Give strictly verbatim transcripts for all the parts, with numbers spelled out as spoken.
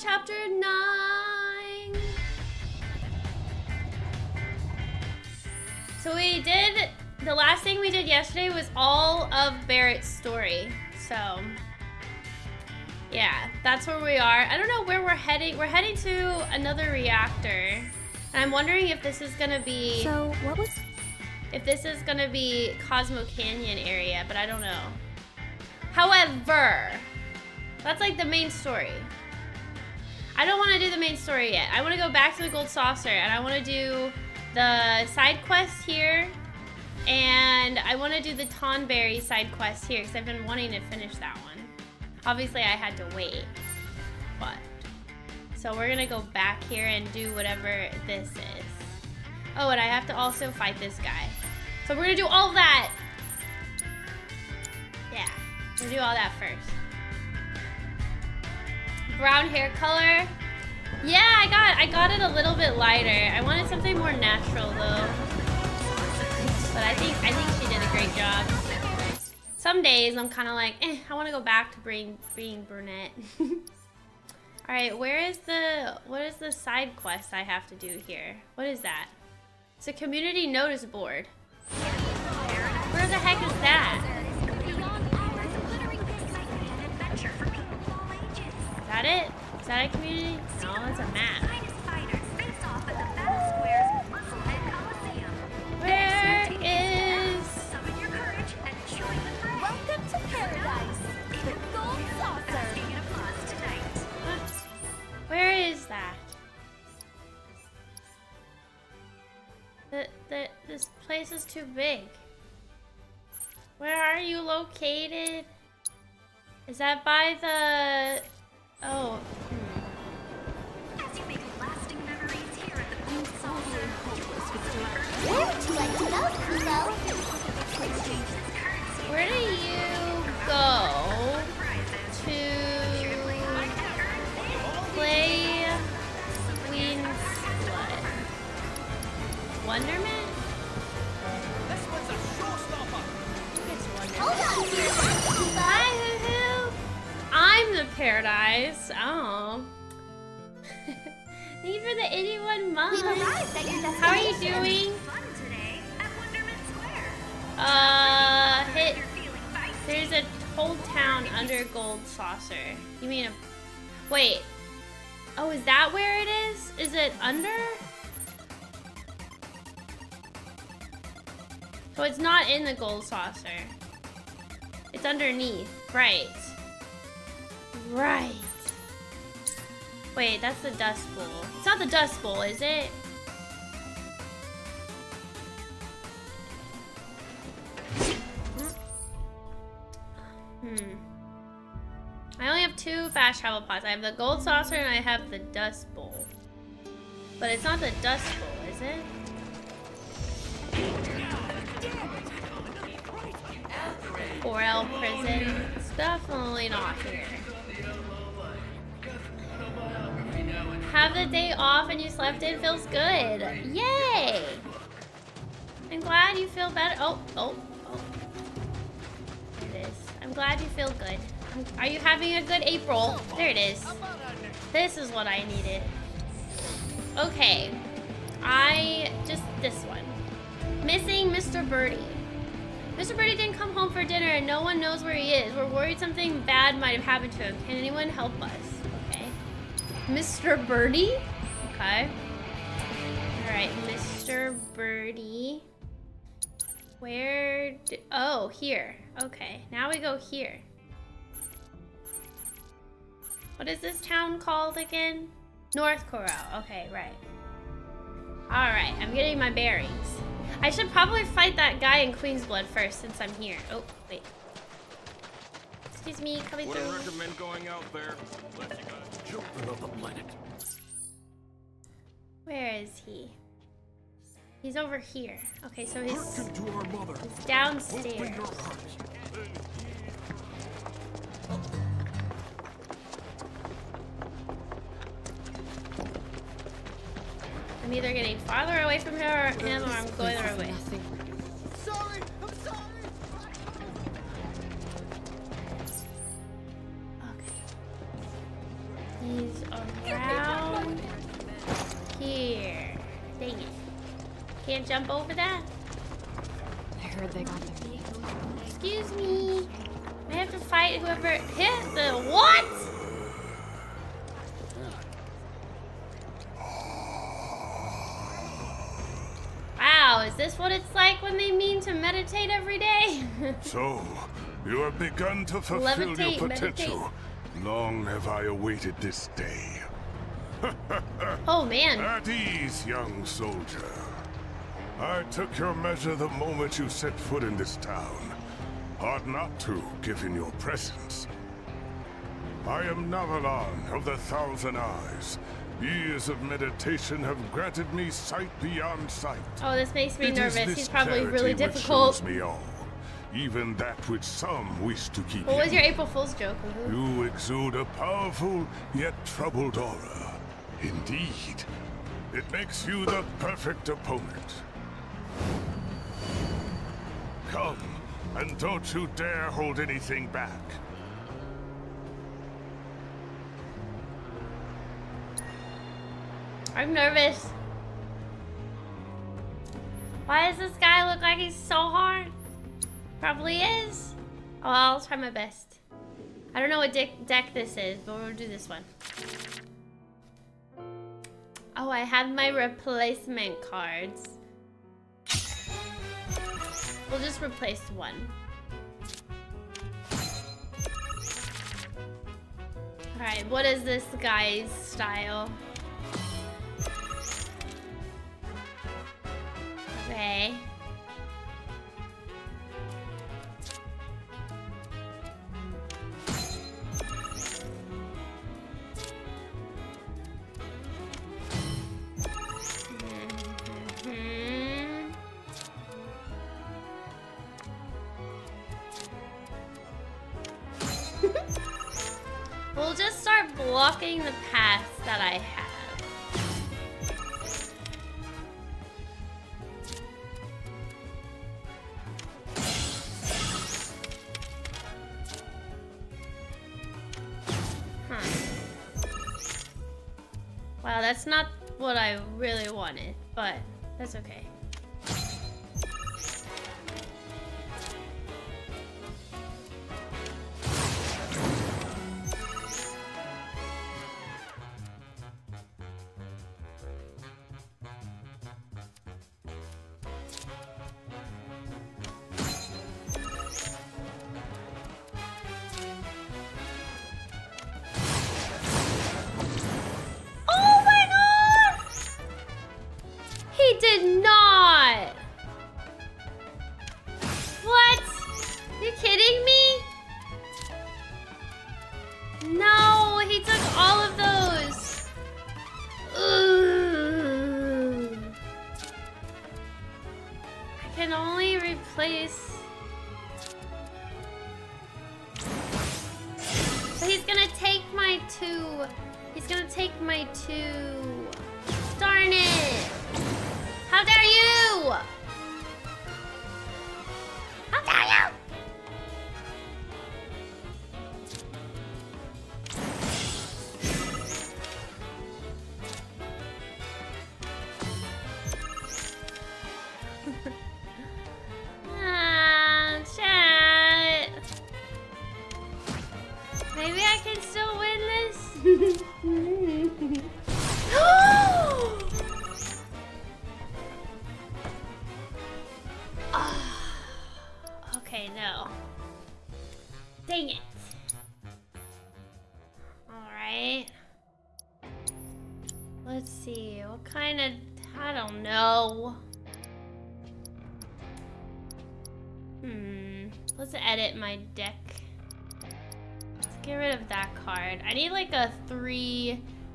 chapter nine. So we did, the last thing we did yesterday was all of Barrett's story. So yeah, that's where we are. I don't know where we're heading. We're heading to another reactor. And I'm wondering if this is gonna be, so what was, if this is gonna be Cosmo Canyon area, but I don't know. However, that's like the main story. I don't want to do the main story yet. I want to go back to the Gold Saucer, and I want to do the side quest here, and I want to do the Tonberry side quest here, because I've been wanting to finish that one. Obviously, I had to wait, but. So we're going to go back here and do whatever this is. Oh, and I have to also fight this guy. So we're going to do all that. Yeah, we'll do all that first. Brown hair color. Yeah, I got I got it a little bit lighter. I wanted something more natural though. But I think I think she did a great job. Some days I'm kind of like, eh, I want to go back to being being brunette. All right, where is the what is the side quest I have to do here? What is that? It's a community notice board. Where the heck is that? Is that it? Is that a community? No, it's a map. Where is... Welcome to paradise. The Gold Saucer. Where is that? The, the, this place is too big. Where are you located? Is that by the... Oh. Hmm. As you make lasting memories here at the Gold Saucer, you will discover. Where would you like to go, Kuno? Where do you go to play Queen's Blood? Wonderment? This one's a showstopper. It's Wonderment. Hold on. Bye. I'm the paradise. Oh. Thank you for the eighty-one months. How are you doing? Uh, hit. There's a whole town under Gold Saucer. You mean a? Wait. Oh, is that where it is? Is it under? So it's not in the Gold Saucer. It's underneath, right? Right. Wait, that's the Dust Bowl. It's not the Dust Bowl, is it? Hmm. I only have two fast travel pots. I have the Gold Saucer and I have the Dust Bowl. But it's not the Dust Bowl, is it? four L prison. It's definitely not here. Have the day off and you slept in feels good. Yay! I'm glad you feel better. Oh, oh, oh. There it is. I'm glad you feel good. Are you having a good April? There it is. This is what I needed. Okay. I just, this one. Missing Mister Birdie. Mister Birdie didn't come home for dinner and no one knows where he is. We're worried something bad might have happened to him. Can anyone help us? Mister Birdie? Okay. Alright, Mister Birdie. Where do, oh, here. Okay, now we go here. What is this town called again? North Corral. Okay, right. Alright, I'm getting my bearings. I should probably fight that guy in Queen's Blood first since I'm here. Oh, wait. Excuse me, coming through. Wouldn't recommend going out there unless you got children of the planet. Where is he? He's over here. Okay, so he's, he's downstairs. I'm either getting farther away from her or him, or I'm going the wrong way. Sorry, I'm sorry. is around here. Dang it. Can't jump over that? I heard they got the vehicle. Excuse me. I have to fight whoever hit the what? Wow, is this what it's like when they mean to meditate every day? So, you have begun to fulfill Levitate, your potential. Meditate. Long have I awaited this day. Oh man. At ease, young soldier. I took your measure the moment you set foot in this town. Ought not to, given your presence. I am Navaran of the Thousand Eyes. Years of meditation have granted me sight beyond sight. Oh, this makes me it nervous. He's probably really difficult. Me all, even that which some wish to keep. What hidden. Was your April Fool's joke? Mm-hmm. You exude a powerful yet troubled aura. Indeed, it makes you the perfect opponent. Come. And don't you dare hold anything back. I'm nervous. Why does this guy look like he's so hard? Probably is. Oh, I'll try my best. I don't know what de deck this is, but we'll do this one. Oh, I have my replacement cards. We'll just replace one. Alright, what is this guy's style? Okay. We'll just start blocking the paths that I have. Huh. Wow, that's not what I really wanted, but that's okay.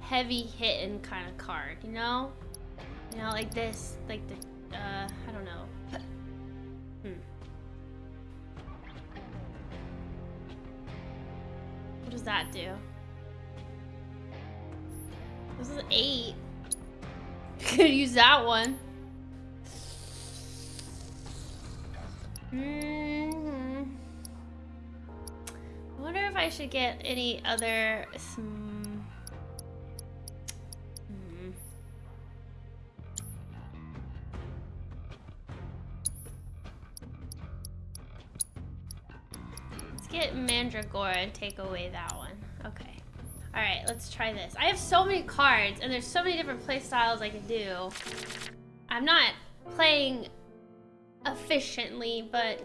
Heavy hitting kind of card, you know? You know, like this, like the, uh, I don't know. Hmm. What does that do? This is eight. Could use that one. Mm-hmm. I wonder if I should get any other. get Mandragora and take away that one. Okay. All right, let's try this. I have so many cards and there's so many different play styles I can do. I'm not playing efficiently, but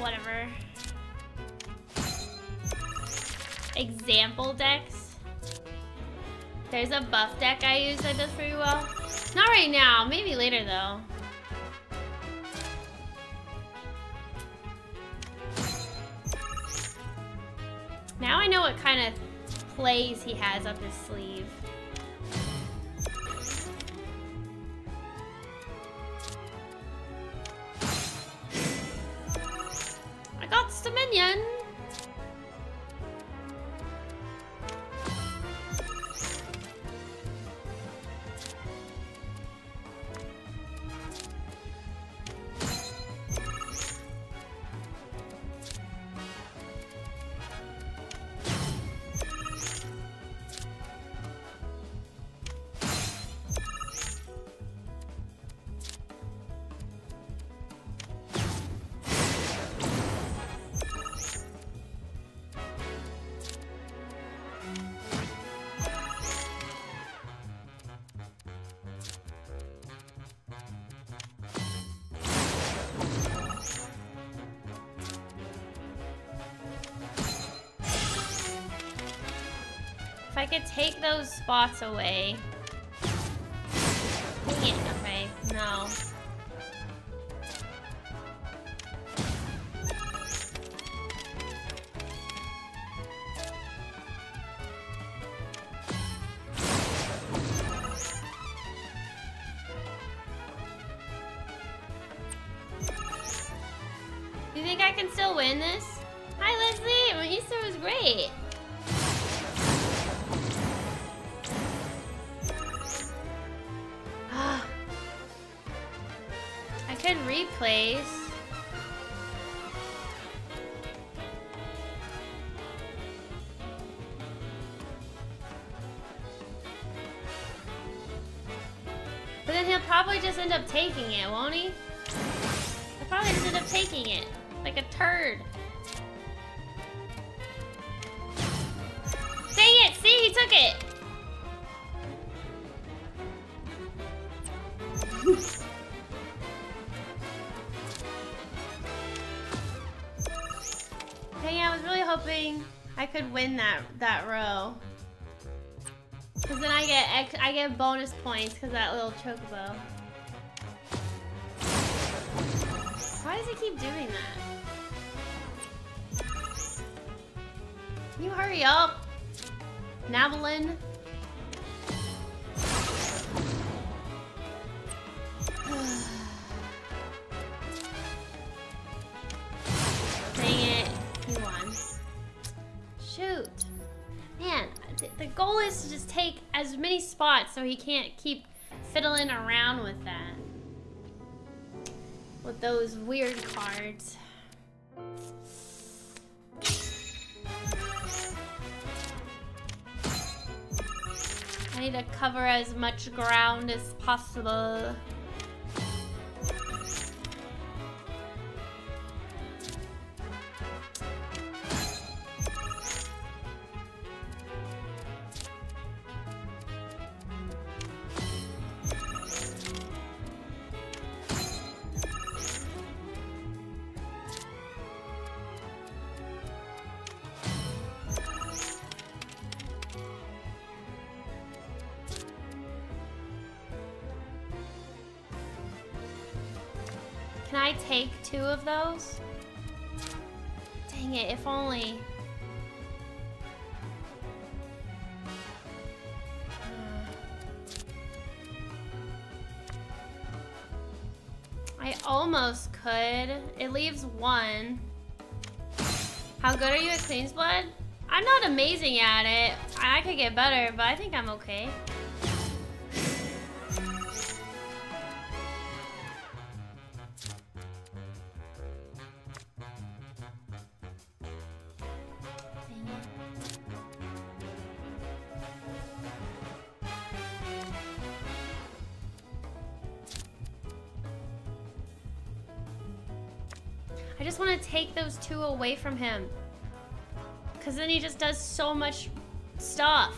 whatever. Example decks. There's a buff deck I use that does pretty well. Not right now, maybe later though. Now I know what kind of plays he has up his sleeve. I got Dominion. I could take those spots away. Dang it, okay, no. You think I can still win this? Hi, Leslie, Easter was great. Place. But then he'll probably just end up taking it, won't he? He'll probably just end up taking it. Like a turd. Dang it! See, he took it! Could win that that row, because then I get ex I get bonus points because that little Chocobo. Why does he keep doing that? Can you hurry up, Navaran? Many spots so he can't keep fiddling around with that. With those weird cards. I need to cover as much ground as possible. Two of those? Dang it, if only. I almost could. It leaves one. How good are you at Queen's Blood? I'm not amazing at it. I could get better, but I think I'm okay. I just want to take those two away from him. Because then he just does so much stuff.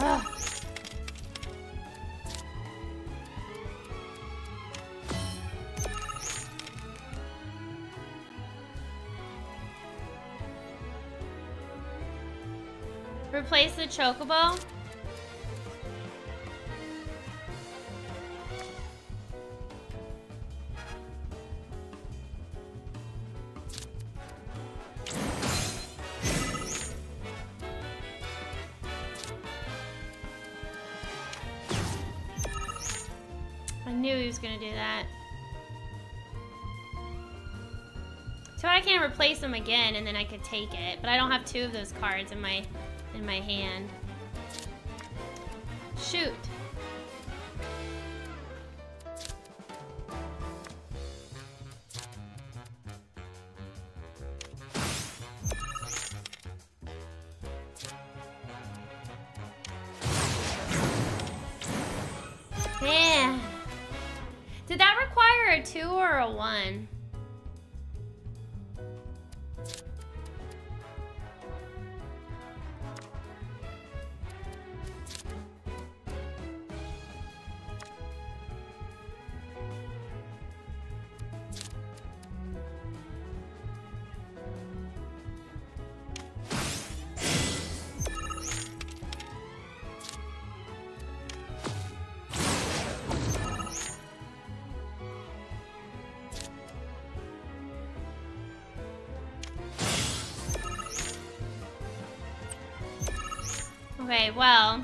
Ugh. Replace the Chocobo? I knew he was gonna do that. So I can replace him again and then I could take it, but I don't have two of those cards in my in my hand. Shoot. Man. Did that require a two or a one? Okay, well,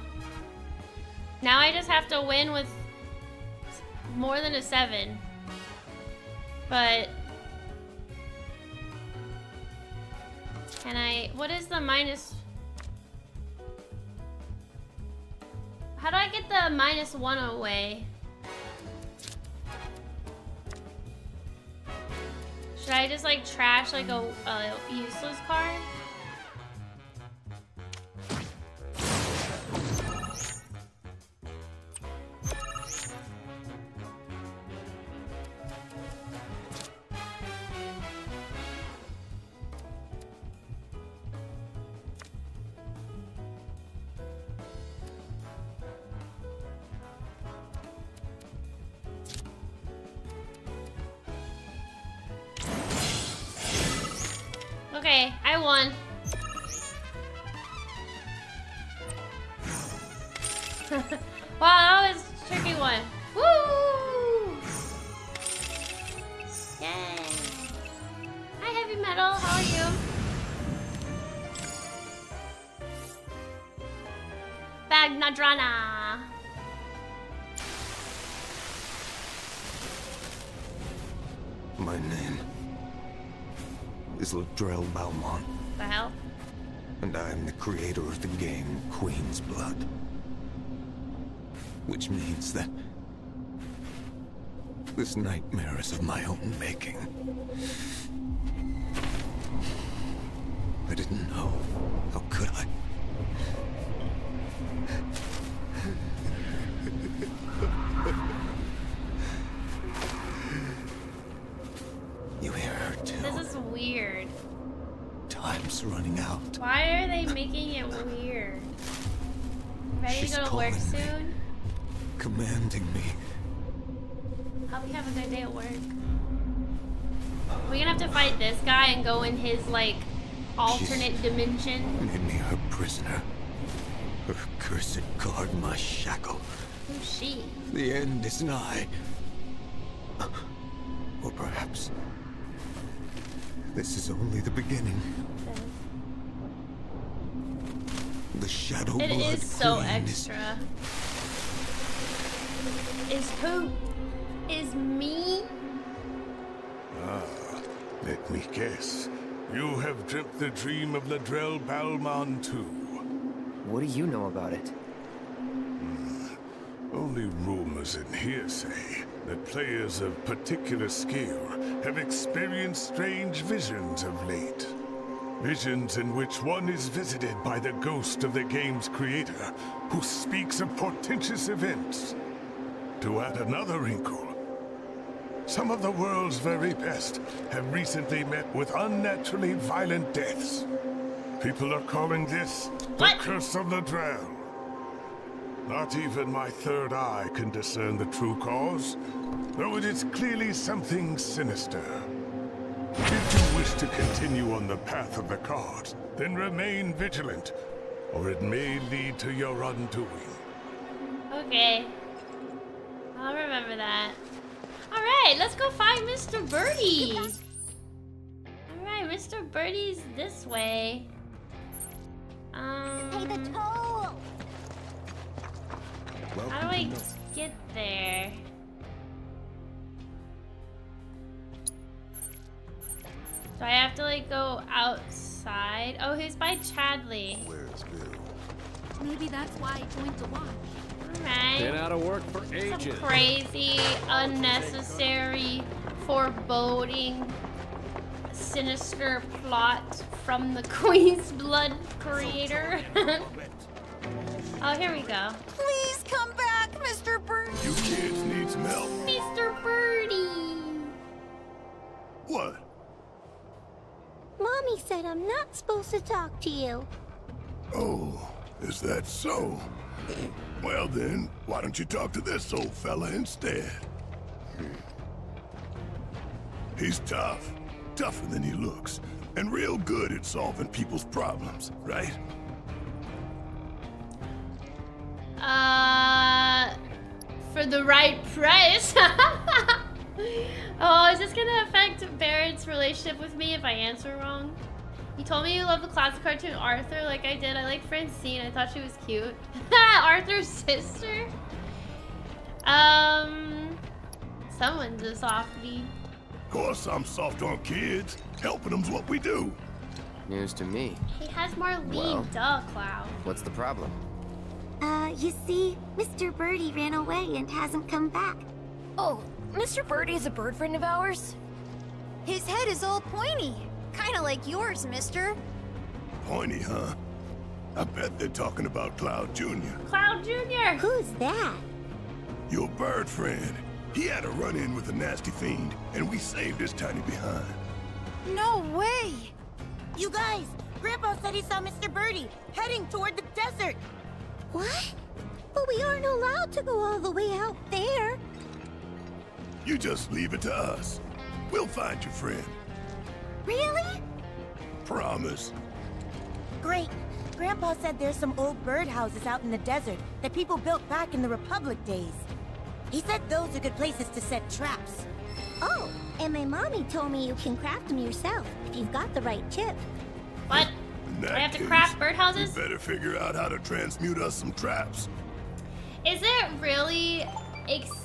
now I just have to win with more than a seven, but can I, what is the minus, how do I get the minus one away? Should I just like trash like a, a useless card? Okay, I won. Wow, that was a tricky one. Woo! Yay! Hi, Heavy Metal, how are you? Bagnadrana! My name is Drell Balmont. The hell? And I am the creator of the game Queen's Blood. Which means that this nightmare is of my own making. I didn't know. How could I? You hear her too? This is weird. Time's running out. Why are they making it weird? Ready She's to go to work soon? Me, commanding me. Hope you have a good day at work. We're gonna have to fight this guy and go in his like alternate She's dimension. Made me her prisoner. Her cursed guard, my shackle. Who's she? The end is nigh. Or perhaps this is only the beginning. Okay. The shadow it blood is so extra. Is, is who? Is me? Ah, let me guess. You have dreamt the dream of the Drell Balmont too. What do you know about it? Mm. Only rumors and hearsay that players of particular skill have experienced strange visions of late. Visions in which one is visited by the ghost of the game's creator, who speaks of portentous events. To add another wrinkle, some of the world's very best have recently met with unnaturally violent deaths. People are calling this the curse of the Drell. Not even my third eye can discern the true cause, though it is clearly something sinister. If you wish to continue on the path of the card, then remain vigilant, or it may lead to your undoing. Okay. I'll remember that. Alright, let's go find Mister Birdie! Alright, Mister Birdie's this way. Um... Pay the toll! How do I get there? Do I have to, like, go outside? Oh, he's by Chadley. Where's Bill? Maybe that's why I joined the watch. Alright. Been out of work for ages. Some crazy, unnecessary, foreboding, sinister plot from the Queen's Blood creator. Oh, here we go. Please come back, Mister Birdie. You kids need some help. Mister Birdie. What? Mommy said I'm not supposed to talk to you. Oh, is that so? Well then, why don't you talk to this old fella instead? He's tough, tougher than he looks, and real good at solving people's problems, right? Uh, for the right price. Oh, is this gonna affect Barrett's relationship with me if I answer wrong? You told me you love the classic cartoon Arthur like I did. I like Francine. I thought she was cute. Arthur's sister? Um, someone's a softie. Of course I'm soft on kids. Helping them's what we do. News to me. He has Marlene. Well, duh, Cloud. What's the problem? Uh, you see, Mister Birdie ran away and hasn't come back. Oh. Mister Birdie is a bird friend of ours. His head is all pointy. Kinda like yours, mister. Pointy, huh? I bet they're talking about Cloud Junior Cloud Junior Who's that? Your bird friend. He had a run-in with a nasty fiend, and we saved his tiny behind. No way! You guys, Grandpa said he saw Mister Birdie heading toward the desert. What? But we aren't allowed to go all the way out there. You just leave it to us. We'll find your friend. Really? Promise. Great. Grandpa said there's some old birdhouses out in the desert that people built back in the Republic days. He said those are good places to set traps. Oh, and my mommy told me you can craft them yourself if you've got the right chip. What? Do I have to craft birdhouses? You better figure out how to transmute us some traps. Is it really expensive?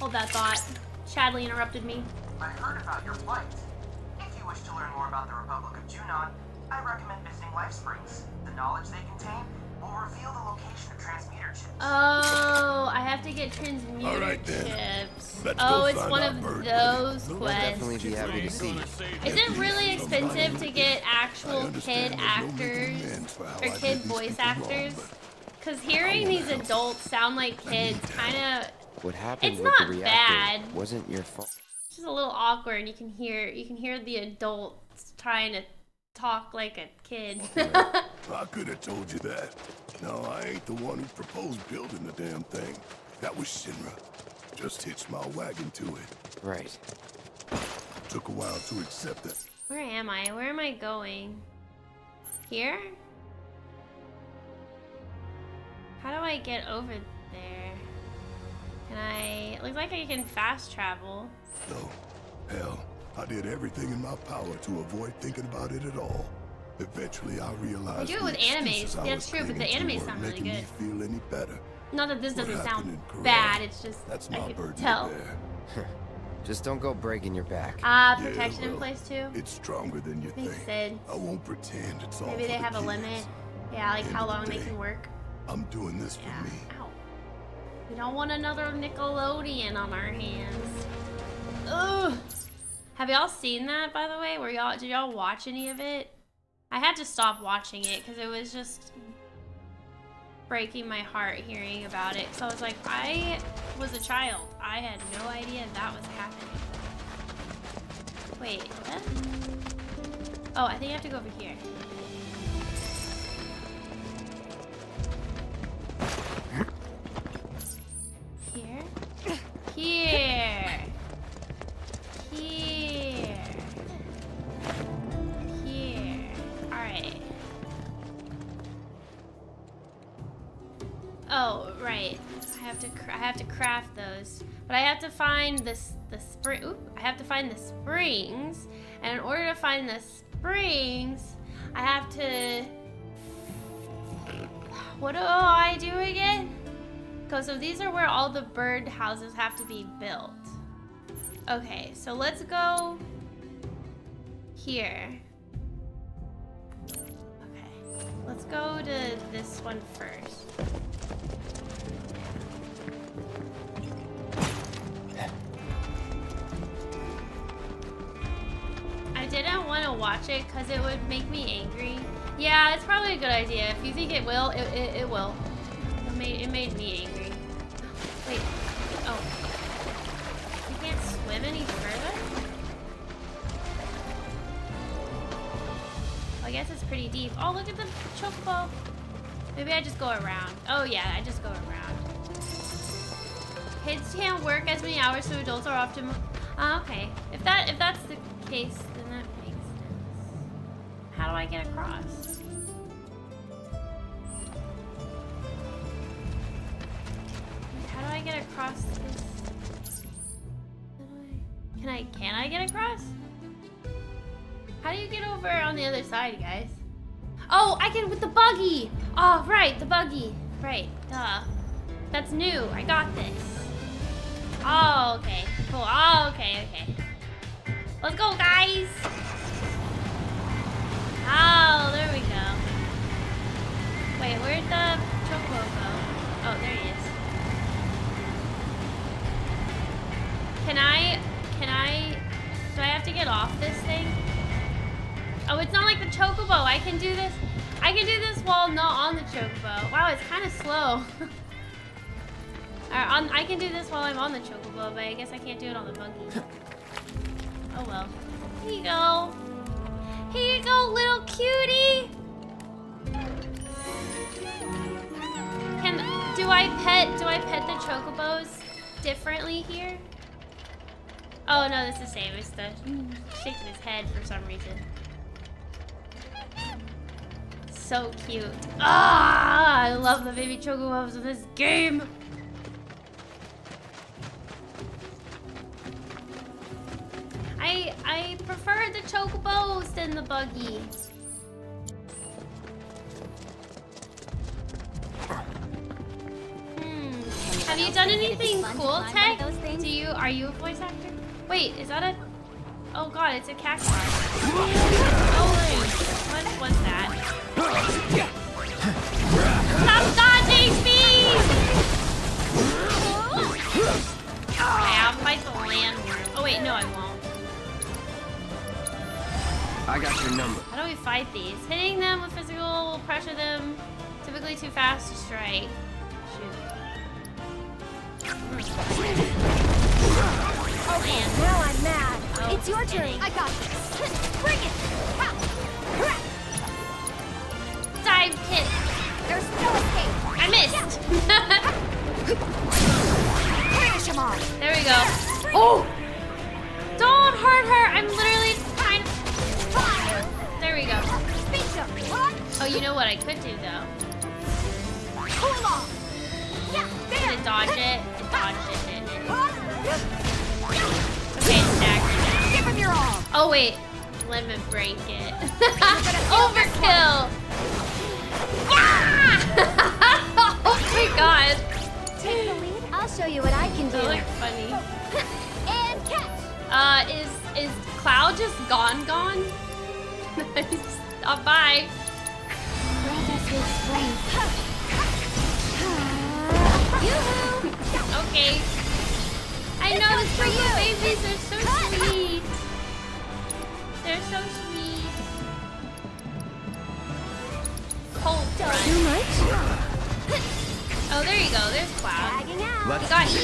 Hold that thought. Chadley interrupted me. I heard about your plight. If you wish to learn more about the Republic of Junon, I recommend visiting Life Springs. The knowledge they contain will reveal the location of transmuter chips. Oh, I have to get transmuter All right, then. chips. Let's oh, it's one of bird those bird. quests. We'll definitely be happy to see. Is it really expensive to get actual kid actors or kid voice actors? Because hearing these adults sound like kids kind of... What happened it's with not the reactor bad. Wasn't your fault. It's just a little awkward. You can hear you can hear the adults trying to talk like a kid. Well, I could have told you that. No, I ain't the one who proposed building the damn thing. That was Shinra. Just hitched my wagon to it. Right. Took a while to accept it. Where am I? Where am I going? Here? How do I get over there? Can I... It looks like I can fast travel. No. Hell, I did everything in my power to avoid thinking about it at all. Eventually, I realized... You do it with animes. Yeah, that's true, but the animes sound really good. Feel any better. Not that this doesn't sound bad, it's just... That's my burden there. Just don't go breaking your back. Ah, uh, protection yeah, well, in place, too? It's stronger than you Makes think. Sense. I won't pretend it's all Maybe they have the a kids. limit. Yeah, like how long the day, they can work. I'm doing this yeah. for me. Ow. We don't want another Nickelodeon on our hands. Ugh. Have y'all seen that, by the way? Were y'all, did y'all watch any of it? I had to stop watching it because it was just breaking my heart hearing about it. So I was like, I was a child. I had no idea that was happening. Wait, what? Oh, I think I have to go over here. Here? Here! Here! Here! Alright. Oh, right. I have to cra- I have to craft those. But I have to find this the spring. Oop, I have to find the springs. And in order to find the springs, I have to... What do I do again? Because so these are where all the bird houses have to be built. Okay, so let's go here. Okay, let's go to this one first. I didn't want to watch it because it would make me angry. Yeah, it's probably a good idea. If you think it will, it, it, it will. It made, it made me angry. Wait. Oh. You can't swim any further? Well, I guess it's pretty deep. Oh, look at the chocobo. Maybe I just go around. Oh, yeah, I just go around. Kids can't work as many hours, so adults are often... Oh, okay. If that if that's the case, then that makes sense. How do I get across? How do I get across this? How do I... Can I... Can I get across? How do you get over on the other side, guys? Oh, I can with the buggy! Oh, right, the buggy. Right, duh. That's new. I got this. Oh, okay. Cool. Oh, okay, okay. Let's go, guys! Oh, there we go. Wait, where'd the Chocobo go? Oh, there he is. Can I, can I, do I have to get off this thing? Oh, it's not like the Chocobo. I can do this. I can do this while not on the Chocobo. Wow, it's kind of slow. Right, on, I can do this while I'm on the Chocobo, but I guess I can't do it on the buggy. Oh, well. Here you go. Here you go, little cutie. Can, do I pet, do I pet the Chocobos differently here? Oh no, that's the same. It's the shaking his head for some reason. So cute. Ah, I love the baby chocobos in this game. I I prefer the chocobos than the buggy. Hmm. Have you done anything cool, Tech? Do you? Are you a voice actor? Wait, is that a... Oh god, it's a cacti. Oh, wait. What was that? Stop dodging me! Okay, I'll fight the landworm. Oh wait, no I won't. I got your number. How do we fight these? Hitting them with physical will pressure them. Typically too fast to strike. Shoot. Oh, man. Now I'm mad. Oh, it's your turn. I got this. Bring it. Ha. Dive kick. There's no escape. I missed. Finish him on. There we go. Oh! Don't hurt her. I'm literally trying. There we go. Oh, you know what I could do though? Hold on. Yeah. There. Dodge it. Dodge it. it. Okay, stagger now. Give him your all. Oh wait, let me break it. Overkill. Yeah! Oh my god. Take the lead. I'll show you what I can do. That looks funny. And catch. Uh, is is Cloud just gone? Gone? Nice. Oh, bye. Okay. I know, the chocobo babies are so sweet. Too much? Oh, there you go. There's Cloud. We got you.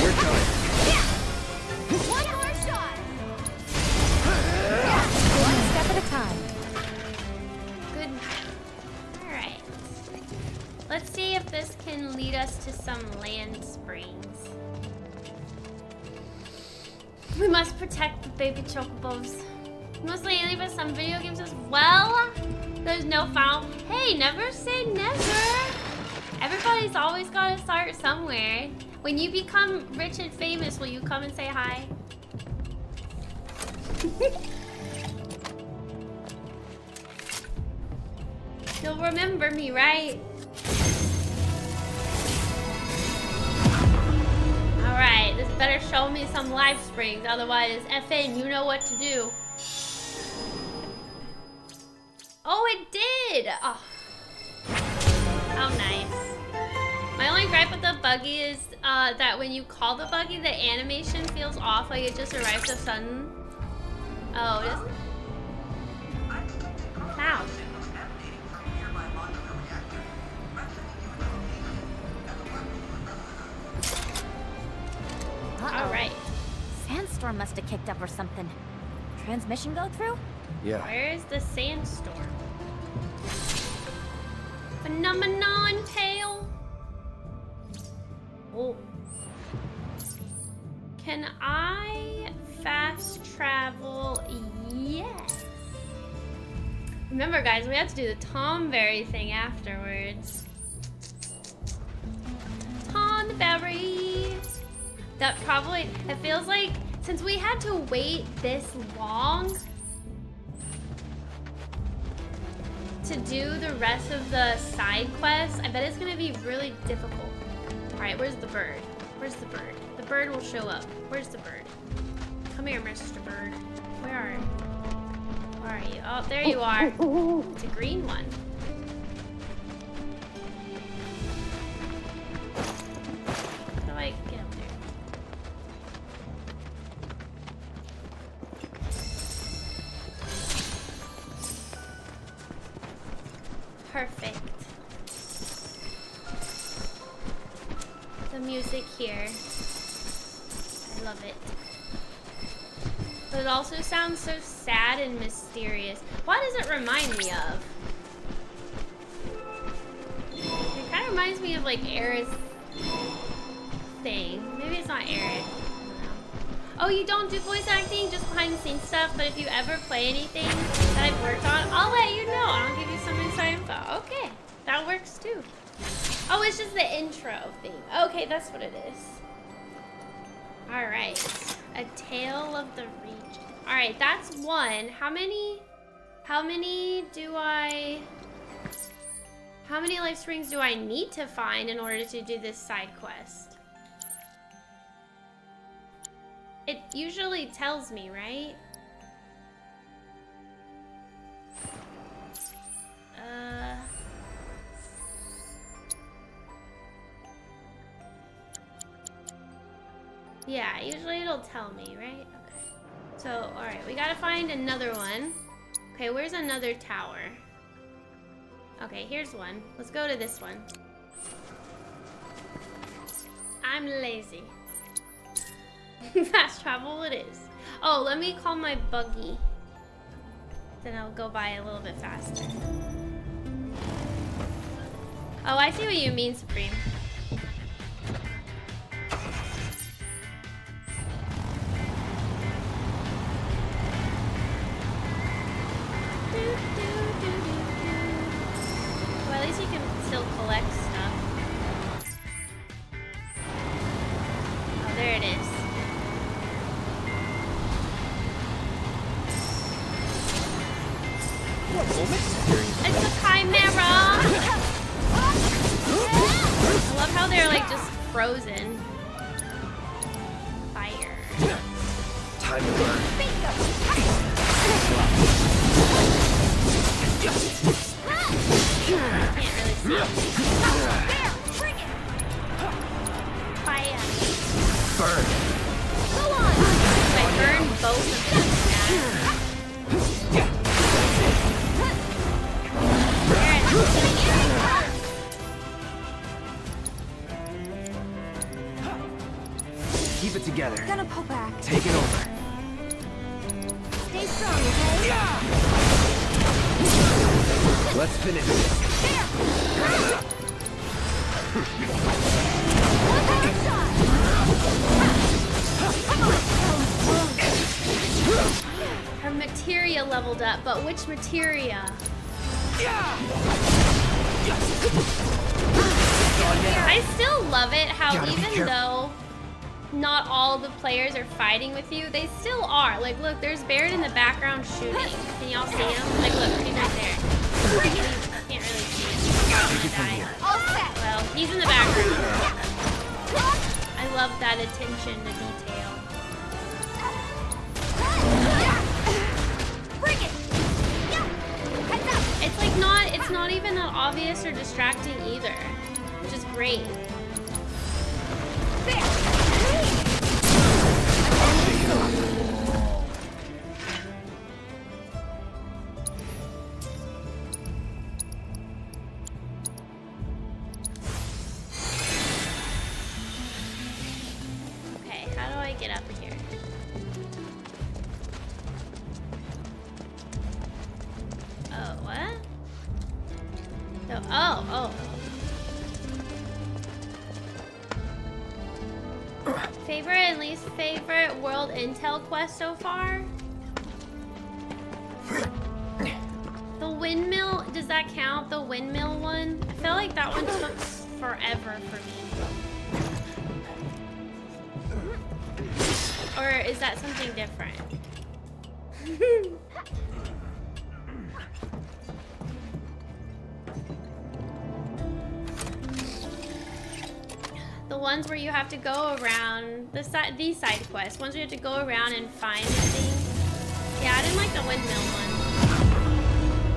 We're coming. One more shot. One step at a time. Good. All right. Let's see if this can lead us to some land springs. We must protect the baby chocobos. Mostly they leave us some video games as well. There's no foul. Hey, never say never. Everybody's always got to start somewhere. When you become rich and famous, will you come and say hi? You'll remember me, right? All right, this better show me some live springs. Otherwise, F N, you know what to do. Oh, it did! Oh. How nice. My only gripe with the buggy is uh, that when you call the buggy, the animation feels off, like it just arrived so sudden. Oh, it isn't? Wow. Uh-oh. All right. Sandstorm must have kicked up or something. Transmission go through? Yeah. Where's the sandstorm? Phenomenon tail. Oh. Can I fast travel? Yes. Remember, guys, we have to do the Tonberry thing afterwards. Tonberry. That probably. It feels like since we had to wait this long to do the rest of the side quests, I bet it's gonna be really difficult. All right, where's the bird? Where's the bird? The bird will show up. Where's the bird? Come here, Mister Bird. Where are you? Where are you? Oh, there you are. It's a green one. How do I get up there? Perfect. The music here. I love it. But it also sounds so sad and mysterious. What does it remind me of? It kind of reminds me of like Aerith's thing. Maybe it's not Aerith. Oh, you don't do voice acting, just behind the scenes stuff, but if you ever play anything that I've worked on, I'll let you know. I'll give you some inside info. Okay, that works too. Oh, it's just the intro thing. Okay, that's what it is. All right, a tale of the region. All right, that's one. How many, how many do I, how many life springs do I need to find in order to do this side quest? It usually tells me, right? Uh... Yeah, usually it'll tell me, right? Okay. So, all right, we gotta find another one. Okay, where's another tower? Okay, here's one. Let's go to this one. I'm lazy. Fast travel it is. Oh, let me call my buggy. Then I'll go by a little bit faster. Oh, I see what you mean, Supreme. Well, at least you can still collect stuff. Oh, there it is. It's a chimera! I love how they're like just frozen. Fire. Time to burn. I can't really see. Fire. Burn. Go on! I burn both of them. Yeah. Oh. Keep it together. Gonna pull back. Take it over. Stay strong, okay? Yeah! Let's finish this. There! Her materia leveled up, but which materia? I still love it how even though not all the players are fighting with you, they still are. Like, look, there's Barrett in the background shooting. Can y'all see him? Like, look, he's right there. Like, you can't really see him. He's gonna die. Well, he's in the background. I love that attention to detail. It's like not, it's not even that obvious or distracting either, which is great. Okay, how do I get up here? Oh, what? Oh, oh, oh. Favorite and least favorite world intel quest so far? The windmill, does that count? The windmill one? I felt like that one took forever for me. Or is that something different? The ones where you have to go around the side, these side quests. Ones where you have to go around and find the things. Yeah, I didn't like the windmill one.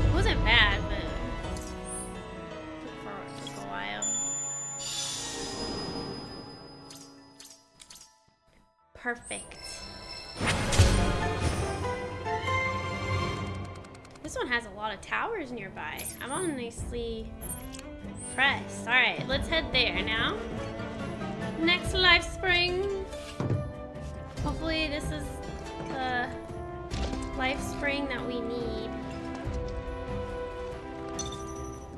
It wasn't bad, but it took a while. Perfect. This one has a lot of towers nearby. I'm honestly impressed. All right, let's head there now. Next live spring. Hopefully this is the live spring that we need.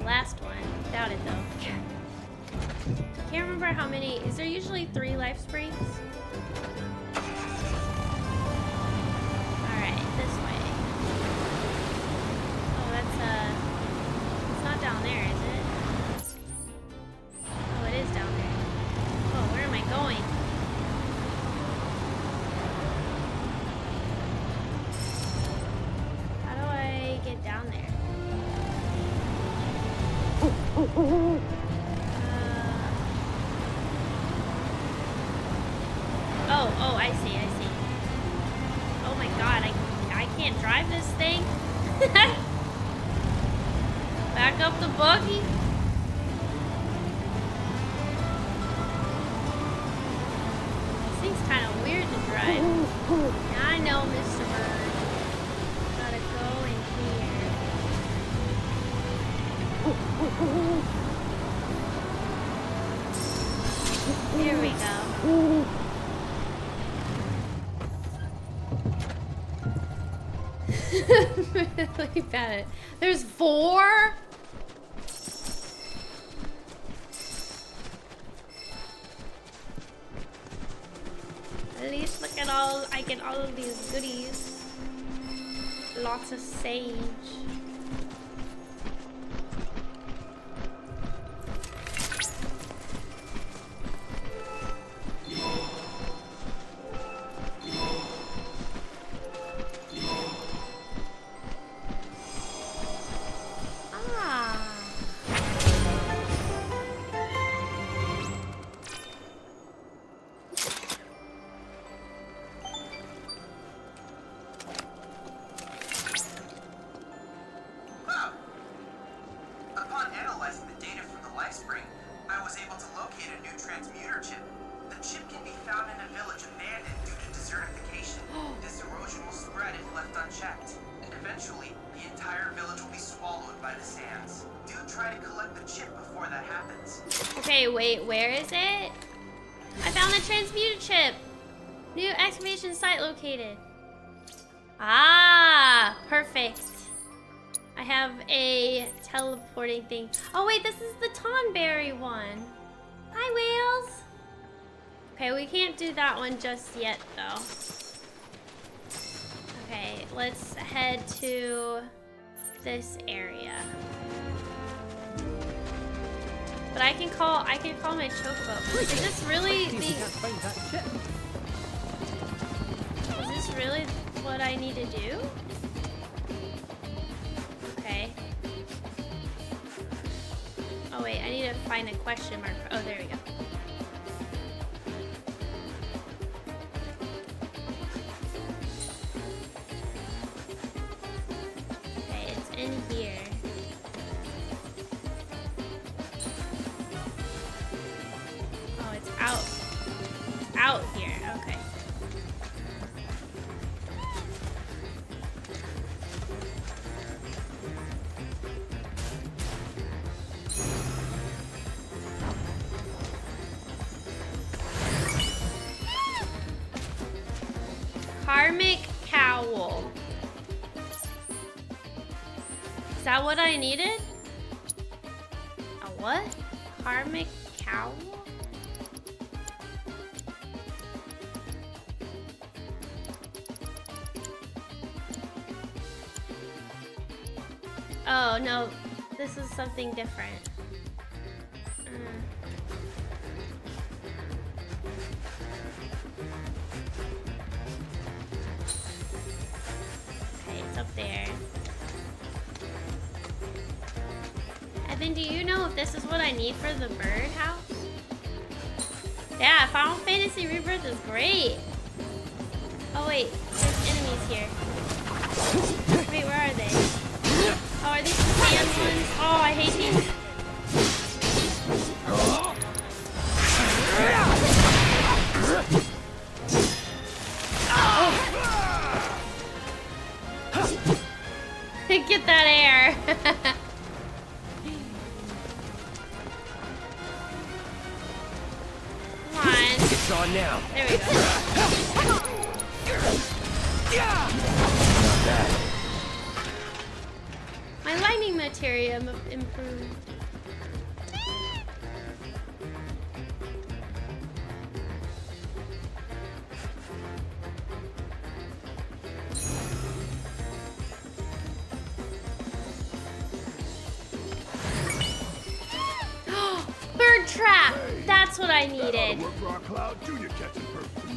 Last one. Doubt it though. I can't remember how many. Is there usually three live springs? Alright, this way. Oh, that's uh it's not down there, is it? Oh, it is down there. Where am I going? How do I get down there? Ooh, ooh, ooh, ooh. Uh, oh, oh, I see, I see. Oh my god, I, I can't drive this thing. Back up the buggy. Kind of weird to drive. Yeah, I know, Mister Bird. Gotta go in here. Here we go. Really bad. There's four. At least look at all, I get all of these goodies. Lots of sage. Wait, where is it? I found the transmuter chip. New excavation site located. Ah, perfect. I have a teleporting thing. Oh wait, this is the Tonberry one. Hi, Whales. Okay, we can't do that one just yet, though. Okay, let's head to this area. But I can call. I can call my Chocobo. Is this really the? Is this really what I need to do? Okay. Oh wait, I need to find a question mark. Oh, there we go. Okay, it's in here. Oh, it's out. Out here. Okay. Karmic cowl. Is that what I needed? A what? Karmic cowl? Oh no, this is something different. There. Evan, do you know if this is what I need for the birdhouse? Yeah, Final Fantasy Rebirth is great. Oh wait, there's enemies here. Wait, where are they? Oh, are these the sand ones? Oh, I hate these. Get that air. Come on. It's on now. There we go. Not bad. My lightning materia improved. What I needed. Cloud Junior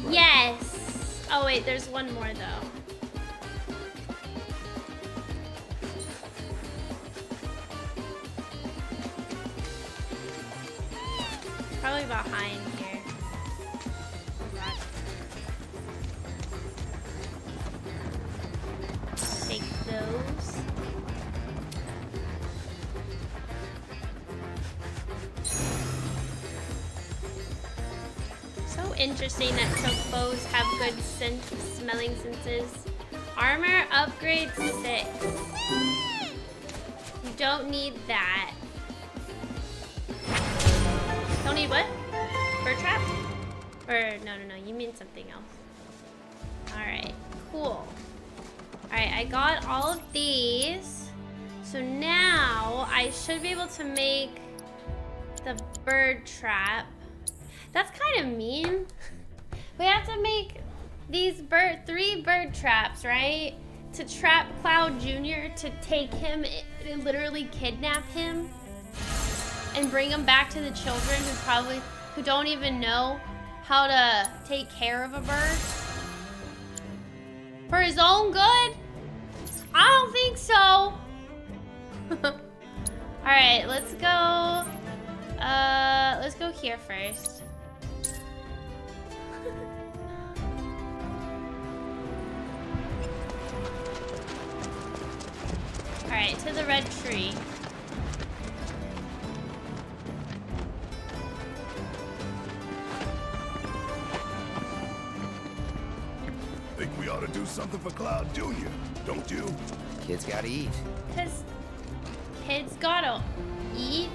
Yes. Oh wait, there's one more though. Probably behind here. Take those. Interesting that Chocobos have good scent smelling senses. Armor upgrade six. You don't need that. Don't need what? Bird trap? Or no, no, no. You mean something else. All right. Cool. All right. I got all of these. So now I should be able to make the bird trap. That's kind of mean. We have to make these bird, three bird traps, right? To trap Cloud Junior, to take him, and literally kidnap him, and bring him back to the children who probably, who don't even know how to take care of a bird. For his own good? I don't think so. All right, let's go. Uh, let's go here first. All right, to the red tree. Think we ought to do something for Cloud Junior, don't you? Kids gotta eat. Cause kids gotta eat.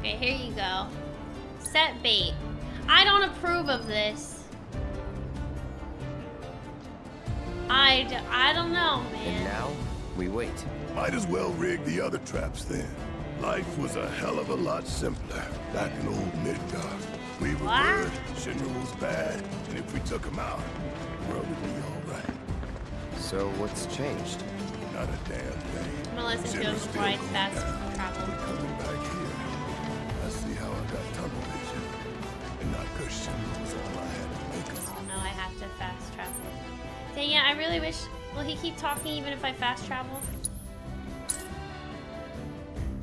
Okay, here you go. Set bait. I don't approve of this. I, d I don't know, man. And now, we wait. Might as well rig the other traps then. Life was a hell of a lot simpler back in old Midgar. We were good, Shinra was bad, and if we took him out, the world would be all right. So what's changed? Not a damn thing. I'm gonna listen to him quite fast travel. We're coming back here. I see how I got tunnel vision, and not because Shinra was all I had to make of. Oh no, I have to fast travel. Dang it, I really wish. Will he keep talking even if I fast travel?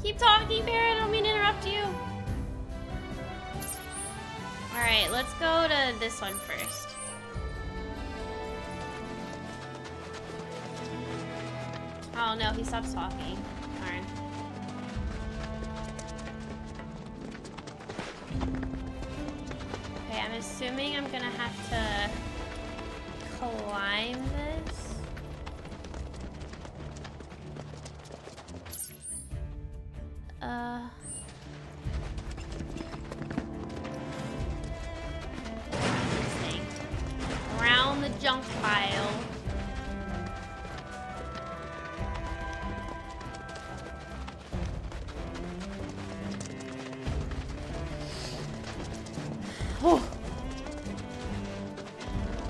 Keep talking, Barrett. I don't mean to interrupt you. Alright, let's go to this one first. Oh no, he stops talking. Darn. Okay, I'm assuming I'm gonna have to climb this. Uh. Around the junk pile. Oh.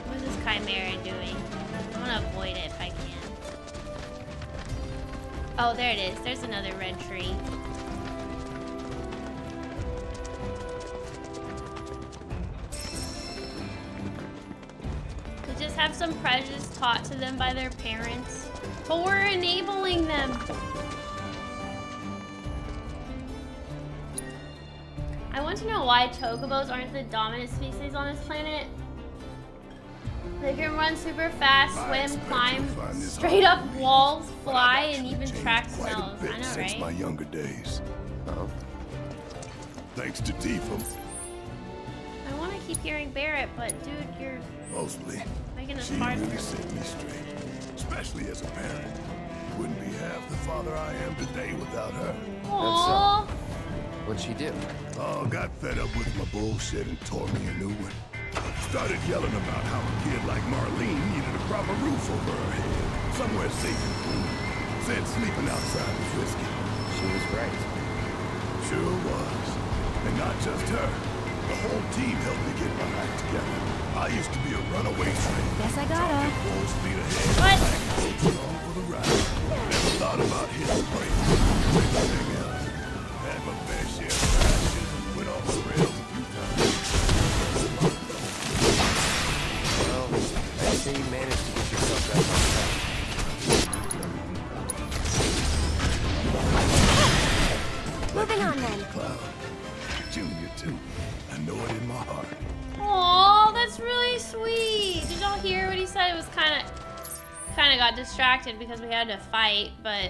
What is this chimera doing? I'm gonna avoid it if I can. Oh, there it is. There's another red tree. Have some prejudice taught to them by their parents, but we're enabling them. I want to know why chocobos aren't the dominant species on this planet. They can run super fast, swim, climb straight up walls, fly, and even track smells. I know, right? Since my younger days. Oh. Thanks to Tifa. I want to keep hearing Barrett, but dude, you're mostly. She really set me straight, especially as a parent. Wouldn't be half the father I am today without her. Aww. That's all. What'd she do? Oh, got fed up with my bullshit and tore me a new one. Started yelling about how a kid like Marlene needed a proper roof over her head, somewhere safe and cool. Said sleeping outside was risky. She was right. Sure was. And not just her. The whole team helped me get my act together. I used to be a runaway train. Yes, I got her. Full speed ahead. What? Along for the ride. Never thought about hitting brakes. Everything else. Had my fair share of crashes. Went off the rails a few times. Well, I say you managed to get yourself back on track. Moving on then. Cloud Junior too. I know it in my heart. Aw, that's really sweet. Did y'all hear what he said? It was kind of, kind of got distracted because we had to fight, but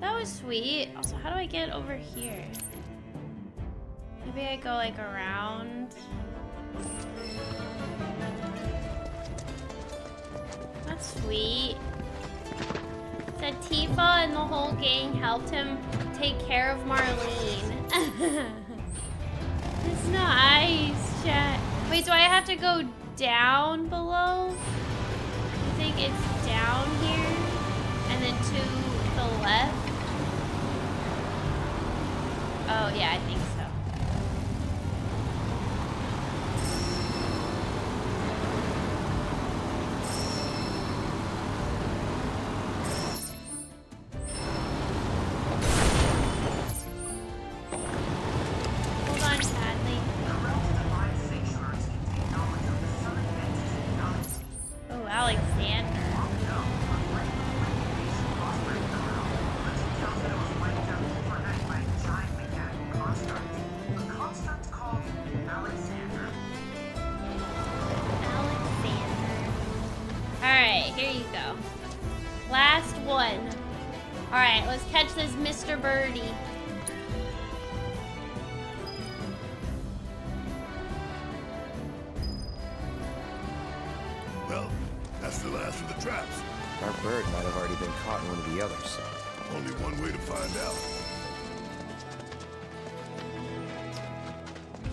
that was sweet. Also, how do I get over here? Maybe I go like around. That's sweet. Said Tifa and the whole gang helped him take care of Marlene. It's nice, chat. Wait, do I have to go down below? I think it's down here, and then to the left. Oh, yeah, I think so. Mister Birdie. Well, that's the last of the traps. Our bird might have already been caught in one of the others. So. Only one way to find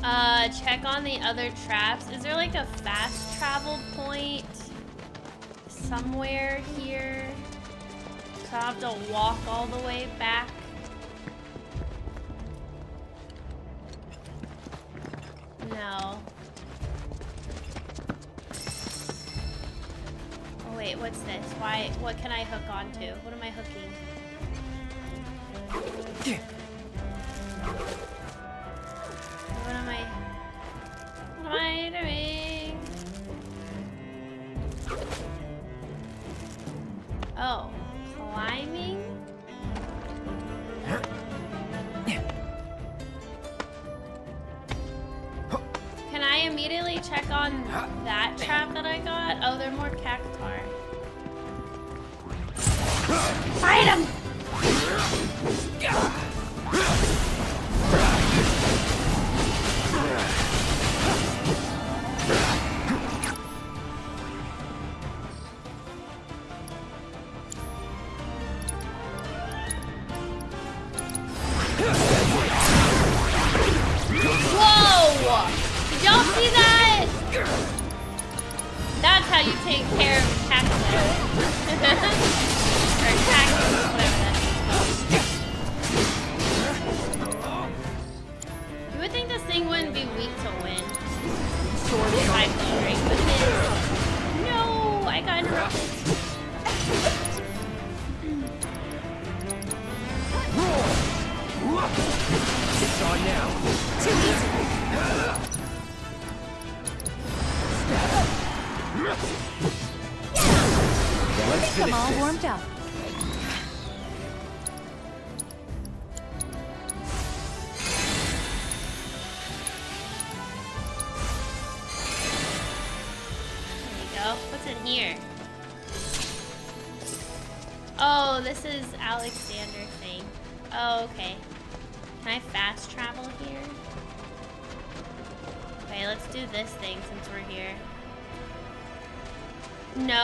out. Uh, check on the other traps. Is there like a fast travel point? somewhere here. So I have to walk all the way back. No. Oh wait, what's this? Why, what can I hook onto? What am I hooking? What am I, what am I doing? Oh, climbing? Can I immediately check on that trap that I got? Oh, they're more cactar. Fight him!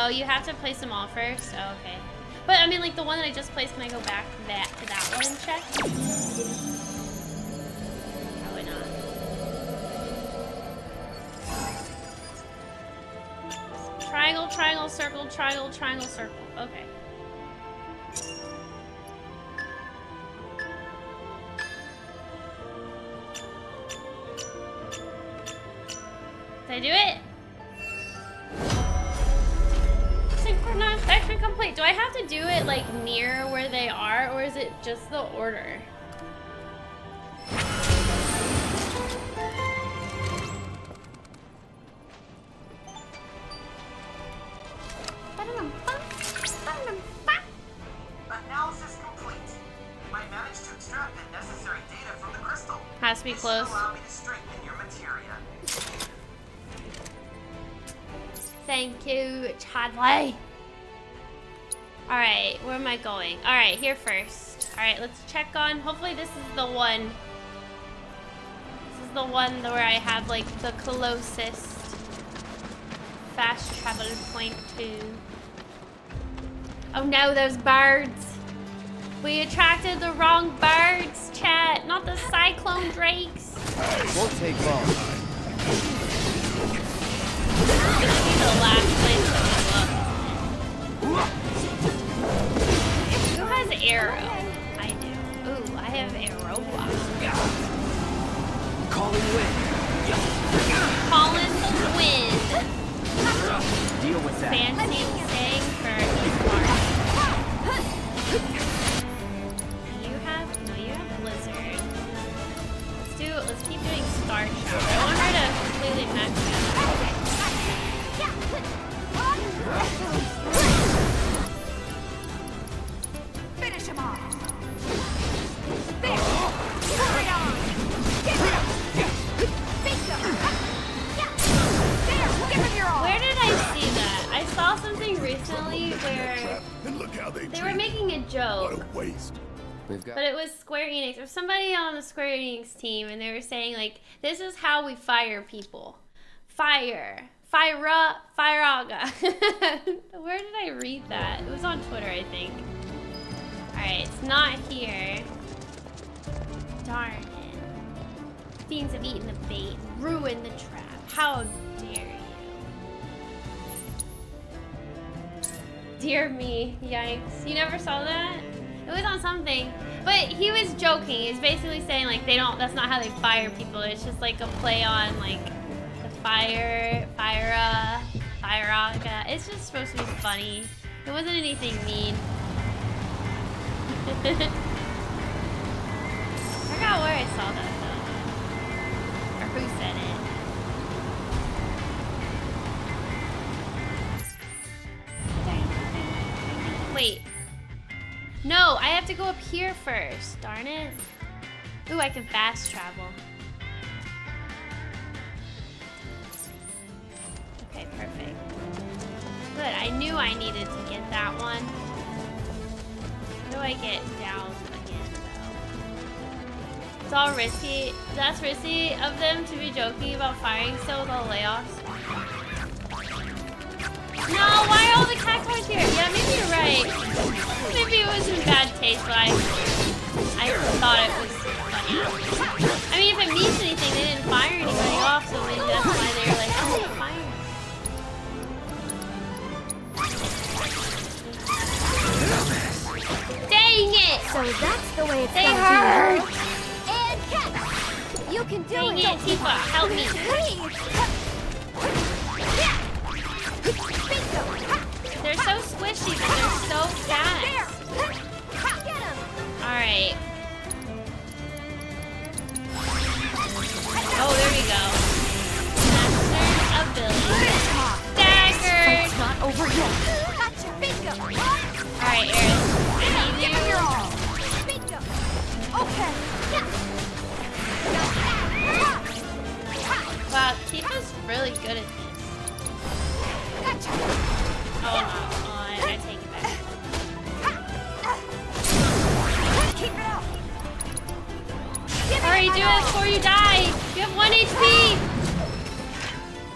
You have to place them all first? Oh, okay. But I mean, like the one that I just placed, can I go back that to that one and check? Probably not. Triangle, triangle, circle, triangle, triangle, circle. Okay. Did I do it? Complete. Do I have to do it like near where they are, or is it just the order? Analysis complete. I managed to extract the necessary data from the crystal. Has to be close. Allow me to strengthen your materia. Thank you, Chadley. Alright, where am I going? Alright, here first. Alright, let's check on... Hopefully this is the one. This is the one where I have, like, the closest fast travel point to. Oh no, those birds! We attracted the wrong birds, chat! Not the cyclone drakes! It won't take long. This is gonna be the last place that we look. Who has arrow? I do. Ooh, I have arrow. Call in wind. Call in the wind. Deal with that. Fancy saying for you have no, you have blizzard. Let's do. Let's keep doing star shower. I want her to completely match that. Okay. Finish him off! Finish him! Hurry on! Give it up! Face up! There! Give him your all! Where did I see that? I saw something recently where they were making a joke. What a waste. But it was Square Enix, or somebody on the Square Enix team, and they were saying, like, this is how we fire people. Fire. Fire up. Fireaga. Where did I read that? It was on Twitter, I think. Alright, it's not here. Darn it. Fiends have eaten the bait, ruined the trap. How dare you? Dear me. Yikes. You never saw that? It was on something. But he was joking. He's basically saying, like, they don't, that's not how they fire people. It's just like a play on, like, the fire, fire, fire, it's just supposed to be funny. It wasn't anything mean. I forgot where I saw that, though. Or who said it. Wait. No, I have to go up here first. Darn it. Ooh, I can fast travel. Okay, perfect. Good, I knew I needed to get that one. How do I get down again, though? It's all risky. That's risky of them to be joking about firing still with all layoffs. No, why are all the cactuars here? Yeah, maybe you're right. Maybe it was in bad taste, but I, I thought it was funny. I mean, if it means anything, they didn't fire anybody off, so maybe that's why they were like, oh, they're firing. Dang it! So that's the way it's going to work. And catch! You can do it! Dang it, Tifa, help me. Please! They're so squishy, but they're so fast. Alright. Oh, there we go. Master ability. Staggered! It's not over yet. Alright, Aerith. Give it your all. Okay. Wow, Tifa's really good at this. Gotcha. Oh, oh, oh, I take it back. Keep it up. Hurry, do it before you die. You have one H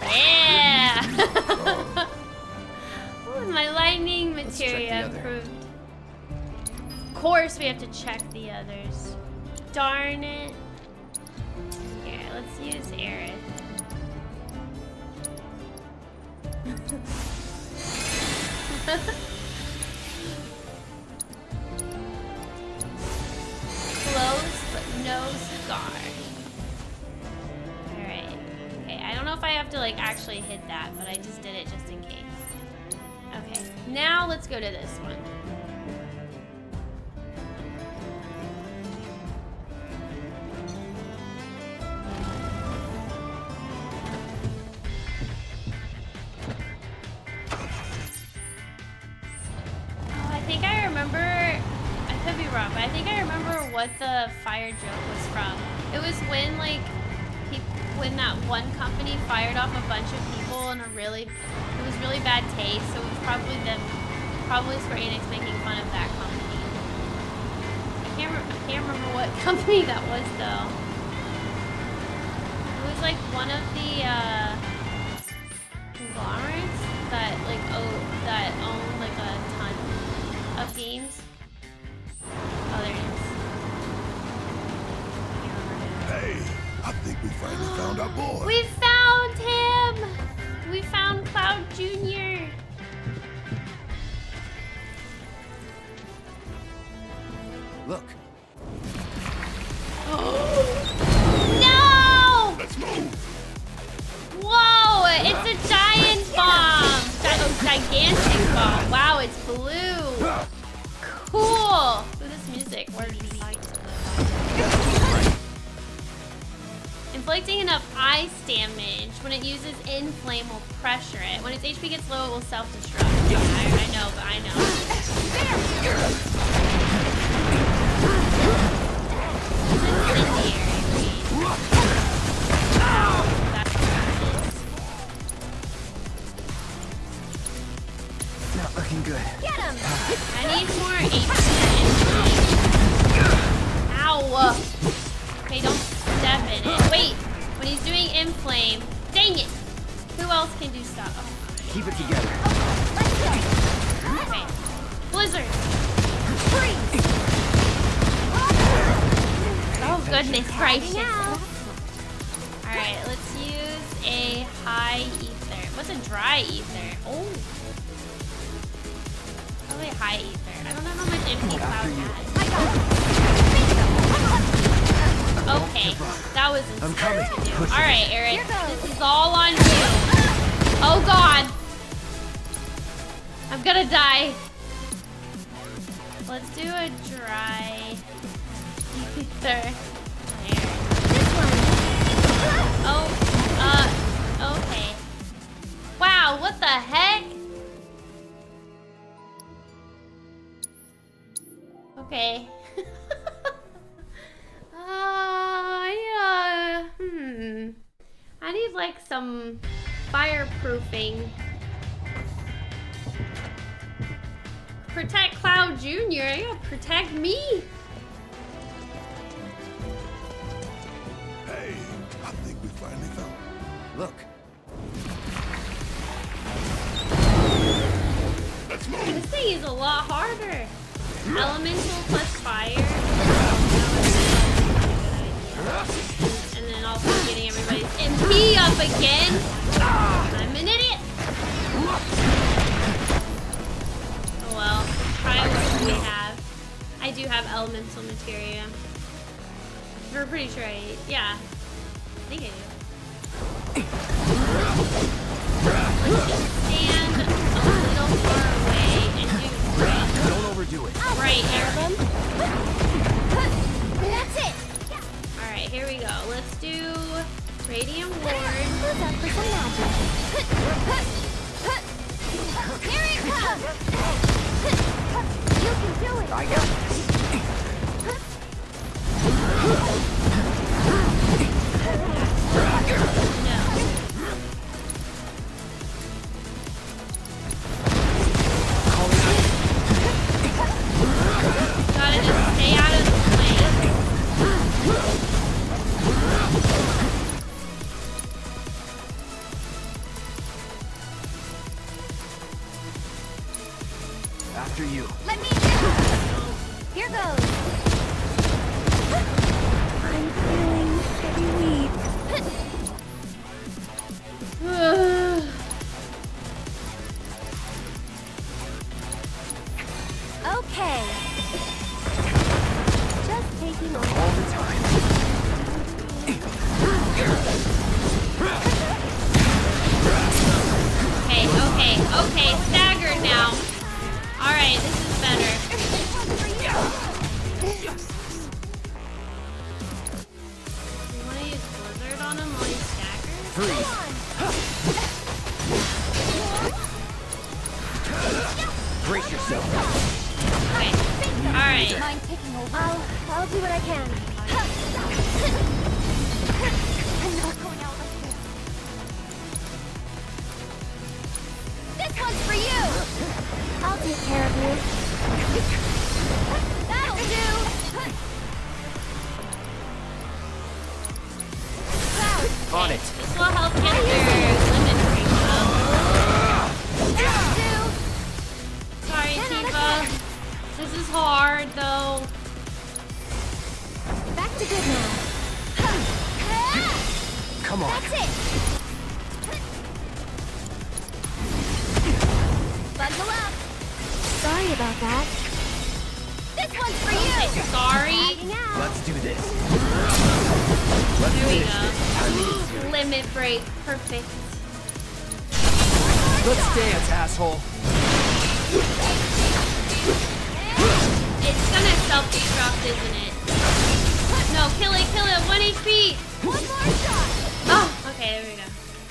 P. Yeah. Ooh, my lightning materia improved. Of course, we have to check the others. Darn it. Here, let's use Aerith. Close, but no cigar. Alright. Okay, I don't know if I have to, like, actually hit that, but I just did it just in case. Okay, now let's go to this one. What the fire joke was from. It was when, like, when that one company fired off a bunch of people in a really, it was really bad taste, so it was probably them, probably Square Enix making fun of that company. I can't, re I can't remember what company that was, though. It was, like, one of the, uh, conglomerates that, like, oh, that owned, like, a ton of games. Oh, there it is. Hey, I think we finally found our boy. We found him! We found Cloud Junior Look. No! Let's move. Whoa, it's a giant bomb. Oh, gigantic bomb. Wow, it's blue. Cool. Look at this music. Where did you like it? Inflicting enough ice damage when it uses inflame will pressure it. When its H P gets low, it will self-destruct. I, I know, but I know. Not looking good. Get him! I need more H P. Ow! Okay, don't. Step in it. Wait, when he's doing inflame, dang it! Who else can do stuff? Oh. Keep it together. Oh, let's go. Okay. Blizzard. Freeze. Oh goodness gracious! All right, let's use a high ether. What's a dry ether? Oh. really high ether. I don't know how much M P Cloud has. Okay, that was insane. Alright, Aerith, this is all on you. Oh god. I'm gonna die. Let's do a dry ether. Oh, uh, okay. Wow, what the heck? Okay. uh, yeah. Hmm. I need like some fireproofing. Protect Cloud Junior Yeah, protect me. Hey, I think we finally found it. Look. Let's move. This thing is a lot harder. Elemental plus fire. And then also getting everybody's M P up again. I'm an idiot. Oh well, try what we have. I do have elemental materia. We're pretty sure I, yeah. I think I do. Let's just stand a little far away and do right. Don't overdo it. Right, Aerith. That's it. All right, here we go. Let's do Radium Ward. Here it comes. You can do it. I got it. No. Gotta just stay out of the way. After you. Let me go. Here goes. I'm feeling pretty weak. Okay. Just taking all, all the time. Okay, okay, okay. Staggered now. All right, this is better. Yes. On him while he staggers. Freeze. Brace yourself. Okay. Alright. I'll, I'll do what I can. I'm not going out like this. This one's for you! I'll take care of you. That'll do! Okay. On it. This will help get their limit rate up. Sorry, Tifa. This is hard, though. Back to good now. Come on. That's it. Bundle up. Sorry about that. This one's for you. Sorry. Let's do this. Let's Here we go. Limit break. Perfect. Let's dance, asshole. It's gonna self-destruct, isn't it? No, kill it, kill it. one H P. One more shot. Oh, okay, there we go.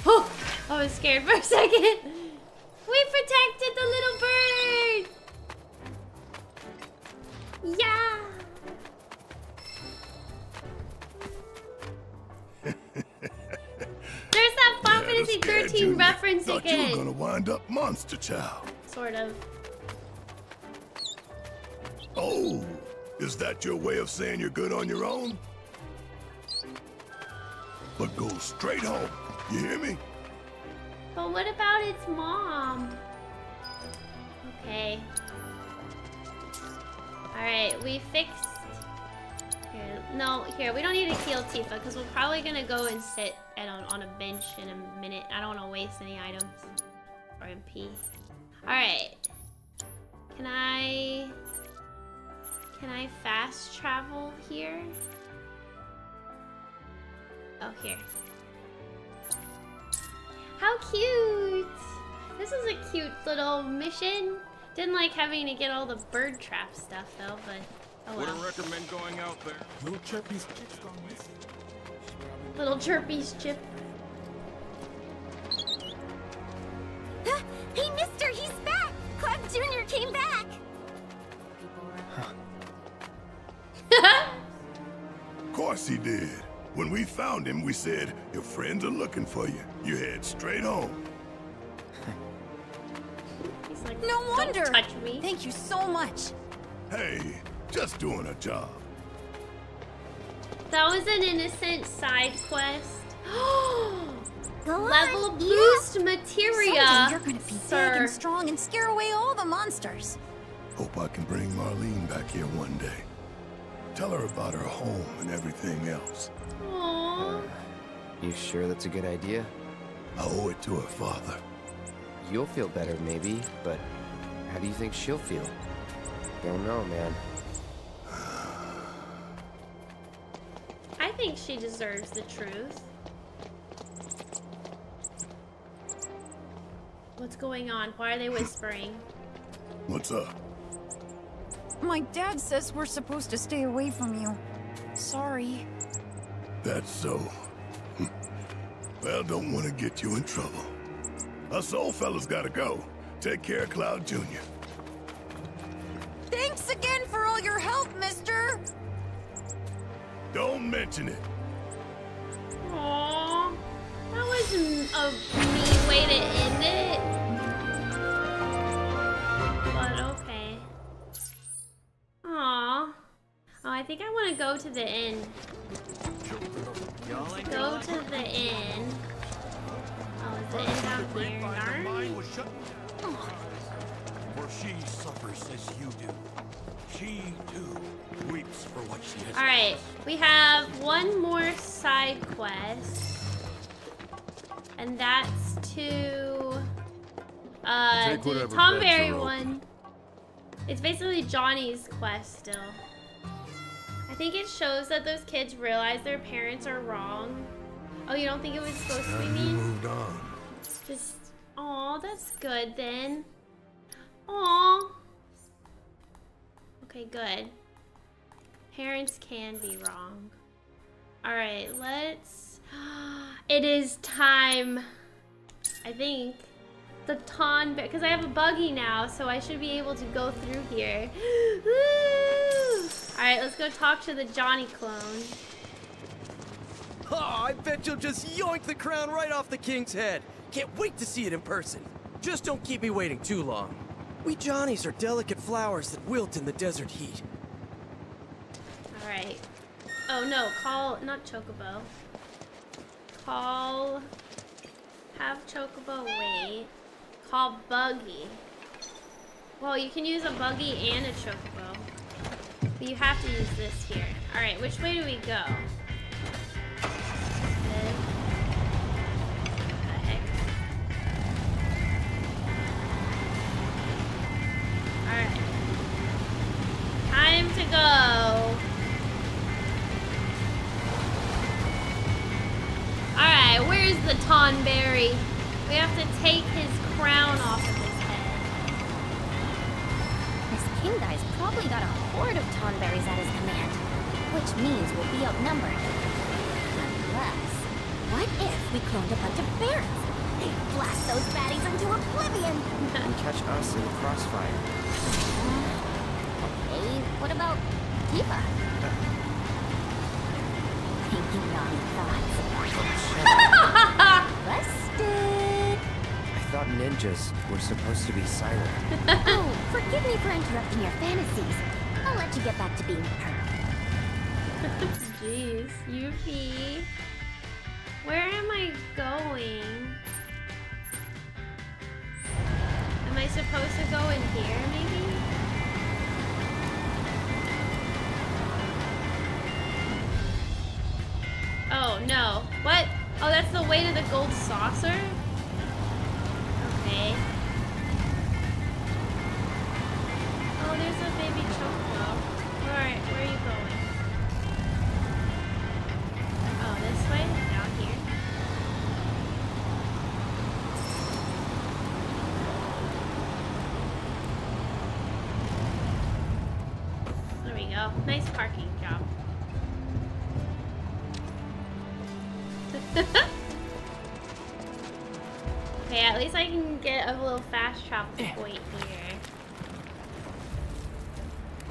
Oh, I was scared for a second. We protected the little bird. Yeah. There's that Final Fantasy thirteen reference again. Thought you were gonna wind up monster child. Sort of. Oh, is that your way of saying you're good on your own? But go straight home. You hear me? But what about its mom? Okay. All right, we fixed. No, here, we don't need to heal Tifa because we're probably gonna go and sit and on, on a bench in a minute. I don't wanna waste any items or M P. Alright. Can I... Can I fast travel here? Oh, here. How cute! This is a cute little mission. Didn't like having to get all the bird trap stuff though, but oh well. Would recommend going out there. Little Chirpy's chip's gone missing. Little Chirpy's chip. Huh? Hey, mister, he's back! Cloud Junior came back! Huh. Of course he did. When we found him, we said, your friends are looking for you. You head straight home. He's like, no wonder! Don't touch me. Thank you so much. Hey, just doing a job. That was an innocent side quest. Level on, boost yeah. Materia. Someday you're gonna be sir. big and strong and scare away all the monsters. Hope I can bring Marlene back here one day. Tell her about her home and everything else. Aww. Uh, you sure that's a good idea? I owe it to her father. You'll feel better, maybe, but how do you think she'll feel? Don't know, man. I think she deserves the truth. What's going on? Why are they whispering? What's up? My dad says we're supposed to stay away from you. Sorry. That's so. Well, don't want to get you in trouble. Us old fellas gotta go. Take care of Cloud Junior Thanks again for all your help, mister! Don't mention it. Aww. That was a mean way to end it. But okay. Aww. Oh, I think I want to go to the inn. Let's go to the inn. Oh, is the inn out there? Darn. For she suffers as you do. She too weeps for what she has. All right, we have one more side quest, and that's to uh, the Tonberry one. It's basically Johnny's quest still. I think it shows that those kids realize their parents are wrong. Oh, you don't think it was supposed to be mean? Moved on. Just, aw, that's good then. Aw. Okay, good. Parents can be wrong. All right, let's, it is time, I think. The Tonberry, because I have a buggy now, so I should be able to go through here. Woo! All right, let's go talk to the Johnny clone. Oh, I bet you'll just yoink the crown right off the king's head. Can't wait to see it in person. Just don't keep me waiting too long. We Johnnies are delicate flowers that wilt in the desert heat. All right. Oh no, call, not Chocobo. Call, have Chocobo wait. Call buggy. Well, you can use a buggy and a Chocobo. But you have to use this here. All right, which way do we go? Good. What the heck? All right. Time to go. All right, where's the Tonberry? We have to take his crown off of him. King guy's probably got a horde of Tonberries at his command, which means we'll be outnumbered. Unless, what if we cloned a bunch of Barretts? They'd blast those baddies into oblivion! And catch us in the crossfire. Uh, okay, what about Tifa? Thinking naughty thoughts. Busted! I thought ninjas were supposed to be silent. Oh, forgive me for interrupting your fantasies. I'll let you get back to being her. Jeez, Yuffie. Where am I going? Am I supposed to go in here, maybe? Oh, no. What? Oh, that's the way to the gold saucer? Okay. Well, nice parking job. Okay, at least I can get a little fast travel point here.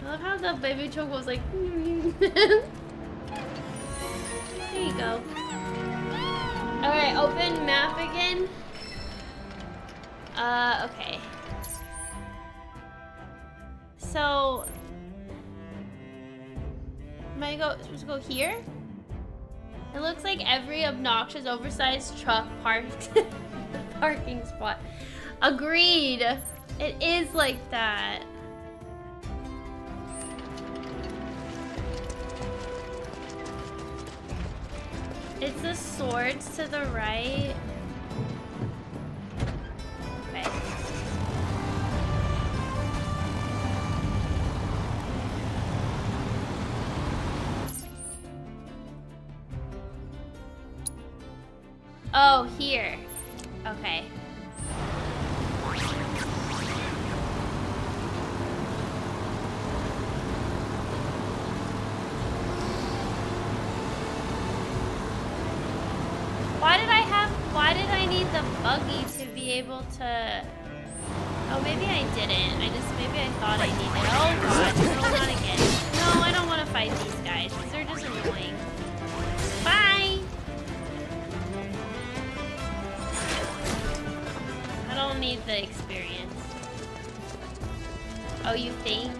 I love how the baby Chocobo's like. There you go. Alright, open map again. Uh, okay. So. Am I go, supposed to go here? It looks like every obnoxious, oversized truck parked in the parking spot. Agreed! It is like that. It's the swords to the right. Okay. Oh, here. Okay. Why did I have, why did I need the buggy to be able to, oh, maybe I didn't. I just, maybe I thought I needed it. Oh god, no, not again. No, I don't want to fight these guys, because they're just annoying. Bye! I don't need the experience. Oh, you think?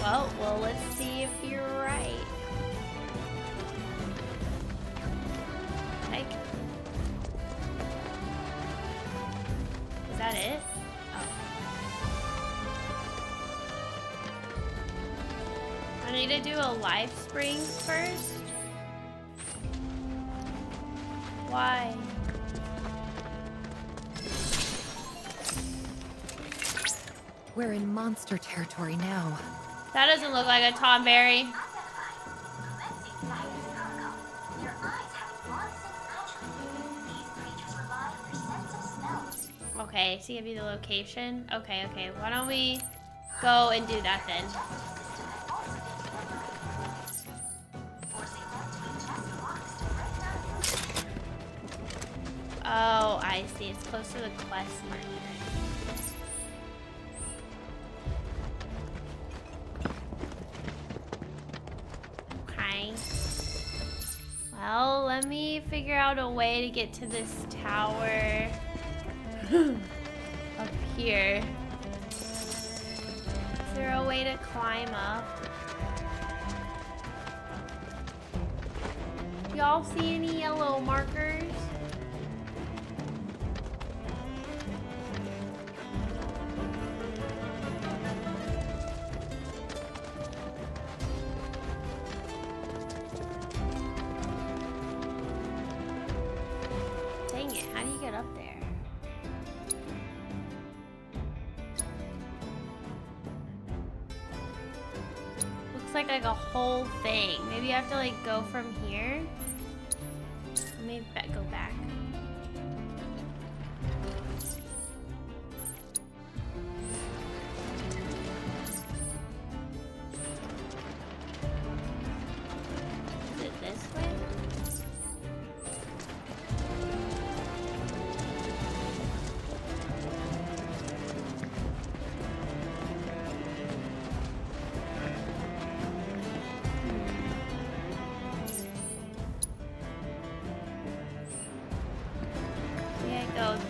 Well, well, let's see if you're right. Is that it? Oh. I need to do a live spring first. Why? We're in monster territory now. That doesn't look like a Tonberry. Okay, so give me the location. Okay, okay, why don't we go and do that then? Oh, I see, it's close to the quest marker. Okay. Well, let me figure out a way to get to this tower. Up here. Is there a way to climb up? Y'all see any yellow markers? Dang it, how do you get up there? Like, like a whole thing. Maybe I have to like go from here. Let me be go back. Is it this way?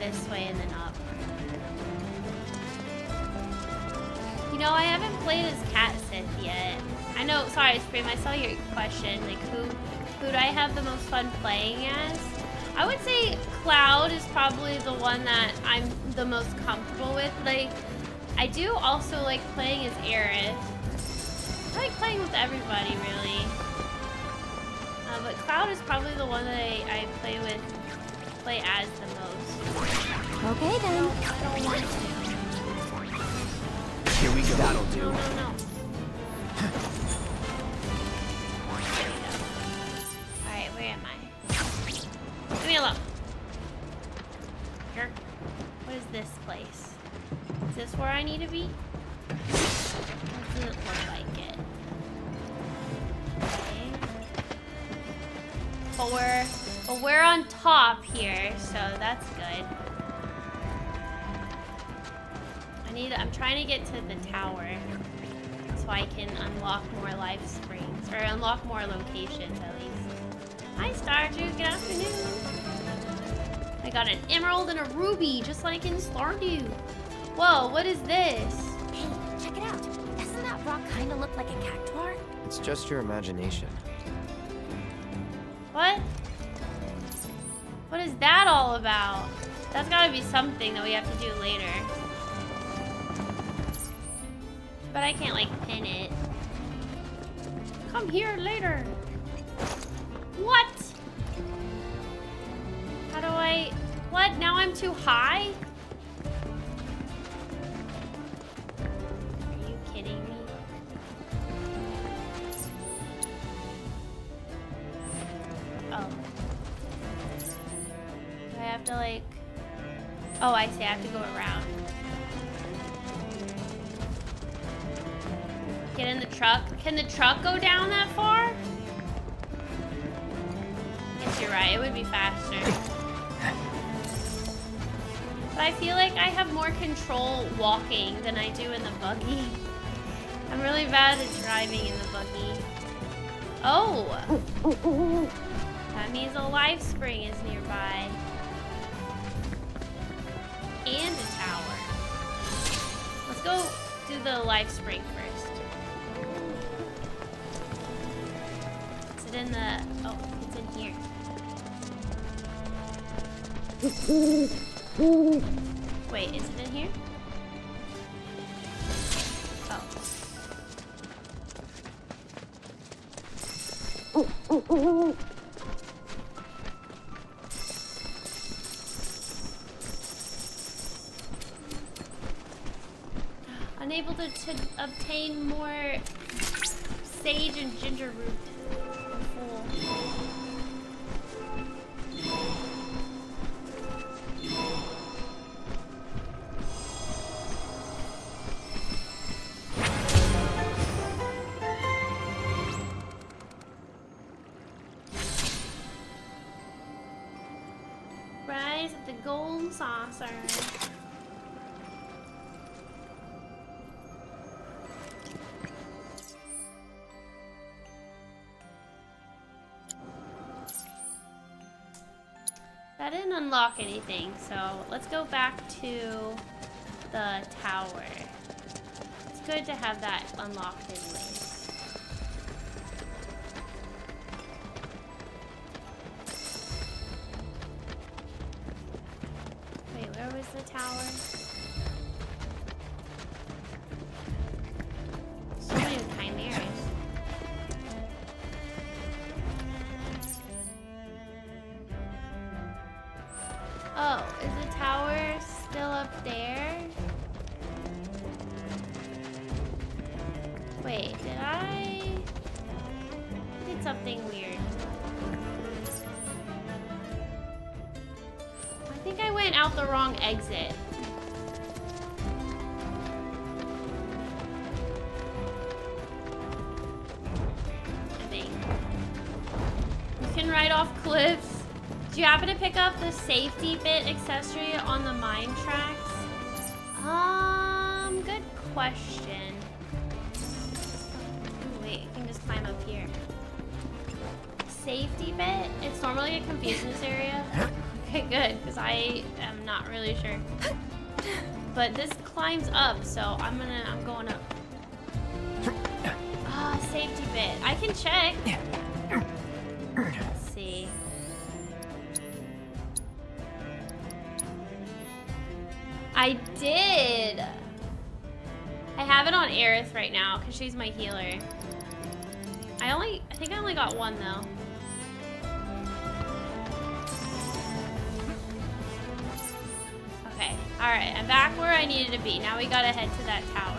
This way and then up. You know, I haven't played as Cait Sith yet. I know, sorry, Spring, I saw your question. Like, who, who do I have the most fun playing as? I would say Cloud is probably the one that I'm the most comfortable with. Like, I do also like playing as Aerith. I like playing with everybody, really. Uh, but Cloud is probably the one that I, I play with, play as the most. Okay then. No, I don't want to. Here we go. That'll do. No, no, no. There we go. Alright, where am I? Give me a look. Here. What is this place? Is this where I need to be? Doesn't look like it. Okay. But we're, but we're on top here, so that's good. I need, I'm trying to get to the tower so I can unlock more life springs, or unlock more locations at least. Hi, Stardew, good afternoon. I got an emerald and a ruby, just like in Stardew. Whoa, what is this? Hey, check it out. Doesn't that rock kind of look like a cactuar? It's just your imagination. What? What is that all about? That's gotta be something that we have to do later. But I can't, like, pin it. Come here later. What? How do I... What? Now I'm too high? To like, oh, I see, I have to go around. Get in the truck. Can the truck go down that far? Guess you're right, it would be faster. But I feel like I have more control walking than I do in the buggy. I'm really bad at driving in the buggy. Oh! That means a life spring is nearby. And a tower. Let's go do the life spring first. Is it in the... Oh, it's in here. Wait, is it in here? Oh. Unable to, to obtain more sage and ginger root. Cool. Rise of the golden saucer. I didn't unlock anything, so let's go back to the tower. It's good to have that unlocked anyway. Wait, where was the tower? So many chimeras. Oh, is the tower still up there? Wait, did I... I did something weird. I think I went out the wrong exit. I think. You can ride off cliffs. Do you happen to pick up the safety bit accessory on the mine tracks? Um, good question. Ooh, wait, I can just climb up here. Safety bit? It's normally a confuseness area. Okay, good, because I am not really sure. But this climbs up, so I'm gonna, I'm going up. Ah, oh, safety bit. I can check. Let's see. I did! I have it on Aerith right now, because she's my healer. I only, I think I only got one though. Okay, all right, I'm back where I needed to be. Now we gotta head to that tower.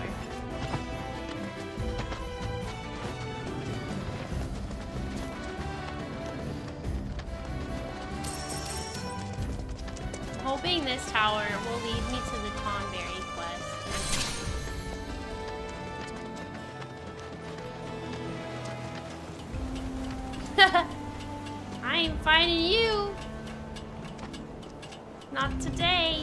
Hoping this tower will lead me to the Tonberry quest. I ain't fighting you. Not today.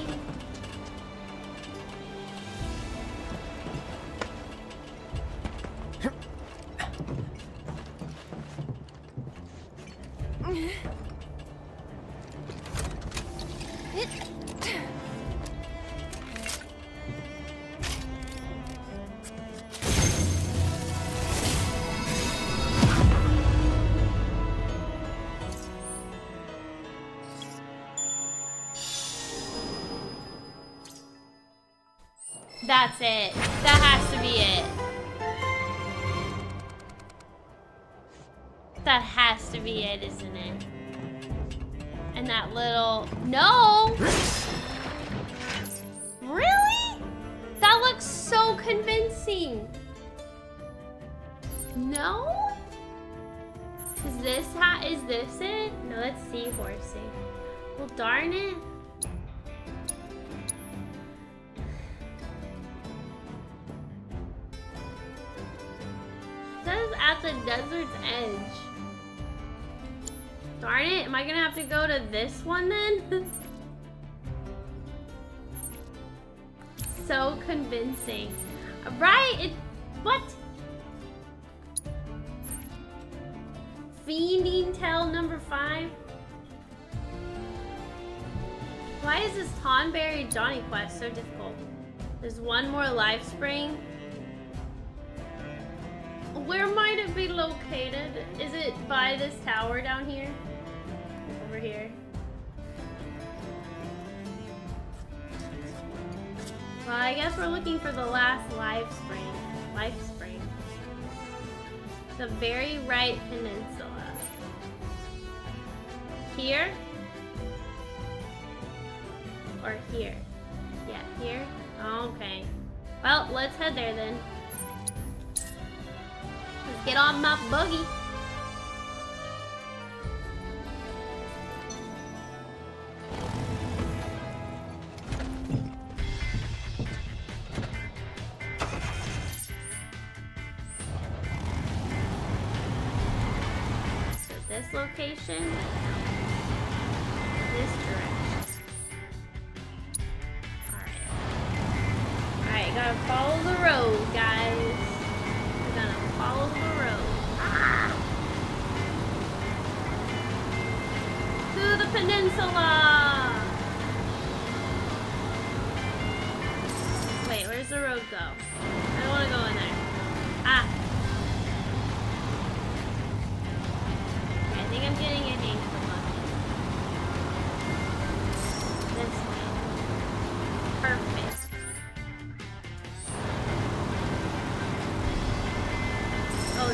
That's it. That has to be it. That has to be it, isn't it? And that little... No! Really? That looks so convincing. No? Is this how... Is this it? No, that's seahorsey. Well, darn it. The desert's edge. Darn it, am I gonna have to go to this one then? So convincing. Right? It, what? Fiend Intel number five? Why is this Tonberry Johnny quest so difficult? There's one more life spring. Where might it be located? Is it by this tower down here? Over here. Well, I guess we're looking for the last life spring. Life spring. The very right peninsula. Here? Or here? Yeah, here? Okay. Well, let's head there then. Get on my boogie. So this location, this direction. All right. All right, gotta follow the road, guys. Follow the road. Ah! To the peninsula! Wait, where's the road go? I don't want to go in there. Ah! Okay, I think I'm getting a hang of the one. This way. Perfect.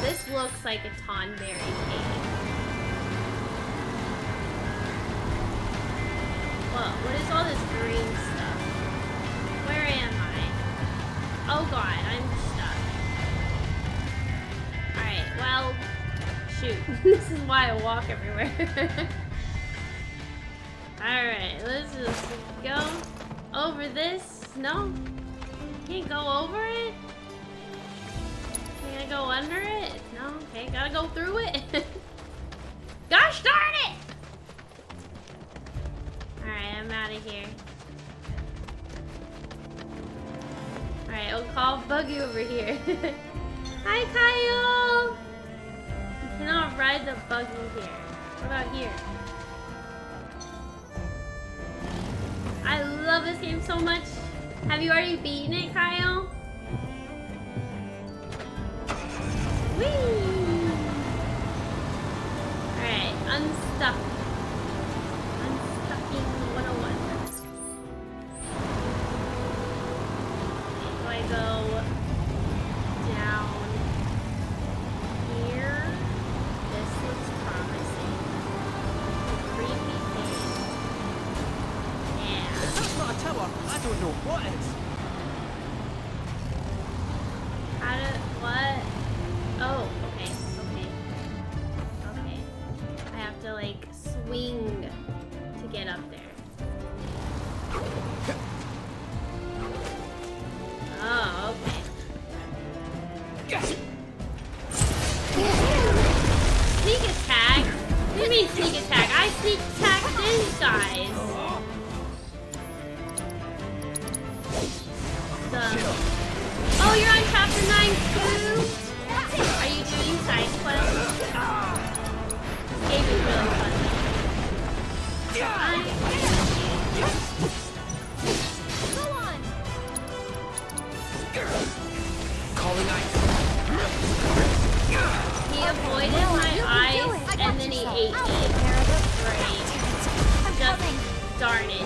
This looks like a Tonberry cave. Whoa, what is all this green stuff? Where am I? Oh god, I'm stuck. Alright, well, shoot. This is why I walk everywhere. Alright, let's just go over this. No? Can't go over it? Can I go under it? No, okay, gotta go through it. Gosh darn it! Alright, I'm out of here. Alright, I'll call Buggy over here. Hi, Kyle! You cannot ride the buggy here. What about here? I love this game so much. Have you already beaten it, Kyle? Whee! Alright, unstuck. Unstucking one oh one. Do I go down here? This looks promising. A creepy thing. Yeah. That's not a tower. I don't know what it is. How do... What? Oh, okay, okay, okay. I have to like swing to get up there. Oh, okay. Sneak attack. Are you doing side quests? This game is really fun. I'm Go on. Calling ice. He avoided my eyes and then he ate me. Great. Just darn it.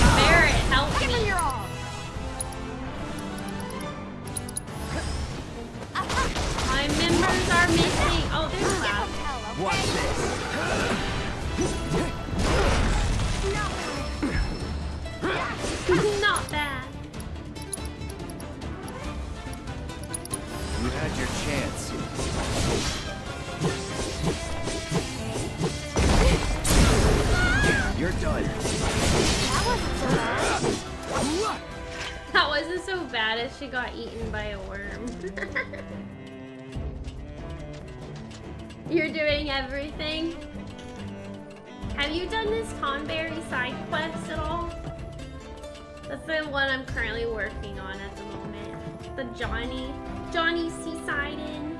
Barrett, help me. Give me your all. My members are missing. Oh, there's Cloud. Watch this. Not bad. Not bad. You had your chance. You're done. That wasn't so bad. That wasn't so bad if she got eaten by a worm. You're doing everything? Have you done this Tonberry side quest at all? That's the one I'm currently working on at the moment. The Johnny, Johnny Seaside Inn.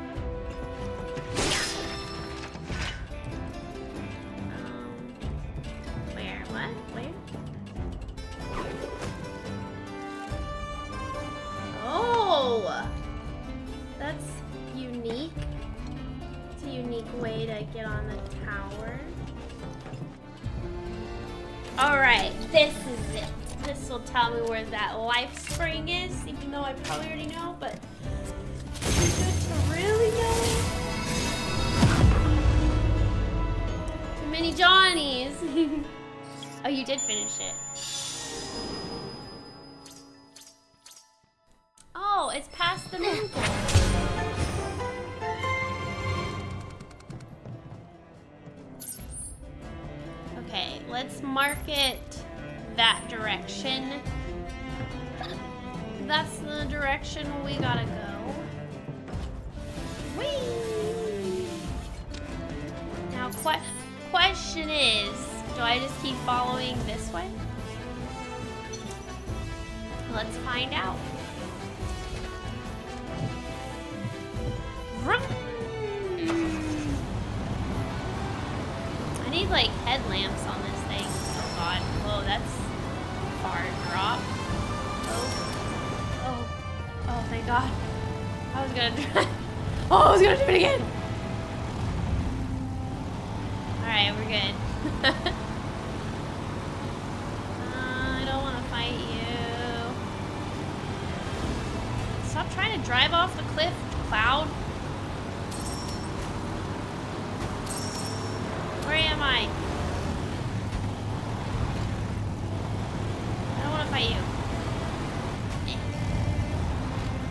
Um, where, what, where? Oh! That's unique. Unique way to get on the tower. Alright, this is it. This will tell me where that life spring is, even though I probably already know, but it's good to really know. Too many Johnnies. Oh, you did finish it. Oh, it's past the moon goal. Okay, let's mark it that direction. That's the direction we gotta go. Whee! Now, que question is, do I just keep following this way? Let's find out. Vroom! I need like headlamps on this thing. Oh god. Whoa, that's a far drop. Oh. Oh. Oh, thank god. I was gonna try. Oh, I was gonna do it again! Alright, we're good. uh, I don't wanna fight you. Stop trying to drive off the cliff, Cloud. Where am I? I don't want to fight you.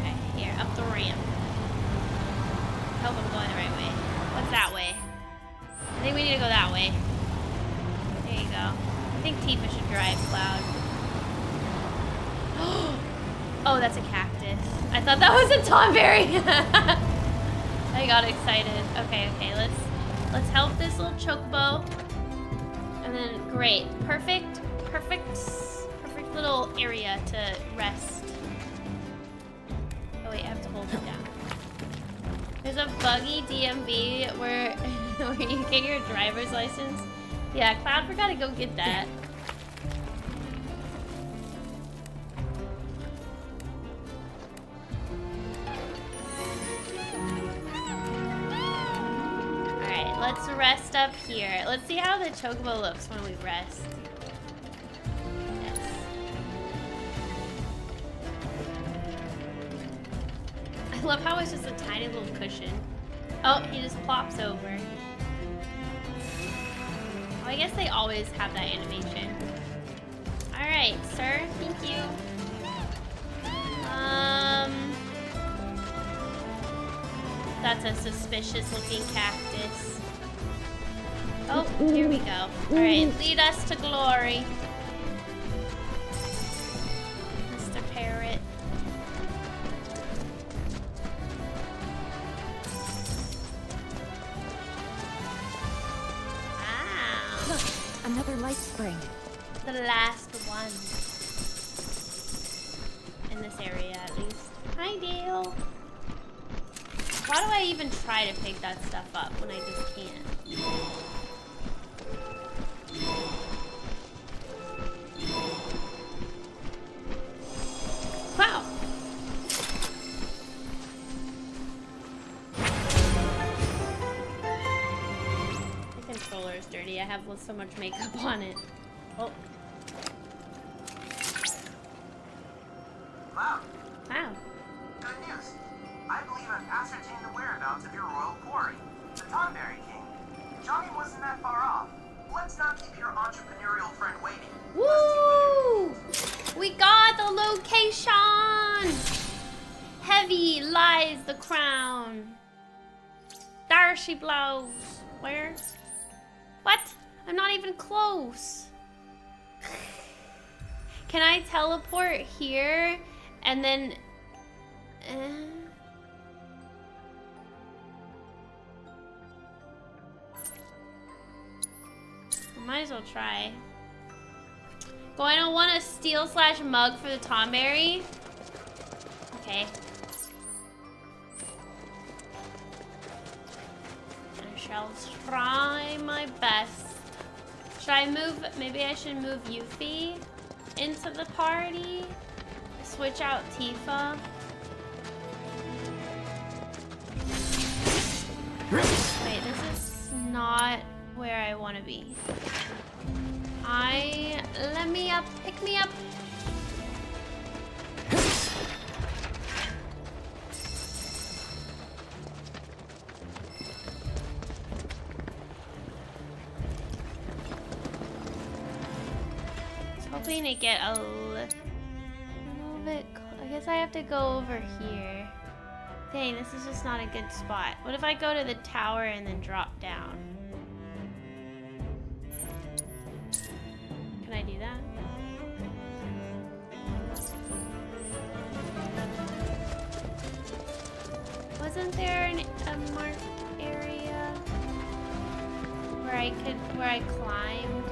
Okay, here, up the ramp. I hope I'm going the right way. What's that way? I think we need to go that way. There you go. I think Tifa should drive, Cloud. Oh, that's a cactus. I thought that was a Tonberry. I got excited. Okay, okay, let's... Let's help this little Chocobo. And then, great. Perfect, perfect, perfect little area to rest. Oh wait, I have to hold it down. There's a buggy D M V where, where you get your driver's license. Yeah, Cloud forgot to go get that. Let's rest up here. Let's see how the Chocobo looks when we rest. Yes. I love how it's just a tiny little cushion. Oh, he just plops over. Oh, I guess they always have that animation. All right, sir, thank you. Um, that's a suspicious looking cactus. Oh, here we go. Alright, lead us to glory. Mister Parrot. Ah. Look, another light spring. The last one. in this area, at least. Hi, Dale. Why do I even try to pick that stuff up when I just can't? Wow. The controller is dirty. I have so much makeup on it. Oh. Wow. Wow. Good news. I believe I've ascertained the whereabouts of your royal quarry, the Tonberry King. Johnny wasn't that far off. Let's not keep your entrepreneurial friend waiting. Woo! We got the location! Heavy lies the crown. There she blows. Where? What? I'm not even close. Can I teleport here and then... Uh... Might as well try. Going to want a steal slash mug for the Tonberry. Okay. I shall try my best. Should I move? Maybe I should move Yuffie into the party. Switch out Tifa. Wait, this is not where I want to be. I let me up, pick me up. I was hoping to get a little bit. I guess I have to go over here. Dang, this is just not a good spot. What if I go to the tower and then drop down? Can I do that? Wasn't there an, a marked area where I could, where I climbed?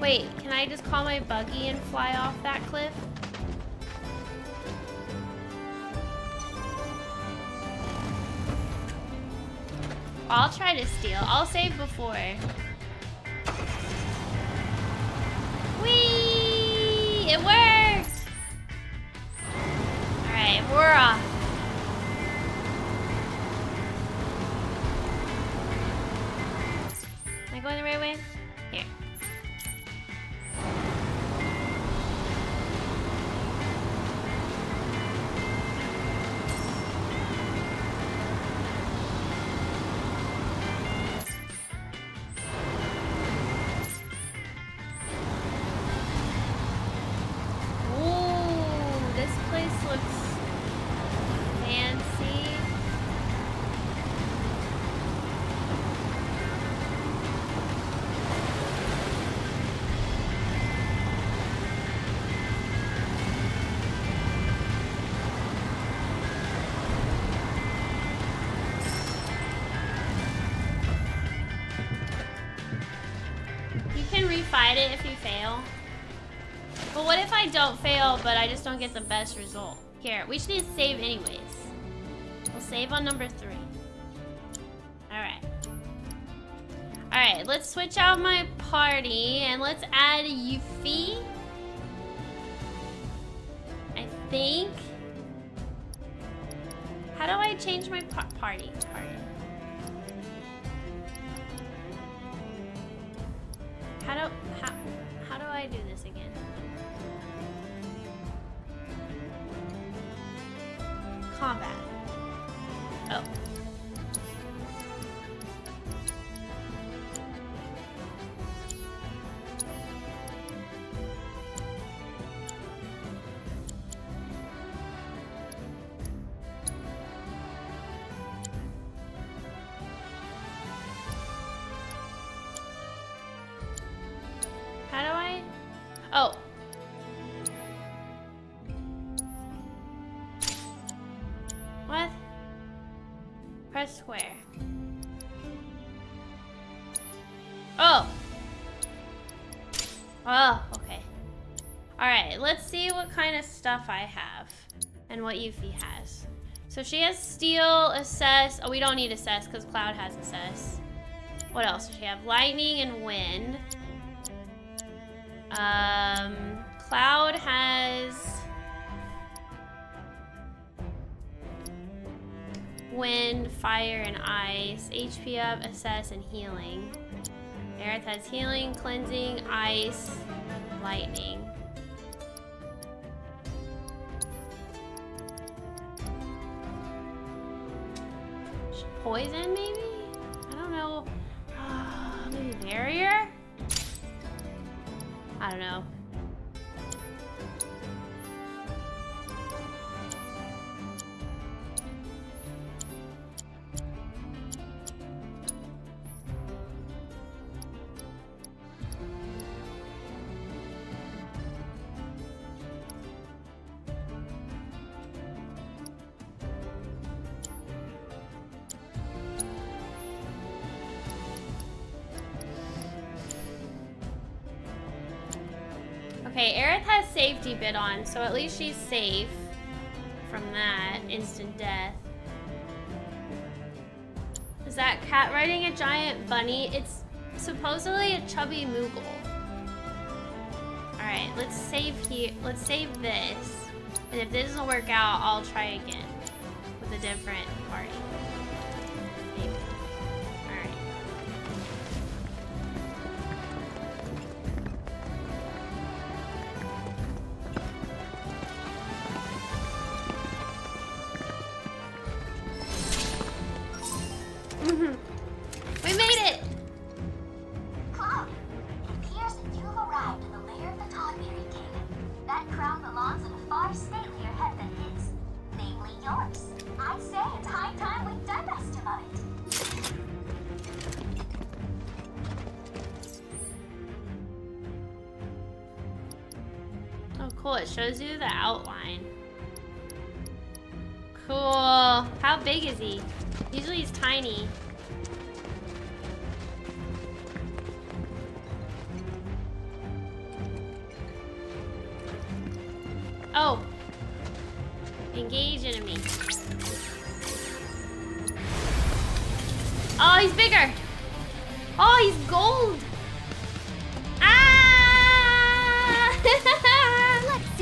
Wait, can I just call my buggy and fly off that cliff? I'll try to steal. I'll save before. Whee! It worked! Alright, we're off. Am I going the right way? Here. Fight it if you fail. But what if I don't fail, but I just don't get the best result? Here, we should need to save anyways. We'll save on number three. Alright. Alright, let's switch out my party and let's add Yuffie. I think. How do I change my pa party? Party. How do, how, how do I do this again? Combat. Oh. Square. Oh. Oh, okay. All Alright, let's see what kind of stuff I have and what Yuffie has. So she has Steel, Assess. Oh, we don't need Assess because Cloud has Assess. What else does she have? Lightning and Wind. Um, Cloud has Wind, Fire, and Ice. H P up, Assess, and Healing. Aerith has Healing, Cleansing, Ice, Lightning. Poison, maybe? I don't know. Uh, maybe Barrier? I don't know. Okay, Aerith has safety bit on, so at least she's safe from that instant death. Is that cat riding a giant bunny? It's supposedly a chubby Moogle. All right, let's save here. Let's save this, and if this doesn't work out, I'll try again with a different party. Maybe. All right. Shows you the outline. Cool. How big is he? Usually he's tiny. Oh. Engage enemy. Oh, he's bigger. Oh, he's gold.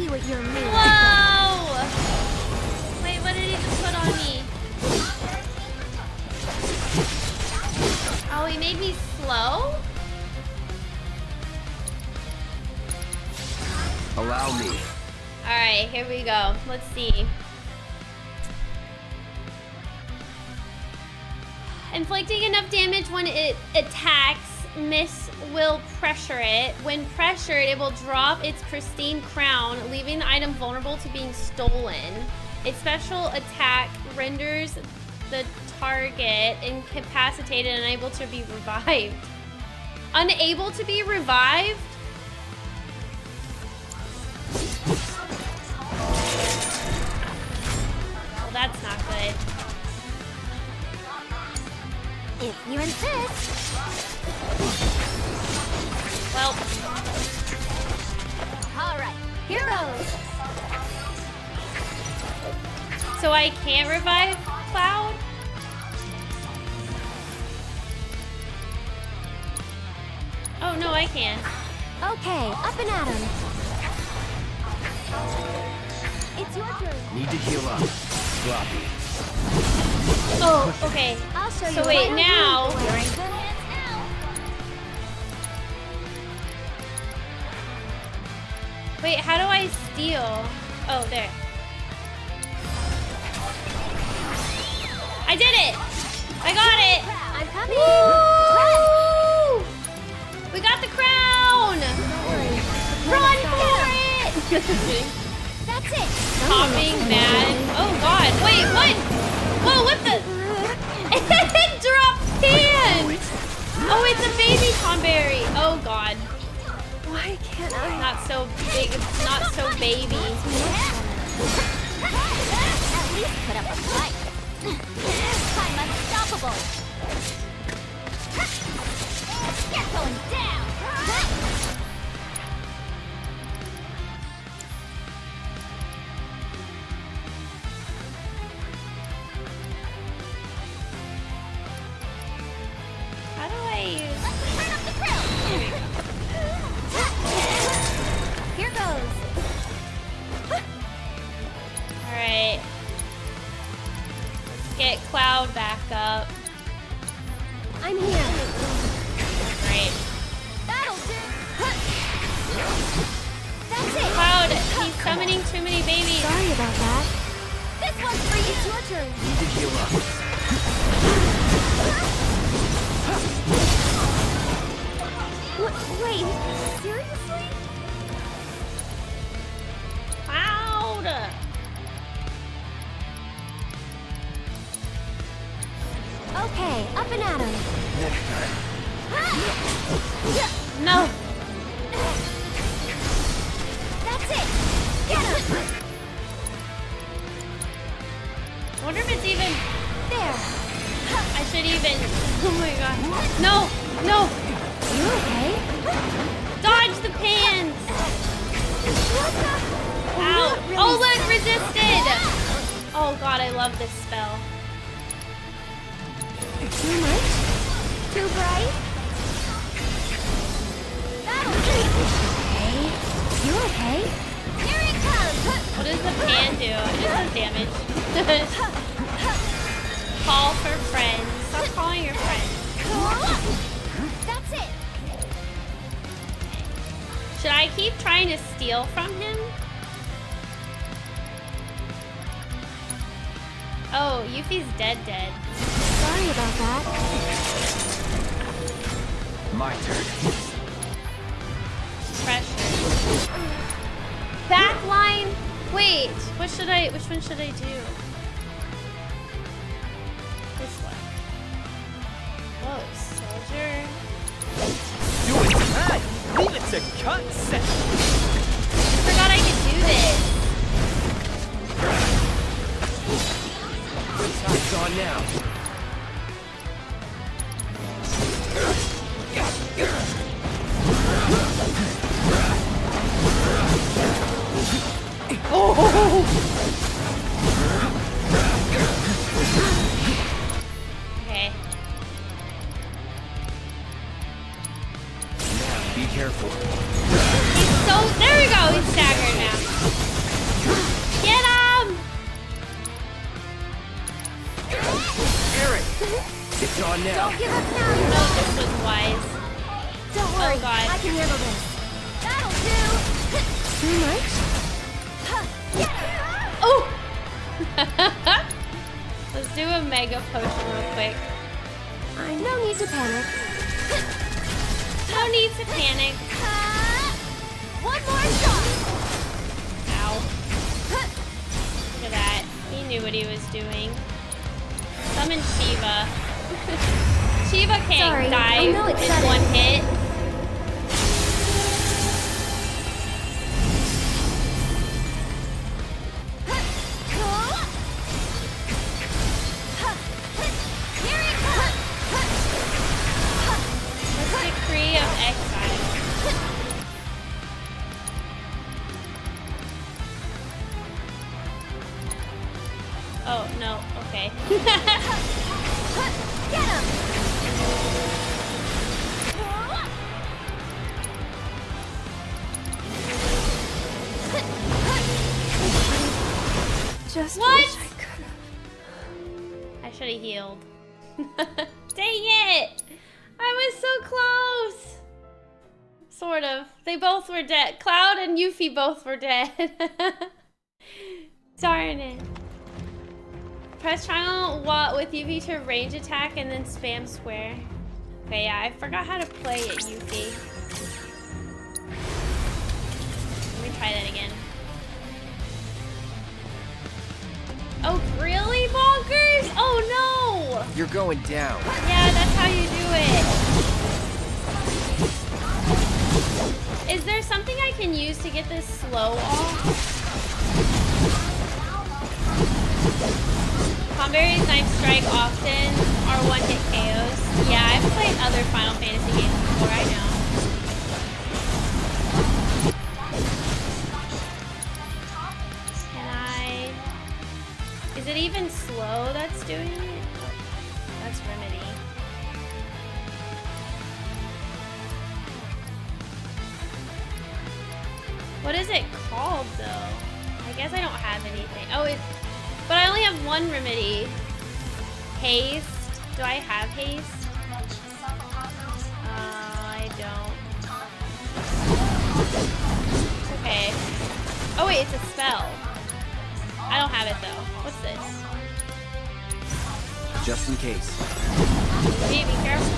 What you're making. Whoa! Wait, what did he just put on me? Oh, he made me slow? Allow me. Alright, here we go. Let's see. Inflicting enough damage when it attacks. Miss will pressure it. When pressured, it will drop its pristine crown, leaving the item vulnerable to being stolen. Its special attack renders the target incapacitated and unable to be revived. Unable to be revived? Well, that's not good. If you insist. Well. Alright, here goes. So I can't revive Cloud? Oh, no, I can. Okay, up and at him. It's your turn. Need to heal up. Sloppy. Oh, okay. I'll show so you wait, now... Wait, how do I steal? Oh, there. I did it! I got it! I'm coming! Woo! We got the crown! Run for it! That's it! Hopping mad. Oh god, wait, what? Whoa, what the? It dropped hands! Oh, it's a baby Tonberry! Oh god. Why can't I? Not so big, not so baby. At least put up a fight. I'm unstoppable. You're going down. turn. Need to heal up. Wait, seriously? Cloud! Okay, up and at him. Next time. No! That's it! Get him! I wonder if it's even... There! I should even... Oh my god. No! No! You okay? Dodge the pins! Ow! Really oh look! Resisted! Oh god, I love this spell. Too much? Too bright? That'll be okay. You okay? Here it comes! What does the pan do? It does damage. Call for friends. Stop calling your friends. That's it! Should I keep trying to steal from him? Oh, Yuffie's dead dead. Sorry about that. My turn. Pressure. Back line. Wait, what should I? Which one should I do? This one. Whoa, soldier. Do it tonight. Leave it to cut session. I forgot I could do this. Time's on now. Oh, oh, oh, oh. Okay. Now be careful. He's so there we go, he's staggered now. Get him! Aerith! It's on now. Don't give up now, you know this was wise. Don't worry, oh, God. I can handle this. That'll do! Too much? Oh! Let's do a mega potion real quick. I no need to panic. No need to panic. One more shot. Ow. Look at that. He knew what he was doing. Summon Shiva. Shiva can't Sorry, die in one hit. Cloud and Yuffie both were dead. Darn it. Press triangle while with Yuffie to range attack and then spam square. Okay, yeah, I forgot how to play it, Yuffie. Let me try that again. Oh, really, bonkers? Oh, no! You're going down. Yeah, that's how you do it. Is there something I can use to get this slow off? Tonberry's knife strike often are one hit K Os. Yeah, I've played other Final Fantasy games before, I know. Can I... Is it even slow that's doing it? Oh, that's Remedy. What is it called, though? I guess I don't have anything. Oh, it's... But I only have one remedy. Haste. Do I have haste? Uh, I don't. It's okay. Oh, wait, it's a spell. I don't have it, though. What's this? just in case. Hey, be careful.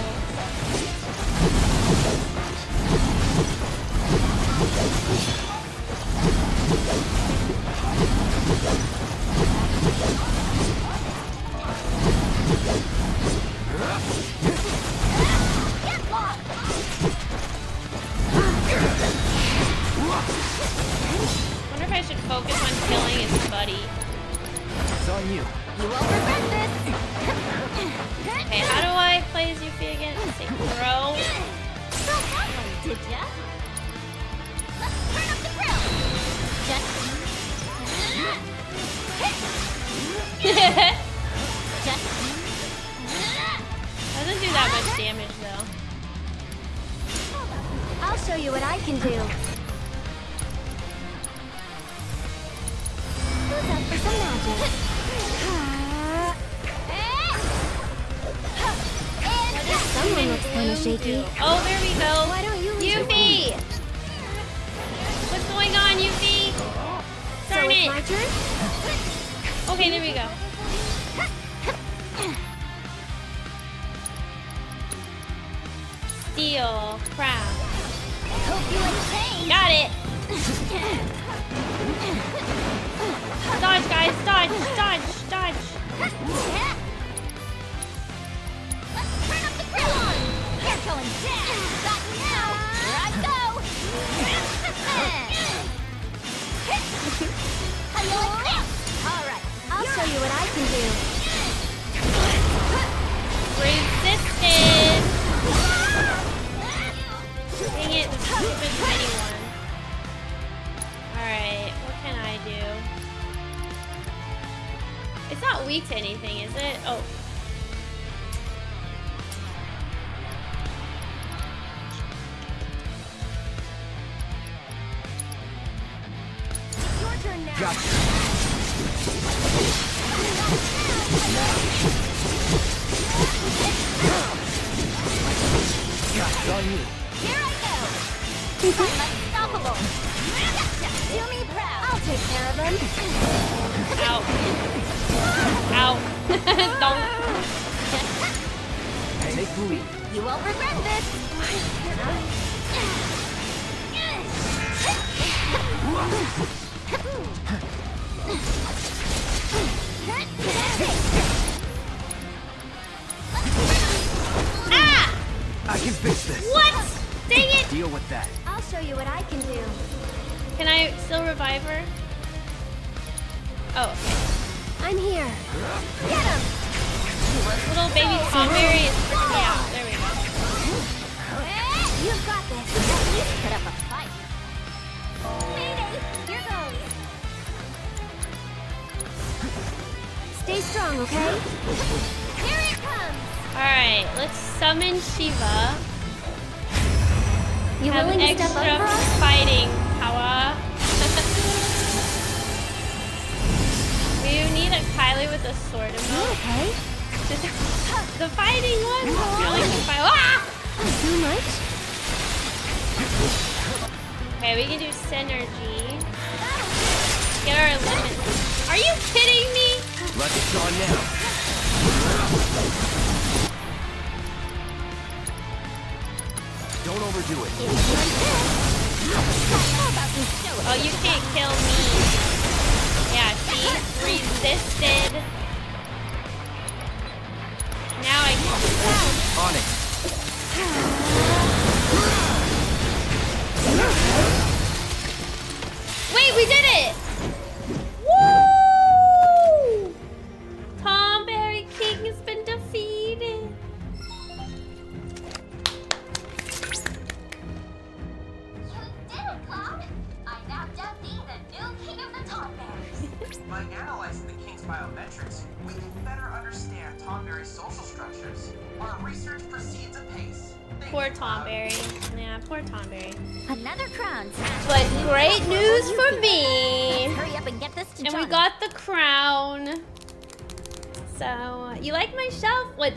But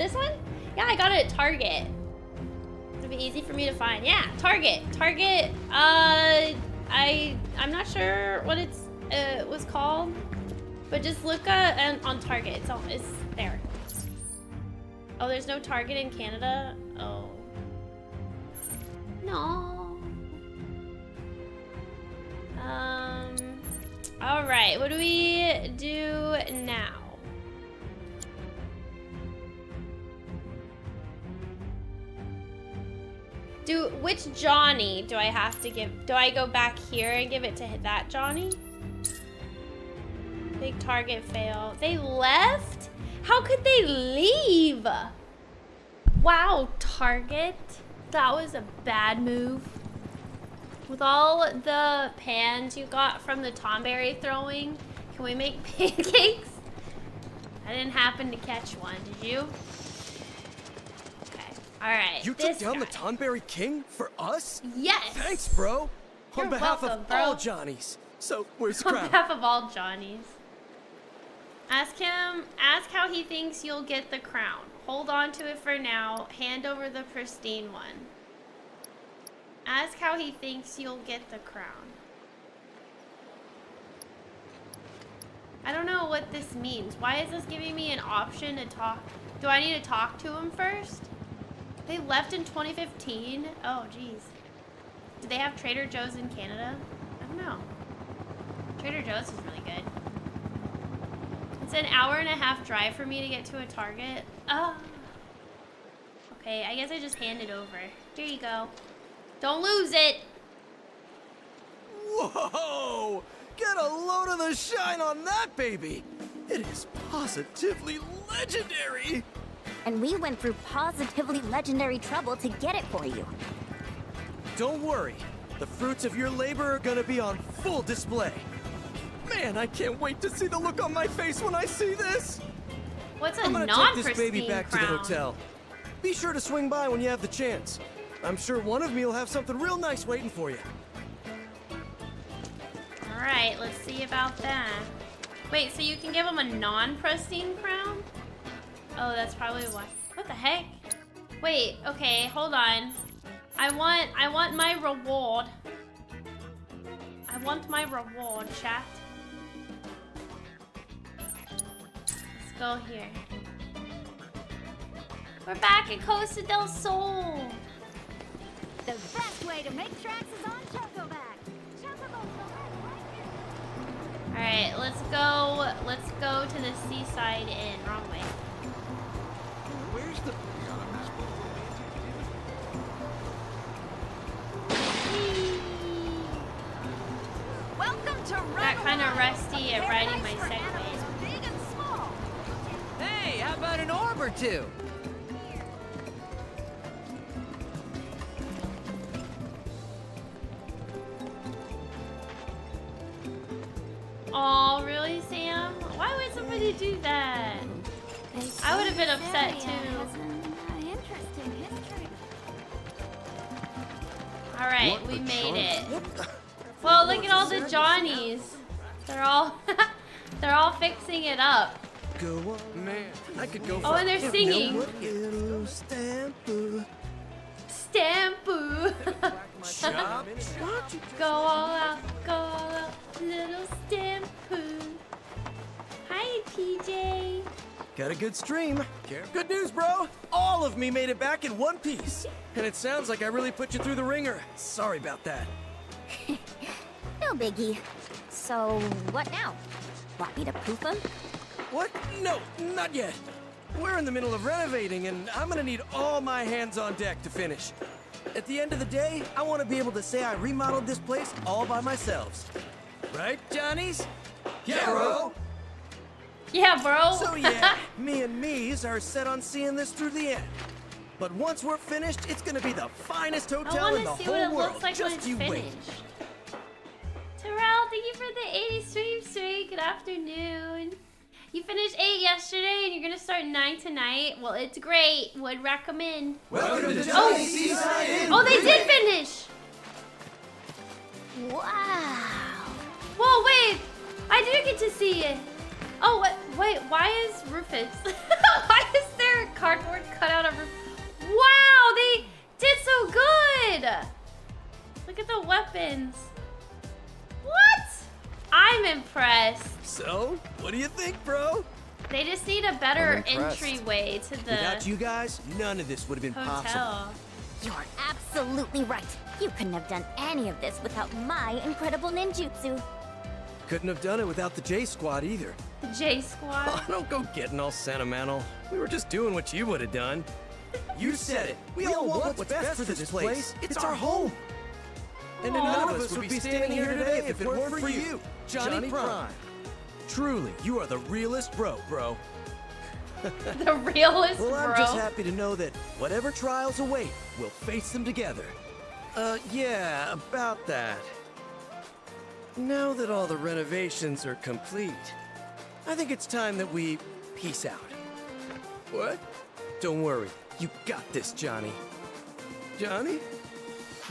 just look uh, on Target. It's all, it's there. Oh, there's no Target in Canada? Oh. No. Um. All right, what do we do now? Do, which Johnny do I have to give? Do I go back here and give it to that Johnny? Big Target fail. They left? How could they leave? Wow, Target. That was a bad move. With all the pans you got from the Tonberry throwing, can we make pancakes? I didn't happen to catch one, did you? All right, you took down guy. the Tonberry King for us? Yes. Thanks, bro. You're on behalf welcome, of bro. all Johnnies. So we're scrapped. On behalf of all Johnnies. Ask him. Ask how he thinks you'll get the crown. Hold on to it for now. Hand over the pristine one. Ask how he thinks you'll get the crown. I don't know what this means. Why is this giving me an option to talk? Do I need to talk to him first? They left in twenty fifteen? Oh, geez. Do they have Trader Joe's in Canada? I don't know. Trader Joe's is really good. It's an hour and a half drive for me to get to a Target. Oh. Okay, I guess I just hand it over. There you go. Don't lose it. Whoa! Get a load of the shine on that, baby. It is positively legendary. And we went through positively legendary trouble to get it for you. Don't worry. The fruits of your labor are gonna be on full display. Man, I can't wait to see the look on my face when I see this! What's a non-pristine crown? I'm gonna take this baby back to the hotel. Be sure to swing by when you have the chance. I'm sure one of me will have something real nice waiting for you. Alright, let's see about that. Wait, so you can give him a non-pristine crown? Oh, that's probably why. What the heck? Wait, okay, hold on. I want, I want my reward. I want my reward, chat. Let's go here. We're back at Costa del Sol. The best way to make tracks is on Chocobo. All right, let's go. Let's go to the Seaside Inn. Wrong way. Where's the... Welcome to Got kind of rusty at riding my Segway. Hey, how about an orb or two? Aw, really, Sam? Why would somebody do that? I would have been upset too. All right, we made it. Well, look at all the Johnnies. They're all, they're all fixing it up. Oh, and they're singing. Stampu. Go all out, go all out, little Stampu. Hi, P J. Got a good stream. Good news, bro. All of me made it back in one piece. And it sounds like I really put you through the ringer. Sorry about that. No biggie. So, what now? Want me to poof him? What? No, not yet. We're in the middle of renovating, and I'm gonna need all my hands on deck to finish. At the end of the day, I want to be able to say I remodeled this place all by myself. Right, Johnnies? Yeah, bro. Yeah, bro. So yeah, me and me's are set on seeing this through the end. But once we're finished, it's gonna be the finest hotel in the whole world. Like Just you finished. wait. Terrell, thank you for the eighty stream stream. Good afternoon. You finished eight yesterday, and you're gonna start nine tonight. Well, it's great. Would recommend. Welcome to oh. Seaside Inn. Oh, they did finish. Wow. Whoa, wait. I did get to see it. Oh, what? Wait, why is Rufus? Why is there a cardboard cutout of Rufus? Wow, they did so good! Look at the weapons. What? I'm impressed. So, what do you think, bro? They just need a better entryway to the Without you guys, none of this would have been hotel. possible. You're absolutely right. You couldn't have done any of this without my incredible ninjutsu. Couldn't have done it without the J Squad either. The J Squad? Oh, don't go getting all sentimental. We were just doing what you would have done. You said it. We, we all want what's, what's best, best for this place. place. It's, it's our home. Aww. And none of us would be standing here today if it weren't for you, Johnny, Johnny Prime. Prime. Truly, you are the realest bro, bro. The realest bro? Well, I'm bro. just happy to know that whatever trials await, we'll face them together. Uh, yeah, about that. Now that all the renovations are complete, I think it's time that we peace out. What? Don't worry. You got this, Johnny. Johnny?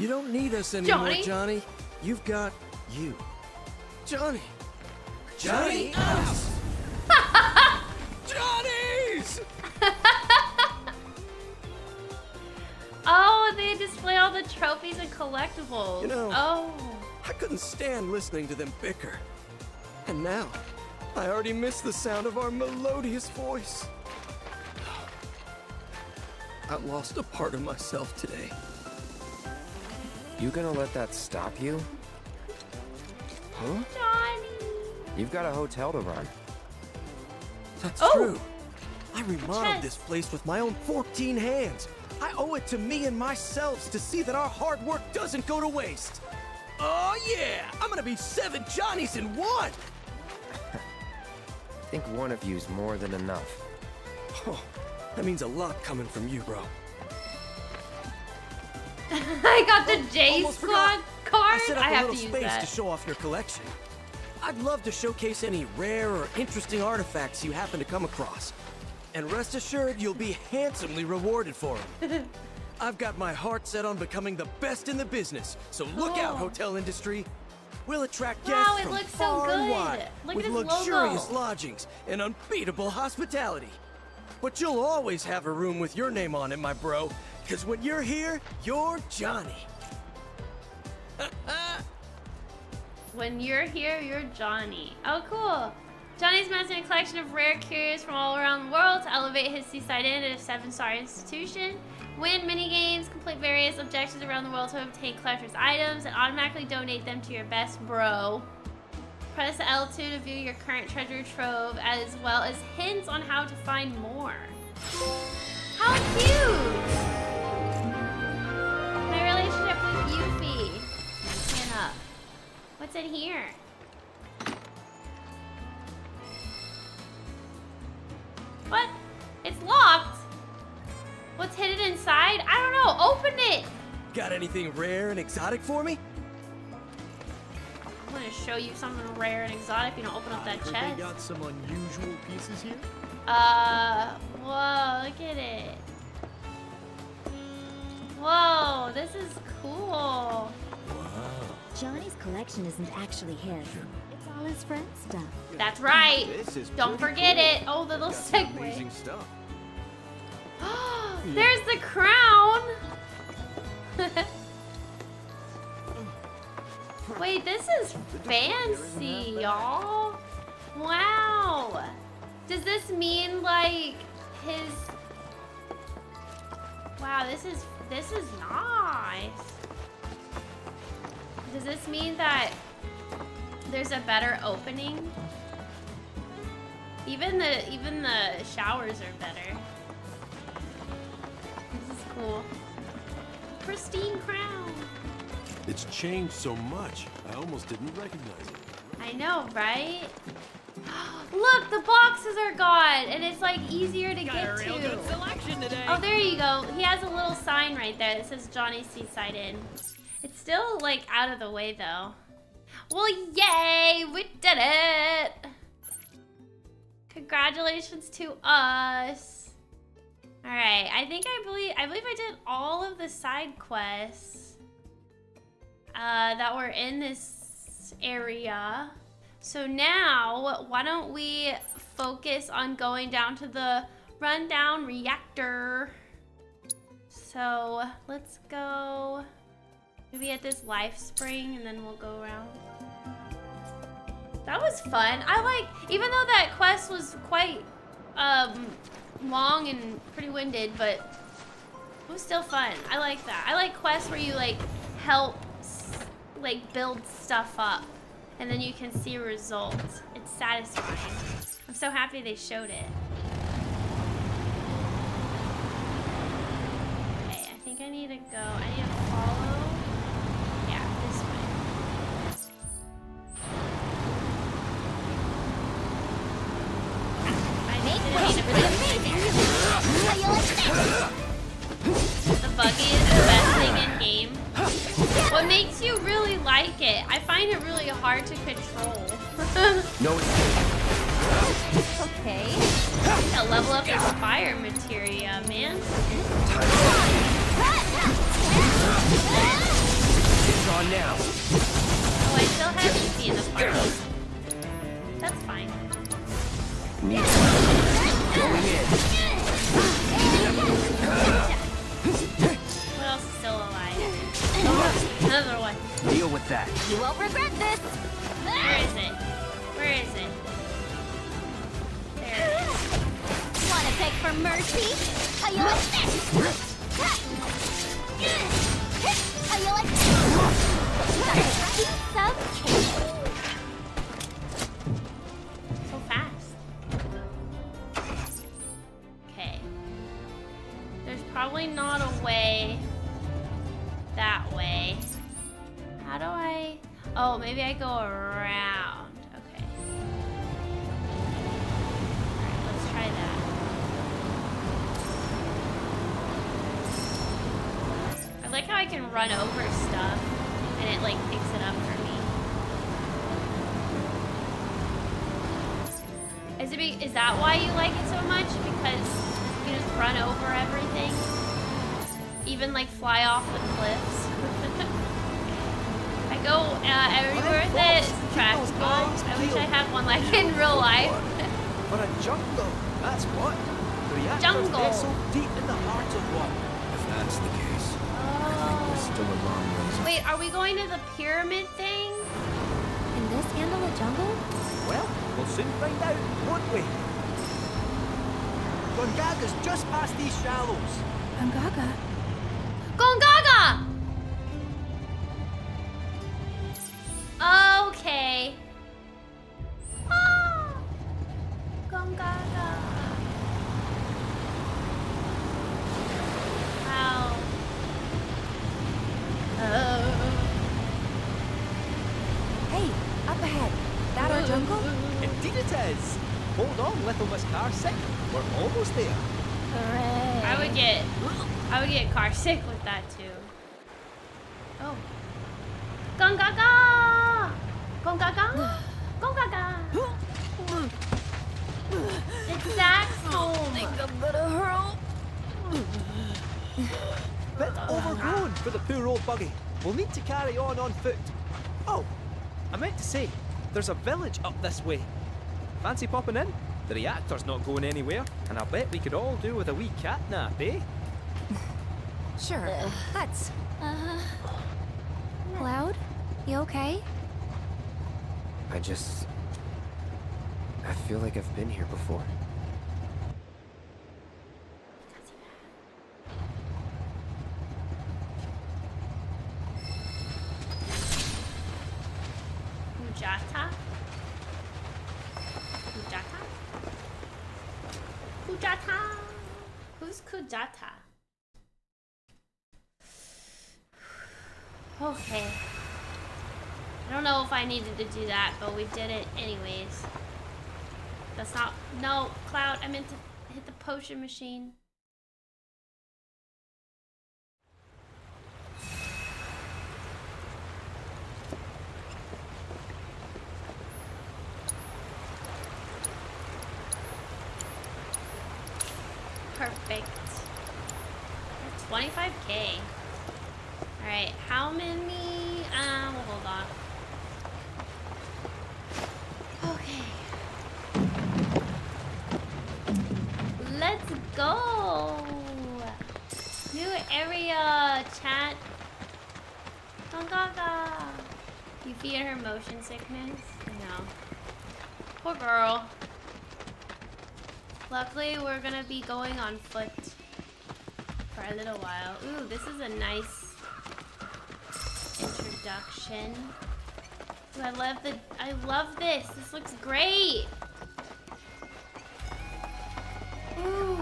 You don't need us anymore, Johnny. Johnny. You've got you. Johnny. Johnny us! Johnny's! Oh, they display all the trophies and collectibles. You know, oh. I couldn't stand listening to them bicker. And now, I already miss the sound of our melodious voice. I lost a part of myself today. You gonna let that stop you? Huh? Johnny! You've got a hotel to run. That's oh. true. I remodeled Chess. this place with my own fourteen hands. I owe it to me and myself to see that our hard work doesn't go to waste. Oh yeah! I'm gonna be seven Johnnies in one! I think one of you's more than enough. Oh, that means a lot coming from you, bro. I got the J Squad card. I set up I a have little to use space that. to show off your collection. I'd love to showcase any rare or interesting artifacts you happen to come across. And rest assured, you'll be handsomely rewarded for them. I've got my heart set on becoming the best in the business, so cool. look out, hotel industry. We'll attract guests wow, it from looks far so good. and wide look with at this luxurious logo. lodgings and unbeatable hospitality. But you'll always have a room with your name on it, my bro, because when you're here, you're Johnny. When you're here, you're Johnny. Oh, cool. Johnny's amassing a collection of rare curios from all around the world to elevate his seaside inn at a seven-star institution. Win minigames, complete various objectives around the world to obtain collector's items, and automatically donate them to your best bro. Press L two to view your current treasure trove, as well as hints on how to find more. How cute! My relationship with Yuffie. Stand up. What's in here? What? It's locked. What's hidden inside? I don't know. Open it. Got anything rare and exotic for me? I'm gonna show you something rare and exotic. You don't open up that uh, chest. We got some unusual pieces here. Uh. Whoa! Look at it. Whoa! This is cool. Wow. Johnny's collection isn't actually his. It's all his friend's stuff. That's right. Don't forget cool. it. Oh, the little segue. Amazing stuff. There's the crown. Wait, this is fancy, y'all. Wow. Does this mean like his? Wow, this is this is nice. Does this mean that there's a better opening? Even the even the showers are better. This is cool. Pristine crown. It's changed so much. I almost didn't recognize it. I know, right? Look, the boxes are gone, and it's like easier to Got get a real to. Good selection today. Oh, there you go. He has a little sign right there that says Johnny's Seaside Inn. It's still, like, out of the way, though. Well, yay! We did it! Congratulations to us. All right, I think I believe I believe I did all of the side quests uh, that were in this area. So now, why don't we focus on going down to the rundown reactor? So let's go. Maybe at this life spring, and then we'll go around. That was fun. I like, even though that quest was quite um, long and pretty winded, but it was still fun. I like that. I like quests where you like help like build stuff up and then you can see results. It's satisfying. I'm so happy they showed it. Okay, I think I need to go. I need to follow. Yeah, this way. I need to, I need to put it. The buggy is the best thing in game. What makes you really like it? I find it really hard to control. No. Okay. Yeah, level up your fire materia, man. It's on now. Oh, I still have Yuffie in the party. That's fine. Yeah. What else is still alive? Oh, another one. Deal with that. You won't regret this. Where is it? Where is it? Want to beg for mercy? How you like this? How you like this? Got a piece of cake. So fast. Okay. There's probably not a way that way. How do I? Oh, maybe I go around. Try that. I like how I can run over stuff and it like picks it up for me. Is it be is that why you like it so much? Because you just run over everything? Even like fly off the cliffs. I go uh, everywhere with it. It's practical. I wish I had one like in real life. Or a jungle, that's what. The reactors, they're so deep in the heart of one. If that's the case, oh. I think we're still a long ways. Wait, are we going to the pyramid thing? Can this handle a jungle? Well, we'll soon find out, won't we? Gongaga's just past these shallows. Gongaga? Gongaga! Okay. Gongaga. Wow. Oh. Hey, up ahead. That our jungle? Indeed it is. Hold on, little Miss Car Sick. We're almost there. Hooray. I would get I would get car sick with that too. Oh. Gongaga! Gongaga! Gongaga! It's Zack's home. I think I'm gonna hurl. Bit overgrown for the poor old buggy. We'll need to carry on on foot. Oh, I meant to say, there's a village up this way. Fancy popping in? The reactor's not going anywhere, and I bet we could all do with a wee catnap, eh? Sure, uh, that's... Uh, Cloud, you okay? I just... I feel like I've been here before. Ujata? Ujata? Ujata! Who's Kujata? Okay. I don't know if I needed to do that, but we did it anyways. That's not, no, Cloud, I meant to hit the potion machine. Perfect. twenty-five K. All right, how many, uh, we'll hold on. Okay. Let's go! New area, chat. Gongaga! You feed her motion sickness? No. Poor girl. Luckily, we're gonna be going on foot for a little while. Ooh, this is a nice introduction. Ooh, I love the, I love this. This looks great. Ooh. Ooh,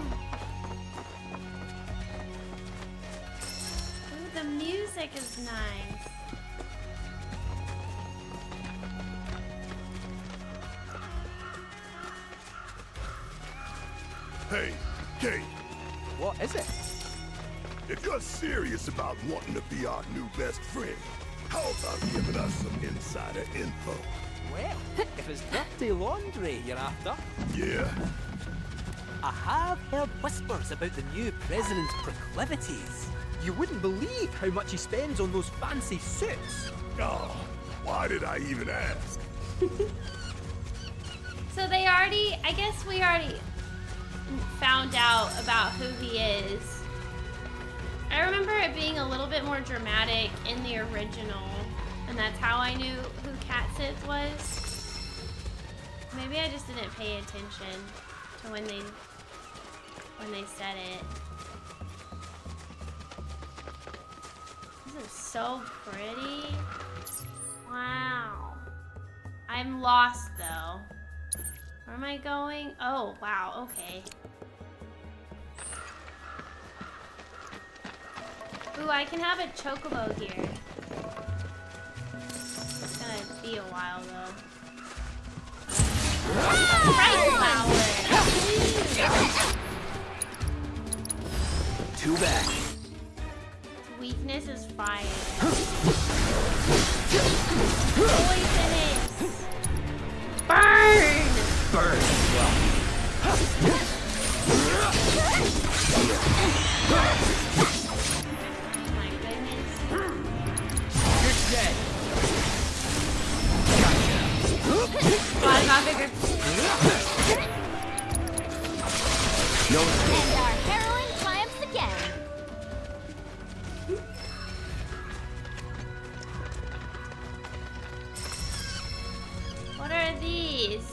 the music is nice. Hey, Cait. What is it? If you're serious about wanting to be our new best friend, how about giving us some insider info? Well, if it's dirty laundry you're after. Yeah. I have heard whispers about the new president's proclivities. You wouldn't believe how much he spends on those fancy suits. Oh, why did I even ask? So they already, I guess we already... found out about who he is. I remember it being a little bit more dramatic in the original, and that's how I knew who Cait Sith was. Maybe I just didn't pay attention to when they when they said it. This is so pretty. Wow. I'm lost though. Where am I going? Oh, wow, okay. Ooh, I can have a Chocobo here. It's gonna be a while, though. Ah! Right flower! Too bad. Weakness is fire. Poisonous! Burn! Burn as well. My goodness. You're dead. Gotcha. Got my bigger. No. And our heroine triumphs again. What are these?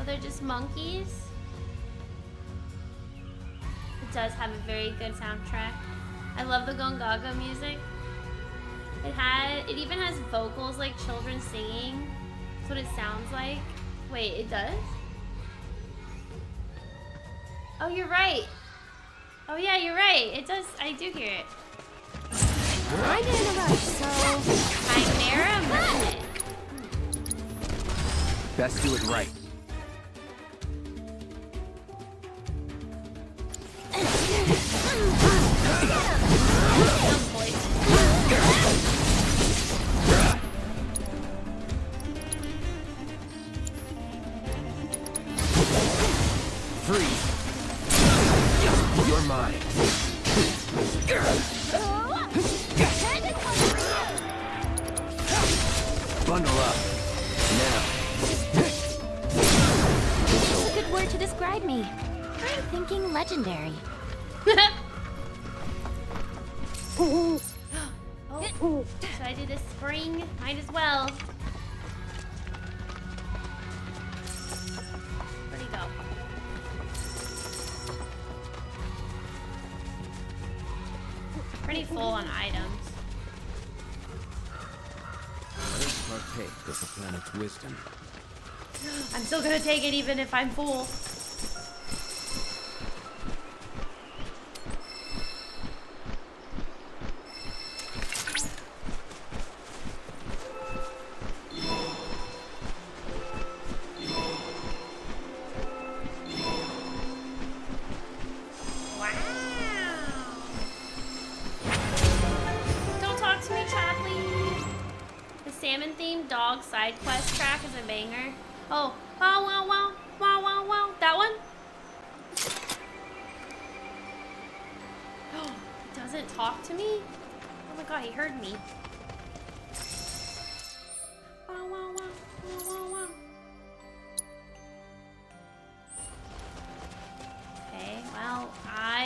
Oh, they're just monkeys? It does have a very good soundtrack. I love the Gongaga music. It had, it even has vocals like children singing. That's what it sounds like. Wait, it does? Oh, you're right. Oh yeah, you're right. It does, I do hear it. I did a rush, so... Chimera Mushroom. Best do it right. Free. You're mine. Bundle up. Now. That's a good word to describe me. I'm thinking legendary. Oh, should I do this spring? Might as well. Where'd he go? Pretty full on items. Let's partake of the planet's wisdom. I'm still gonna take it even if I'm full. Side quest track is a banger. Oh, wow, wow, wow, wow, wow, wow. That one? Oh, he doesn't talk to me? Oh my god, he heard me. Wow, wow, wow, wow, wow, wow. Okay, well, I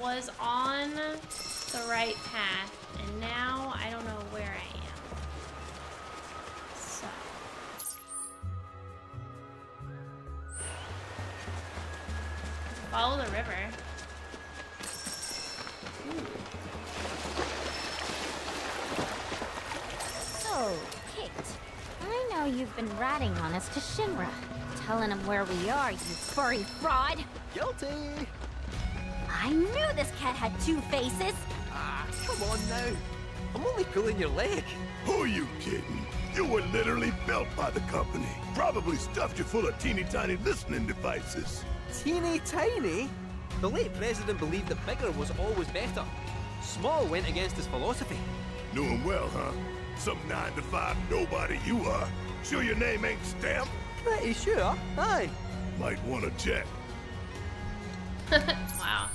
was on the right path, and now I don't know where I am. follow the river. So, Cait, I know you've been ratting on us to Shinra, telling them where we are, you furry fraud. Guilty. I knew this cat had two faces. Ah, come on now. I'm only pulling your leg. Who are you kidding? You were literally built by the company. Probably stuffed you full of teeny tiny listening devices. Teeny tiny? The late president believed that bigger was always better. Small went against his philosophy. Knew him well, huh? Some nine to five nobody you are. Sure your name ain't Stamp? Pretty sure, aye. Might want to check. Wow.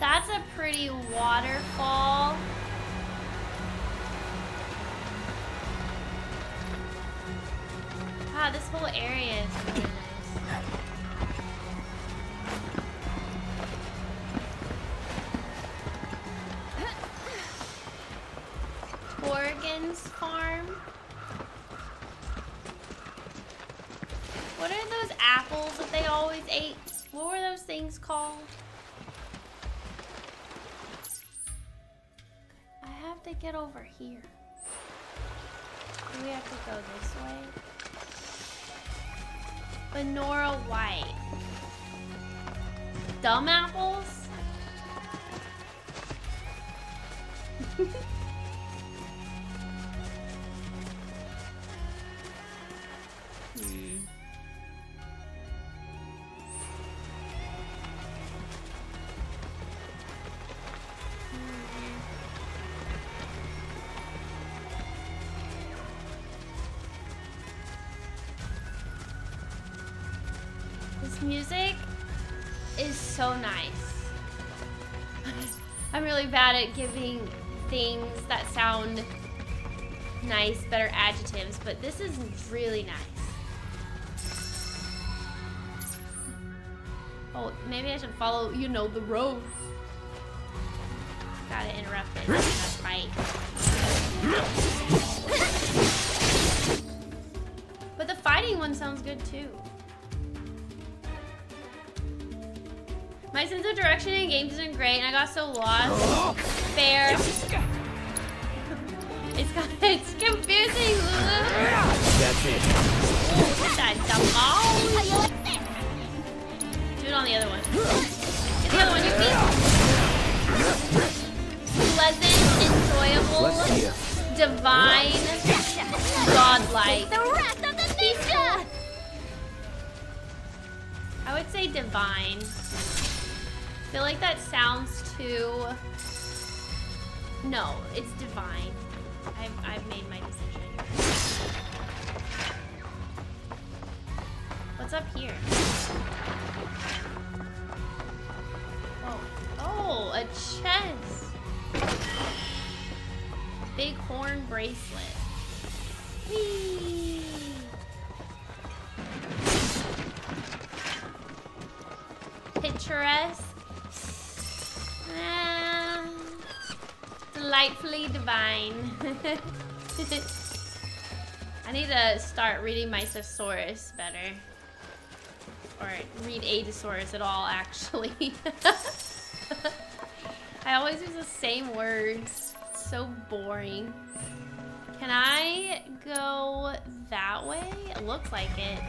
That's a pretty waterfall. Wow, this whole area is really nice. Gorgon's farm. What are those apples that they always ate? What were those things called? To get over here. Do we have to go this way? Benora White. Dumb apples? hmm. Music is so nice. I'm really bad at giving things that sound nice better adjectives, but this is really nice. Oh, maybe I should follow, you know, the road. Gotta interrupt it. That's right. But the fighting one sounds good too. My sense of direction in games isn't great, and I got so lost. Fair. It's got, it's confusing, Lulu. That's it. Ooh, look at that dumb ball. Do it on the other one. Get the other one, Yuffie. Pleasant, enjoyable, divine, godlike. The rest of the ninja. I would say divine. I feel like that sounds too... No, it's divine. I've, I've made my decision. What's up here? Oh, oh, a chest. Big horn bracelet. Whee! Picturesque. Ah, delightfully divine. I need to start reading my thesaurus better. Or read a thesaurus at all, actually. I always use the same words. It's so boring. Can I go that way? It looks like it.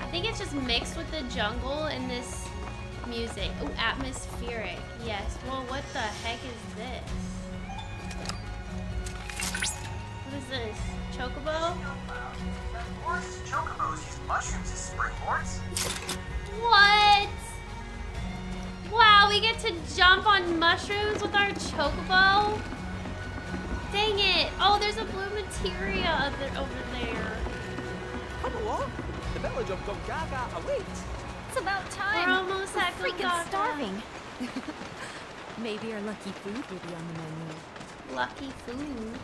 I think it's just mixed with the jungle and this music. Oh, atmospheric. Yes. Well, what the heck is this? What is this? Chocobo? Of course, chocobos use mushrooms as springboards. What? Wow, we get to jump on mushrooms with our chocobo? Dang it. Oh, there's a blue materia over there. Come along. The village of Gongaga awaits. It's about time. We're almost at Gongaga. Freaking starving. Maybe our lucky food will be on the menu. Lucky food.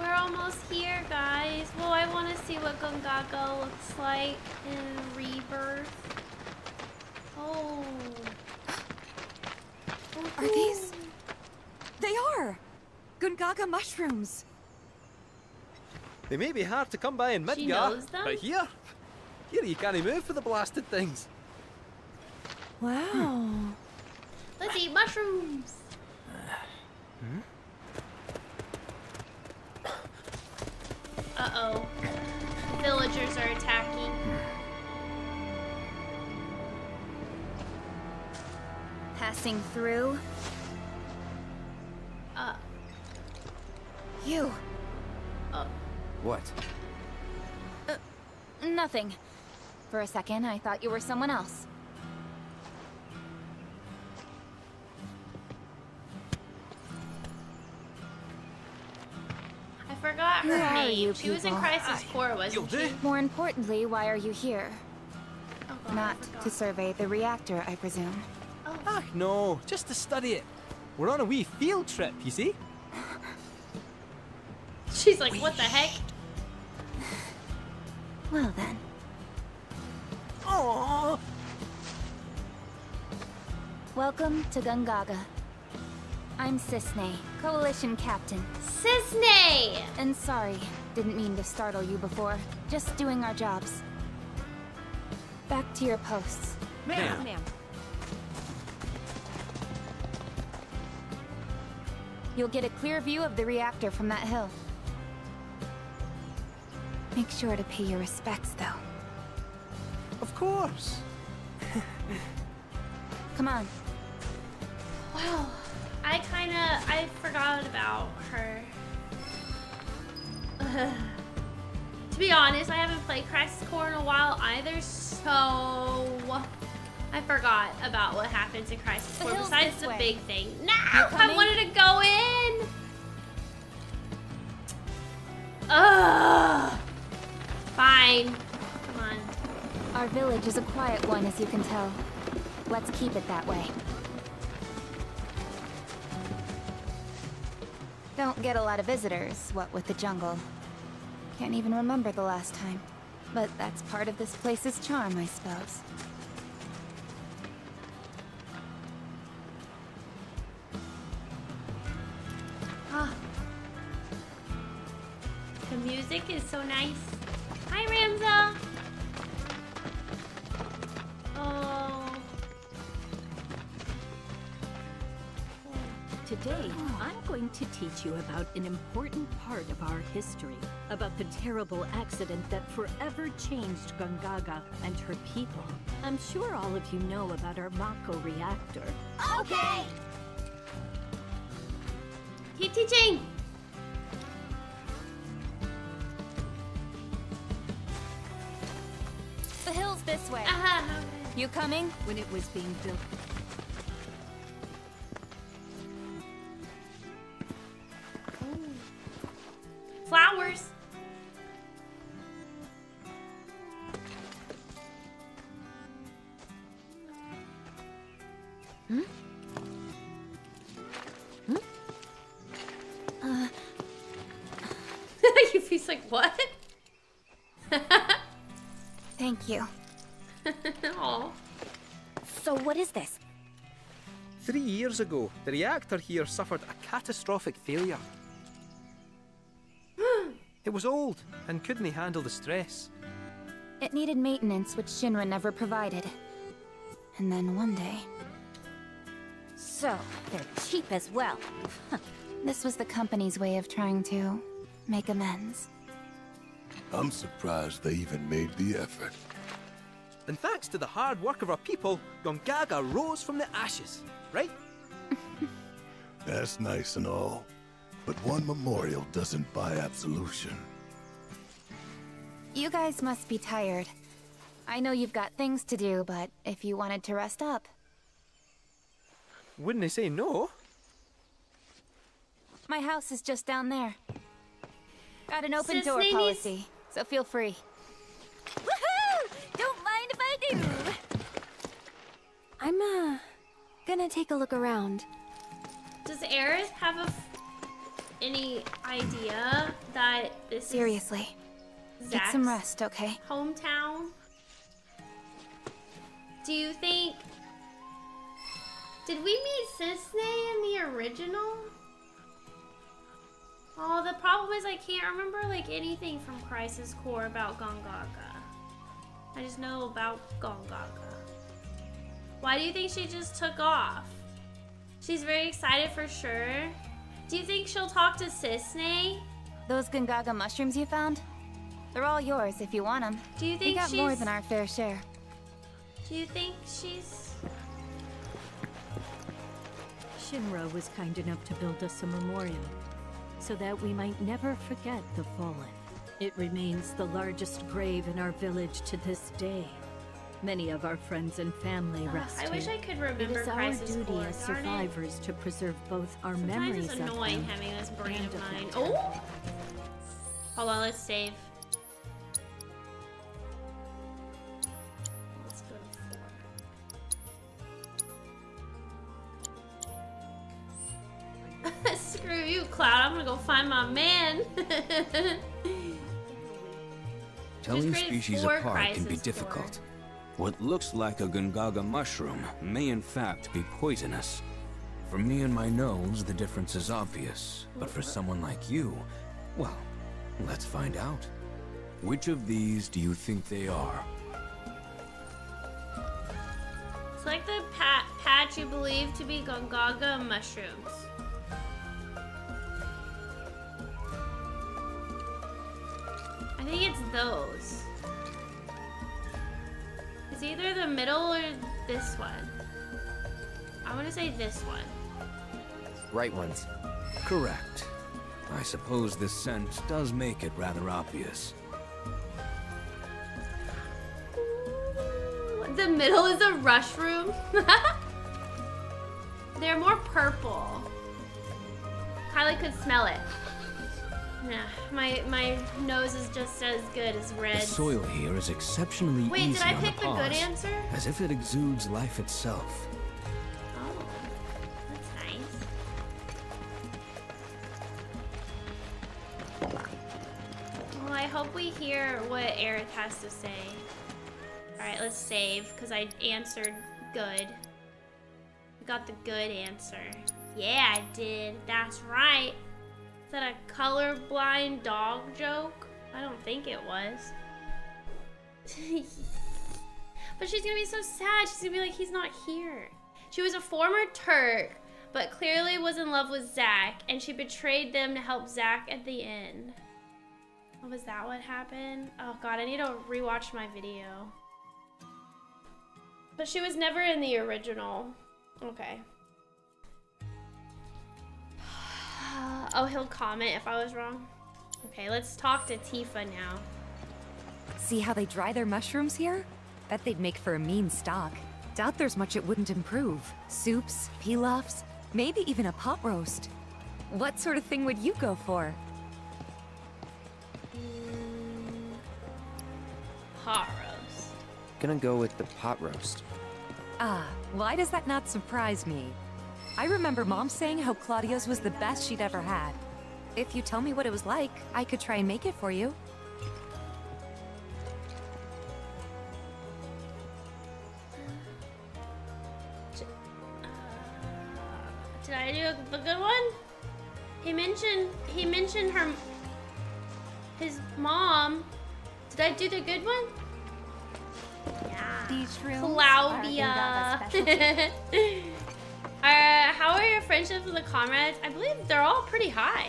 Where we're almost here, guys. Well, I want to see what Gongaga looks like in Rebirth. Oh. Are these? They are! Gongaga mushrooms! They may be hard to come by in Midgar, but here, here you can't move for the blasted things. Wow. Hmm. Let's eat mushrooms! Hmm? Uh-oh. Villagers are attacking. Passing through. Uh. You. Uh. What? Uh, nothing. For a second, I thought you were someone else. I forgot her Where name. You, she people? was in Crisis Core, wasn't she? More importantly, why are you here? Oh God, Not to survey the reactor, I presume. Oh. Ah, no, just to study it. We're on a wee field trip, you see? She's like, what the heck? Well then. Aww. Welcome to Gongaga. I'm Cisne, Coalition Captain. Cisne! And sorry, didn't mean to startle you before. Just doing our jobs. Back to your posts. Ma'am. Ma'am. You'll get a clear view of the reactor from that hill. Make sure to pay your respects, though. Of course. Come on. Wow. I kinda... I forgot about her. Ugh. To be honest, I haven't played Crisis Core in a while either, so... I forgot about what happens in Crisis Core besides the way. big thing. No! I wanted to go in! Ugh! Fine. Come on. Our village is a quiet one, as you can tell. Let's keep it that way. Don't get a lot of visitors, what with the jungle. Can't even remember the last time. But that's part of this place's charm, I suppose. The music is so nice. Hi, Ramza! Oh. Today, I'm going to teach you about an important part of our history. About the terrible accident that forever changed Gongaga and her people. I'm sure all of you know about our Mako reactor. Okay! Keep teaching! This way. Uh-huh. You coming? When it was being built. Ooh. Flowers. Hmm? Hmm? Uh. Yuffie's like, what? Thank you. So what is this? Three years ago, the reactor here suffered a catastrophic failure. It was old and couldn't handle the stress. It needed maintenance which Shinra never provided. And then one day... So, they're cheap as well. Huh. This was the company's way of trying to make amends. I'm surprised they even made the effort. And thanks to the hard work of our people, Gongaga rose from the ashes, right? That's nice and all, but one memorial doesn't buy absolution. You guys must be tired. I know you've got things to do, but if you wanted to rest up... Wouldn't they say no? My house is just down there. Got an open door policy, so feel free. I'm, uh, gonna take a look around. Does Aerith have a... F any idea that this Seriously. is Zack's get some rest, okay? hometown? Do you think... Did we meet Cisne in the original? Oh, the problem is I can't remember like anything from Crisis Core about Gongaga. I just know about Gongaga. Why do you think she just took off? She's very excited for sure. Do you think she'll talk to Cisne? Those Gongaga mushrooms you found? They're all yours if you want them. Do you think we got she's... more than our fair share. Do you think she's... Shinra was kind enough to build us a memorial, so that we might never forget the fallen. It remains the largest grave in our village to this day. Many of our friends and family uh, rest I here. wish I could remember. It is our duty Core, as survivors to preserve both our Sometimes memories it's annoying of them having this brain of mine. Oh! Hold on, let's save. Let's go to four. Screw you, Cloud. I'm gonna go find my man. Telling species apart can be difficult. Core. What looks like a Gongaga mushroom may in fact be poisonous. For me and my nose, the difference is obvious. But for someone like you, well, let's find out. Which of these do you think they are? Select the pat patch you believe to be Gongaga mushrooms. I think it's those. It's either the middle or this one. I want to say this one. Right ones. Correct. I suppose this scent does make it rather obvious. Ooh, the middle is a mushroom. They're more purple. Kylie could smell it. Nah, my my nose is just as good as red. The soil here is exceptionally Wait, easy did I pick the, the good answer? As if it exudes life itself. Oh, that's nice. Well, I hope we hear what Aerith has to say. All right, let's save because I answered good. I got the good answer. Yeah, I did. That's right. Is that a colorblind dog joke? I don't think it was. But she's gonna be so sad. She's gonna be like, he's not here. She was a former Turk, but clearly was in love with Zack, and she betrayed them to help Zack at the end. Oh, was that what happened? Oh God, I need to rewatch my video. But she was never in the original. Okay. Oh, he'll comment if I was wrong. Okay, let's talk to Tifa now. See how they dry their mushrooms here? Bet they'd make for a mean stock. Doubt there's much it wouldn't improve. Soups, pilafs, maybe even a pot roast. What sort of thing would you go for? Mm, pot roast. Gonna go with the pot roast. Ah, why does that not surprise me? I remember Mom saying how Claudio's was the best she'd ever had. If you tell me what it was like, I could try and make it for you. Did I do a good one? He mentioned he mentioned her his mom. Did I do the good one? Yeah. These Claudia. Uh, how are your friendships with the comrades? I believe they're all pretty high.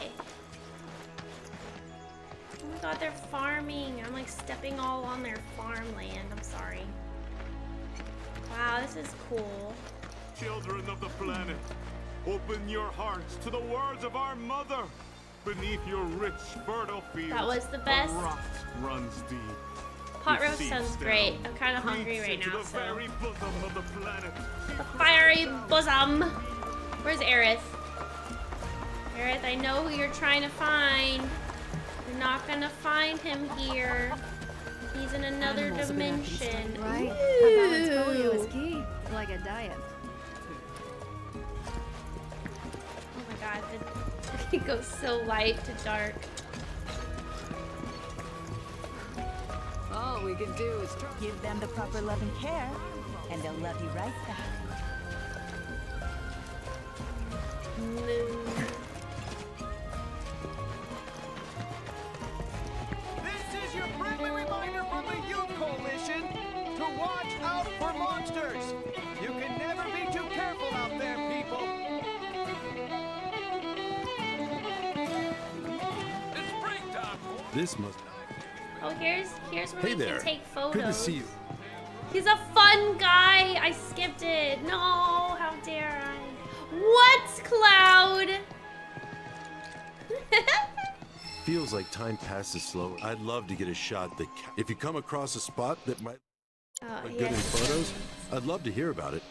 Oh my God, they're farming. I'm like stepping all on their farmland. I'm sorry. Wow, this is cool. Children of the planet, open your hearts to the words of our mother. Beneath your rich, fertile fields, that was the best. The rock runs deep. Pot roast sounds great. I'm kind of hungry right now, so. The fiery bosom. Where's Aerith? Aerith, I know who you're trying to find. You're not gonna find him here. He's in another dimension. Right. Is key, like a diet. Oh my God. The It goes so light to dark. All we can do is give them the proper love and care, and they'll love you right back. No. Watch out for monsters! You can never be too careful out there, people! It's breakdown! This must... Oh, here's, here's where hey we there. Can take photos. Good to see you. He's a fun guy! I skipped it! No! How dare I? What, Cloud? Feels like time passes slow. I'd love to get a shot that... If you come across a spot that might... Oh, like good in photos? I'd love to hear about it.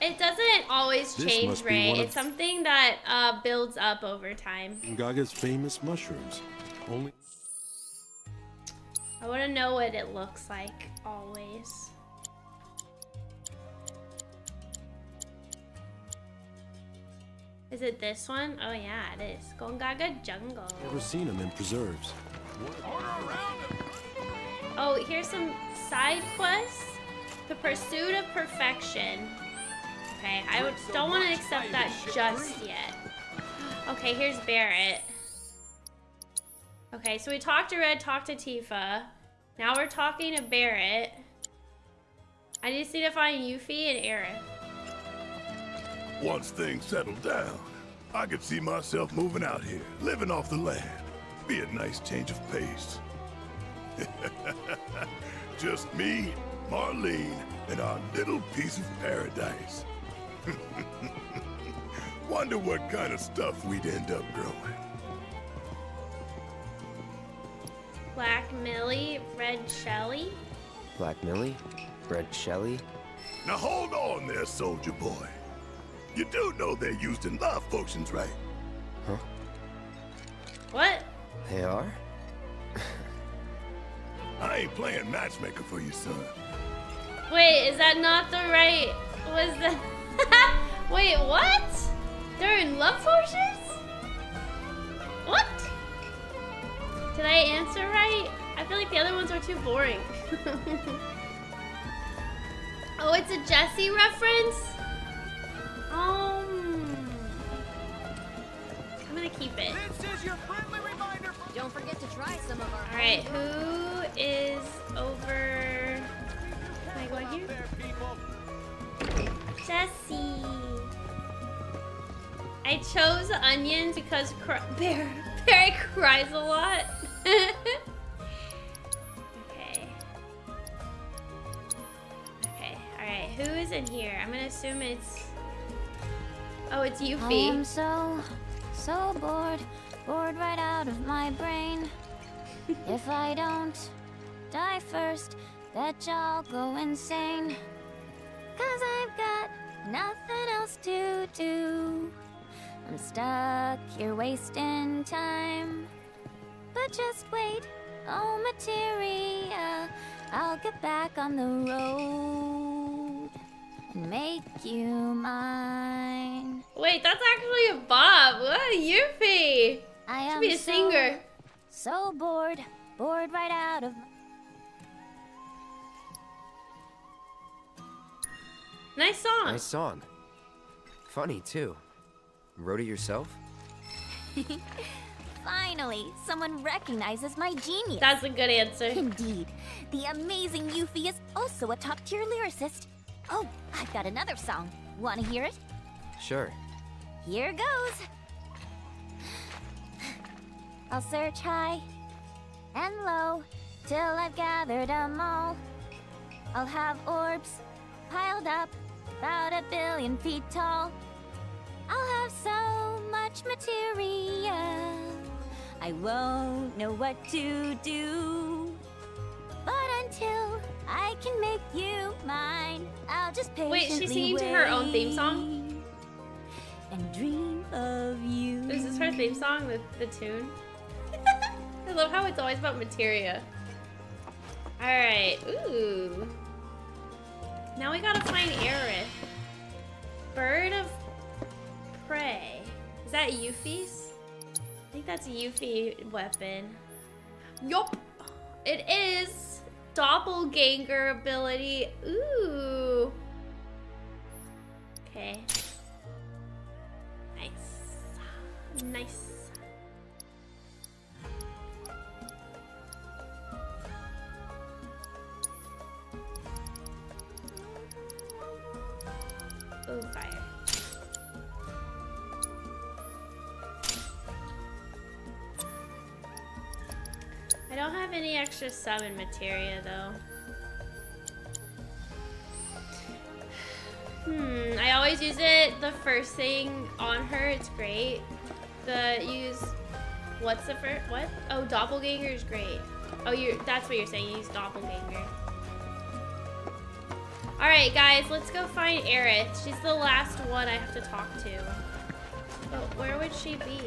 It doesn't always this change, Ray. It's something that uh, builds up over time. Gaga's famous mushrooms. Only. I want to know what it looks like always. Is it this one? Oh yeah, it is. Gongaga Jungle. Never seen him in preserves. Oh, here's some side quests. The pursuit of perfection. Okay, I would, don't want to accept that just yet. Okay, here's Barrett. Okay, so we talked to Red, talked to Tifa. Now we're talking to Barrett. I just need to find Yuffie and Aerith. Once things settle down, I could see myself moving out here, living off the land. Be a nice change of pace. Just me, Marlene, and our little piece of paradise. Wonder what kind of stuff we'd end up growing. Black Millie, Red Shelly? Black Millie, Red Shelly? Now hold on there, soldier boy. You do know they're used in love potions, right? Huh? What? They are? I ain't playing matchmaker for you, son. Wait, is that not the right... Was the... Wait, what? They're in love potions? What? Did I answer right? I feel like the other ones are too boring. Oh, it's a Jessie reference? Um, I'm gonna keep it. This is your friendly reminder. Don't forget to try some of our. All right, who is over? Can I go in here? Jessie. I chose onion because Cry Bear Bear cries a lot. Okay. Okay. All right. Who is in here? I'm gonna assume it's. Oh, it's Yuffie. I'm so, so bored, bored right out of my brain. If I don't die first, that y'all go insane. Cause I've got nothing else to do. I'm stuck here wasting time. But just wait, oh Materia, I'll get back on the road. Make you mine. Wait, that's actually a bop. What a Yuffie. I should be a so, singer. So bored, bored right out of. Nice song. Nice song. Funny too. Wrote it yourself? Finally, someone recognizes my genius. That's a good answer. Indeed, the amazing Yuffie is also a top-tier lyricist. Oh, I've got another song. Want to hear it? Sure. Here goes. I'll search high and low till I've gathered them all. I'll have orbs piled up about a billion feet tall. I'll have so much materia. I won't know what to do. But until... I can make you mine. I'll just patiently wait. She's singing to her own theme song. And dream of you. This is her theme song, the the tune. I love how it's always about materia. All right. Ooh. Now we gotta find Aerith. that Yuffie's? I think that's a Yuffie weapon. Yup, it is. Doppelganger ability. Ooh. Okay. Nice. Nice. Oh, fire. I don't have any extra summon materia, though. Hmm, I always use it the first thing on her, it's great. The use, what's the first, what? Oh, doppelganger is great. Oh, you that's what you're saying, you use doppelganger. All right, guys, let's go find Aerith. She's the last one I have to talk to. But where would she be?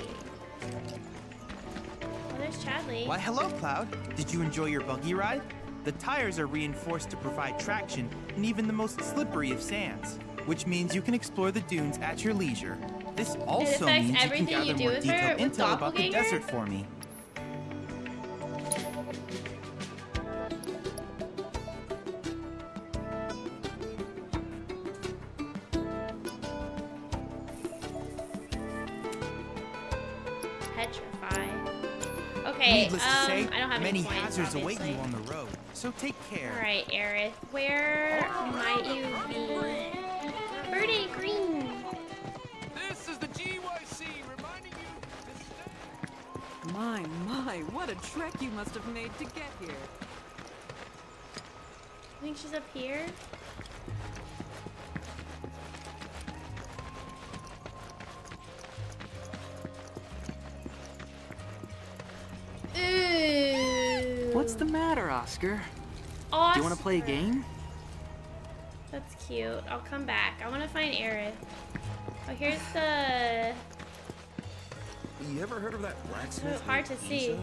Oh, there's Chadley. Why, hello, Cloud. Did you enjoy your buggy ride? The tires are reinforced to provide traction in even the most slippery of sands, which means you can explore the dunes at your leisure. This also means you can gather more detailed intel about the desert for me. Needless um, to say, I don't have many hazards await you on the road, so take care. All right, Aerith, where might you be? Birdie Green. This is the G Y C reminding you. My, my, what a trek you must have made to get here. I think she's up here. What's the matter, Oscar? Oscar? Do you want to play a game? That's cute. I'll come back. I want to find Aerith. Oh, here's the... You ever heard of that blacksmith? It's hard to see.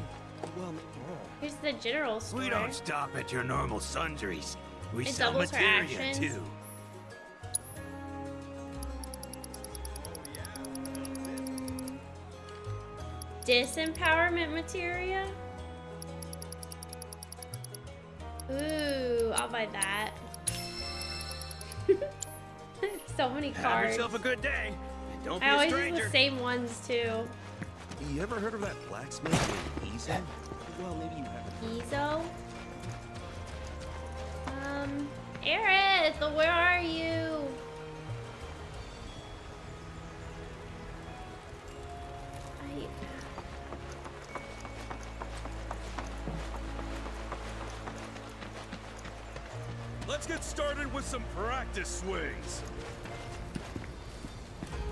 Here's the general store. We don't stop at your normal sundries. We sell materia, too. Um, disempowerment materia? Ooh, I'll buy that. So many cards. Have yourself a good day. And don't be I a stranger. I always use the same ones too. You ever heard of that blacksmith named Ezo? Well, maybe you haven't. Ezo? Um, Aerith, where are you? I. Let's get started with some practice swings.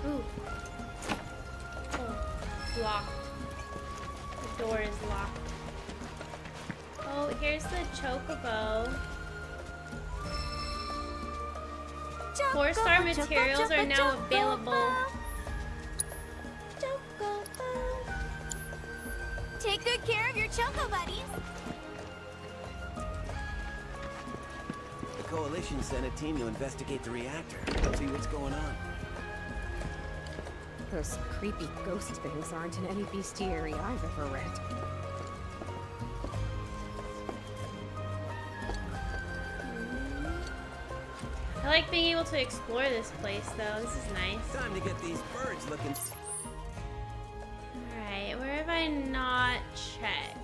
Ooh. Oh, it's locked. The door is locked. Oh, here's the Chocobo. Chocobo Four-star materials Chocobo, are now Chocobo. available. Chocobo. Take good care of your Choco buddies. Coalition sent a team to investigate the reactor. See what's going on. Those creepy ghost things aren't in any bestiary I've ever read. I like being able to explore this place, though. This is nice. Time to get these birds looking. Alright, where have I not checked?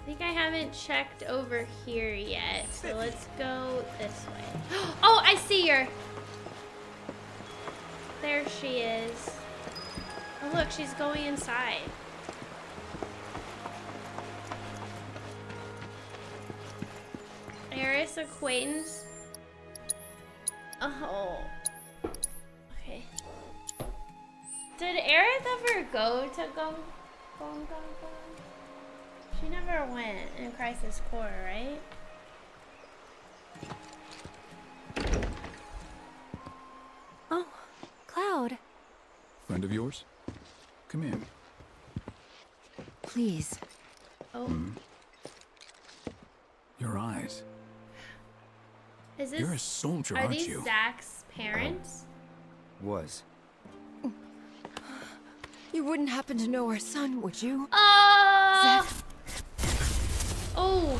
I think I haven't checked over here yet, so let's go this way. Oh, I see her! There she is. Oh, look, she's going inside. Aerith's acquaintance. Oh. Okay. Did Aerith ever go to Gongaga? She never went in Crisis Core, right? Oh, Cloud. Friend of yours? Come in. Please. Oh. Hmm. Your eyes. Is this, You're a soldier, are aren't these you? Zack's parents? Was. You wouldn't happen to know our son, would you? Uh... Zack? Oh.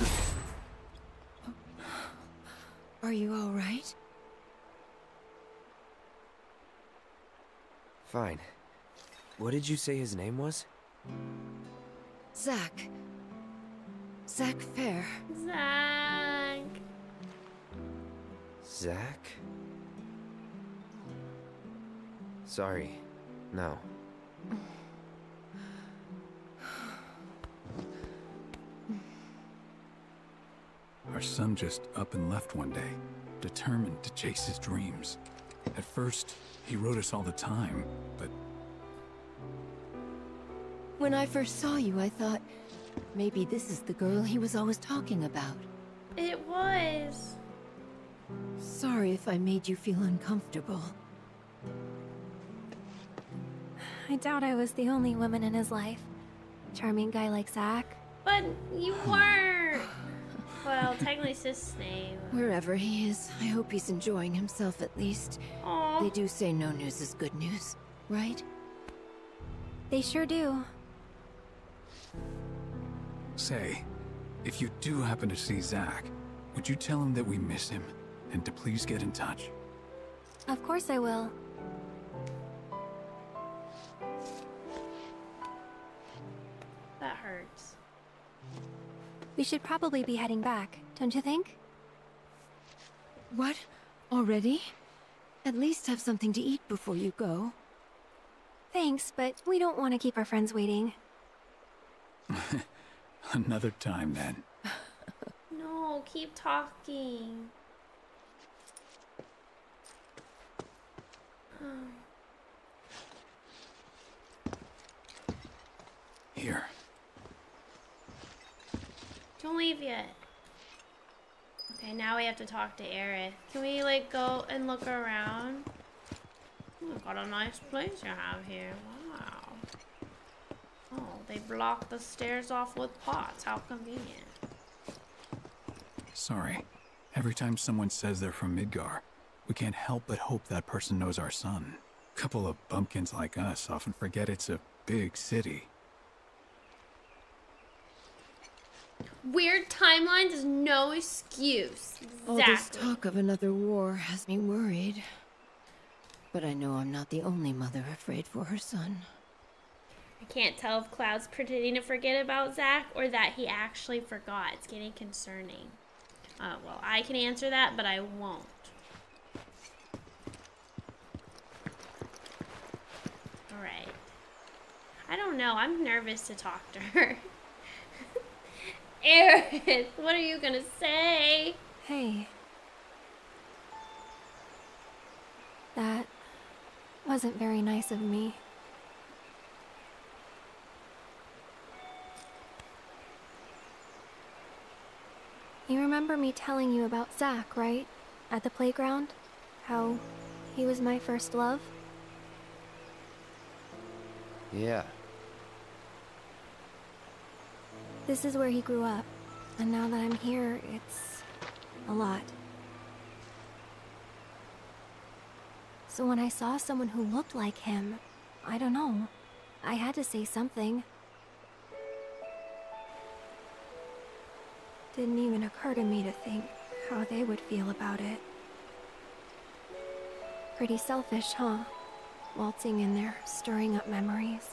Are you all right? Fine. What did you say his name was? Zack. Zack Fair. Zack. Zack? Sorry. No. Our son just up and left one day, determined to chase his dreams. At first, he wrote us all the time, but... When I first saw you, I thought, maybe this is the girl he was always talking about. It was. Sorry if I made you feel uncomfortable. I doubt I was the only woman in his life. Charming guy like Zack. But you weren't. Well, technically Cisne. Wherever he is, I hope he's enjoying himself at least. Aww. They do say no news is good news, right? They sure do. Say, if you do happen to see Zack, would you tell him that we miss him and to please get in touch? Of course I will. That hurts. We should probably be heading back, don't you think? What? Already? At least have something to eat before you go. Thanks, but we don't want to keep our friends waiting. Another time, then. No, keep talking. Here. Don't leave yet. Okay, now we have to talk to Aerith. Can we, like, go and look around? Look what a nice place you have here. Wow. Oh, they blocked the stairs off with pots. How convenient. Sorry. Every time someone says they're from Midgar, we can't help but hope that person knows our son. A couple of bumpkins like us often forget it's a big city. Weird timelines is no excuse. Exactly. All this talk of another war has me worried. But I know I'm not the only mother afraid for her son. I can't tell if Cloud's pretending to forget about Zack or that he actually forgot. It's getting concerning. Uh, well, I can answer that, but I won't. Alright. I don't know. I'm nervous to talk to her. Aerith, what are you gonna say? Hey. That wasn't very nice of me. You remember me telling you about Zack, right? At the playground? How he was my first love? Yeah. This is where he grew up, and now that I'm here, it's a lot. So when I saw someone who looked like him, I don't know, I had to say something. Didn't even occur to me to think how they would feel about it. Pretty selfish, huh? Waltzing in there, stirring up memories.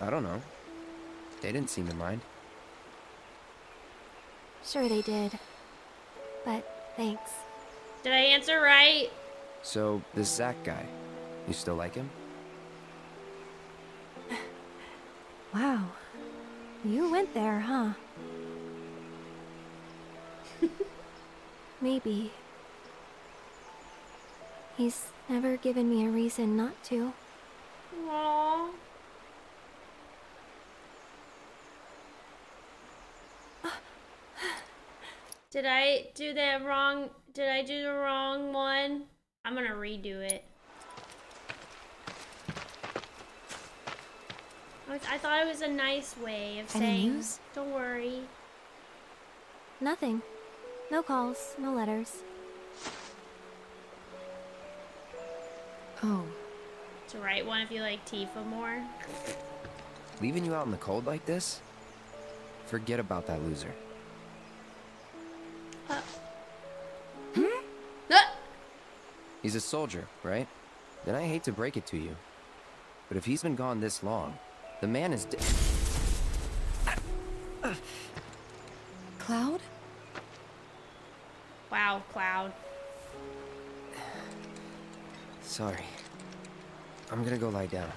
I don't know. They didn't seem to mind. Sure they did. But thanks. Did I answer right? So, this Zack guy, you still like him? Wow. You went there, huh? Maybe. He's never given me a reason not to. Aww. Did I do that wrong? Did I do the wrong one? I'm gonna redo it. I thought it was a nice way of saying, don't worry. Nothing. No calls, no letters. Oh. To write one if you like Tifa more. Leaving you out in the cold like this? Forget about that loser. Uh. Hmm? Ah! He's a soldier, right? Then I hate to break it to you. But if he's been gone this long, the man is dead. Cloud? Wow, Cloud. Sorry. I'm gonna go lie down.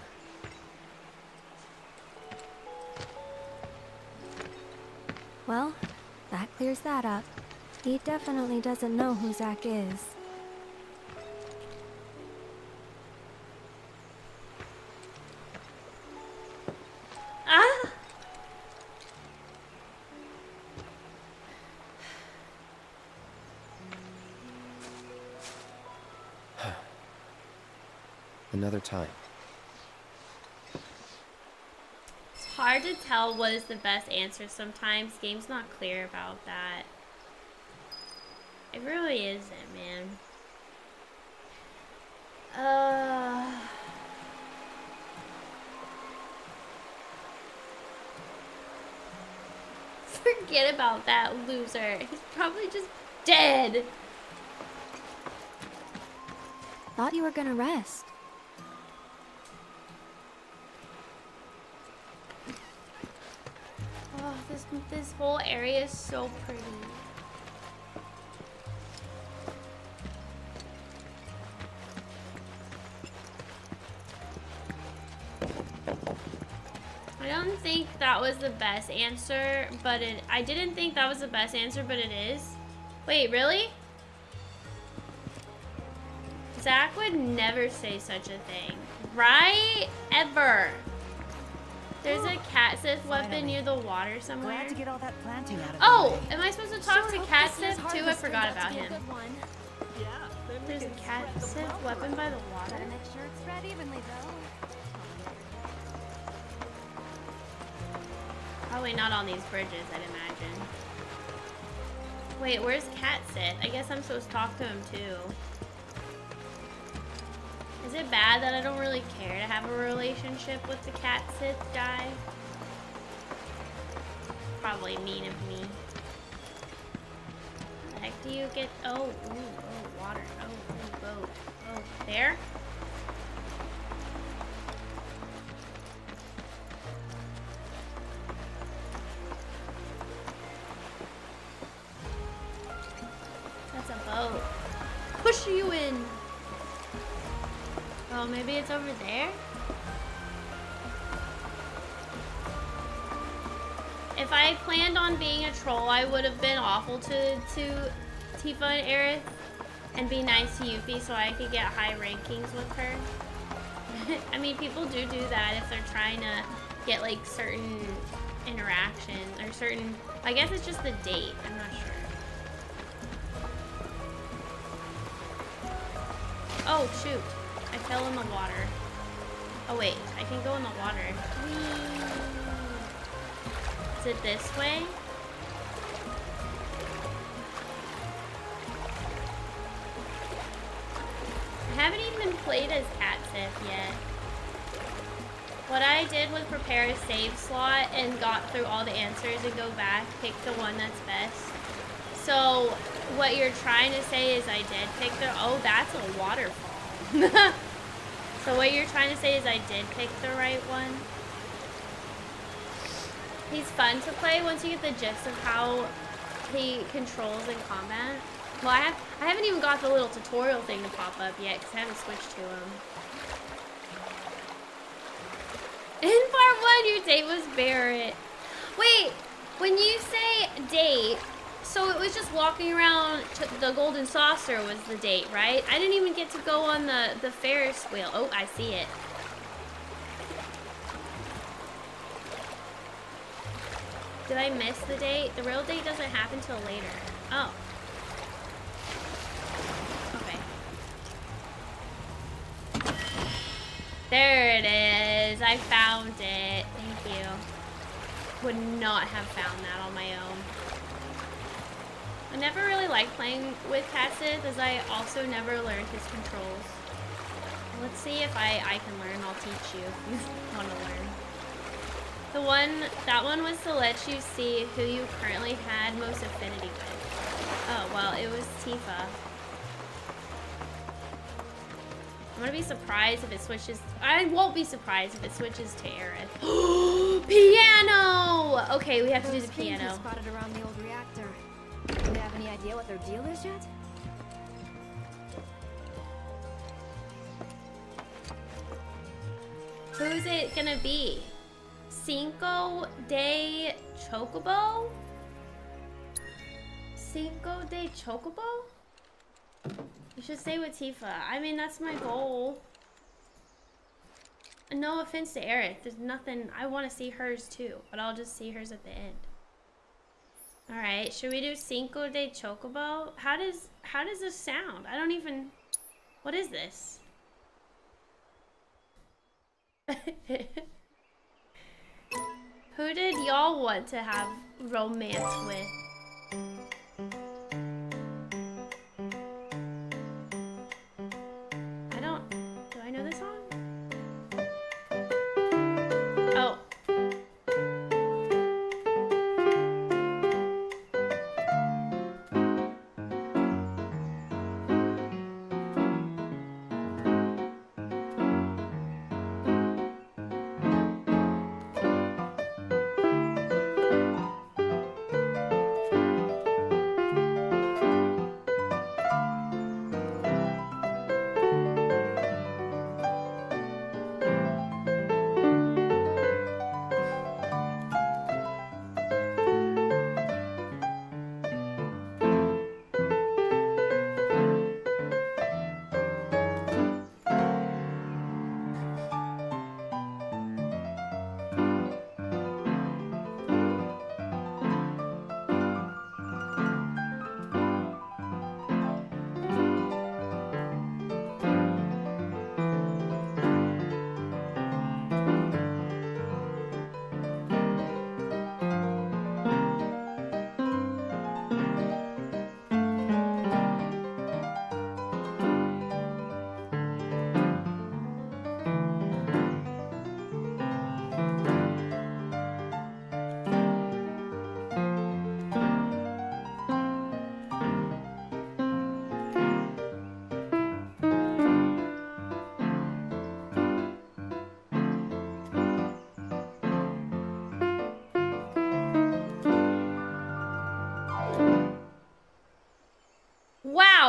Well, that clears that up. He definitely doesn't know who Zack is. Ah! Another time. It's hard to tell what is the best answer sometimes. Game's not clear about that. It really isn't, man. Uh... Forget about that loser. He's probably just dead. Thought you were gonna rest. Oh, this this whole area is so pretty. I don't think that was the best answer, but it I didn't think that was the best answer, but it is. Wait, really? Zack would never say such a thing. Right? Ever. There's a Cait Sith weapon near the water somewhere. Glad to get all that planting out of oh, way. Am I supposed to talk sure to Cait Sith too? I forgot about him. Yeah, there's a Cait Sith weapon by the water. Gotta make sure it's spread evenly though. Probably not on these bridges, I'd imagine. Wait, where's Cait Sith? I guess I'm supposed to talk to him too. Is it bad that I don't really care to have a relationship with the Cait Sith guy? Probably mean of me. How the heck do you get? Oh, ooh, oh, water. Oh, ooh, boat. Oh, there. Oh, push you in. Oh, maybe it's over there? If I planned on being a troll, I would have been awful to, to Tifa and Aerith and be nice to Yuffie so I could get high rankings with her. I mean, people do do that if they're trying to get like certain interactions or certain, I guess it's just the date, I'm not sure. Oh, shoot. I fell in the water. Oh, wait. I can go in the water. Whee! Is it this way? I haven't even played as Cait Sith yet. What I did was prepare a save slot and got through all the answers and go back, pick the one that's best. So... what you're trying to say is I did pick the... Oh, that's a waterfall. So what you're trying to say is I did pick the right one. He's fun to play once you get the gist of how he controls in combat. Well, I, have, I haven't even got the little tutorial thing to pop up yet because I haven't switched to him. In part one, your date was Barrett. Wait, when you say date... so it was just walking around to the golden saucer was the date, right? I didn't even get to go on the, the Ferris wheel. Oh, I see it. Did I miss the date? The real date doesn't happen till later. Oh. Okay. There it is. I found it. Thank you. Would not have found that on my own. I never really liked playing with Cait Sith, as I also never learned his controls. Let's see if I, I can learn. I'll teach you if you want to learn. The one, that one was to let you see who you currently had most affinity with. Oh, well, it was Tifa. I'm gonna be surprised if it switches. I won't be surprised if it switches to Aerith. Piano! Okay, we have to do the piano. Spotted around the old reactor. Do they have any idea what their deal is yet? Who's it gonna be? Cinco de Chocobo? Cinco de Chocobo? You should stay with Tifa. I mean, that's my goal. And no offense to Aerith. There's nothing. I want to see hers too, but I'll just see hers at the end. Alright, should we do Cinco de Chocobo? How does, how does this sound? I don't even... What is this? Who did y'all want to have romance with? I don't... Do I know this song? Oh.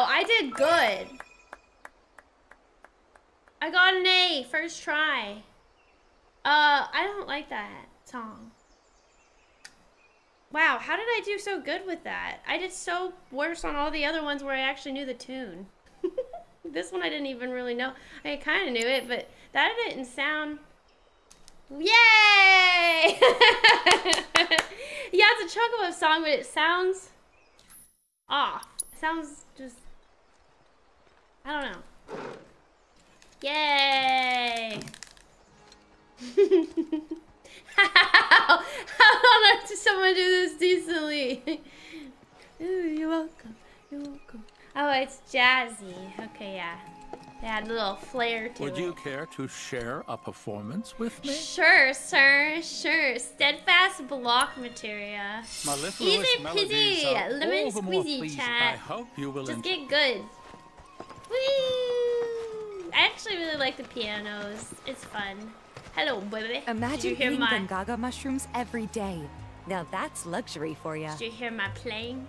I did good. I got an A first try. Uh, I don't like that song. Wow, how did I do so good with that? I did so worse on all the other ones where I actually knew the tune. This one I didn't even really know. I kind of knew it, but that didn't sound... Yay! Yeah, it's a Chocobo song, but it sounds off. It sounds just... I don't know. Yay! How? How on earth did someone do this decently? Ooh, you're welcome. You're welcome. Oh, it's jazzy. Okay, yeah. They had a little flair to it. Would you care to share a performance with me? Sure, sir. Sure. Steadfast block materia. Easy peasy. Lemon squeezy, chat. I hope you will just get good. Whee! I actually really like the pianos. It's fun. Hello, baby. Imagine eating Gongaga mushrooms every day. Now that's luxury for ya. Did you hear my playing?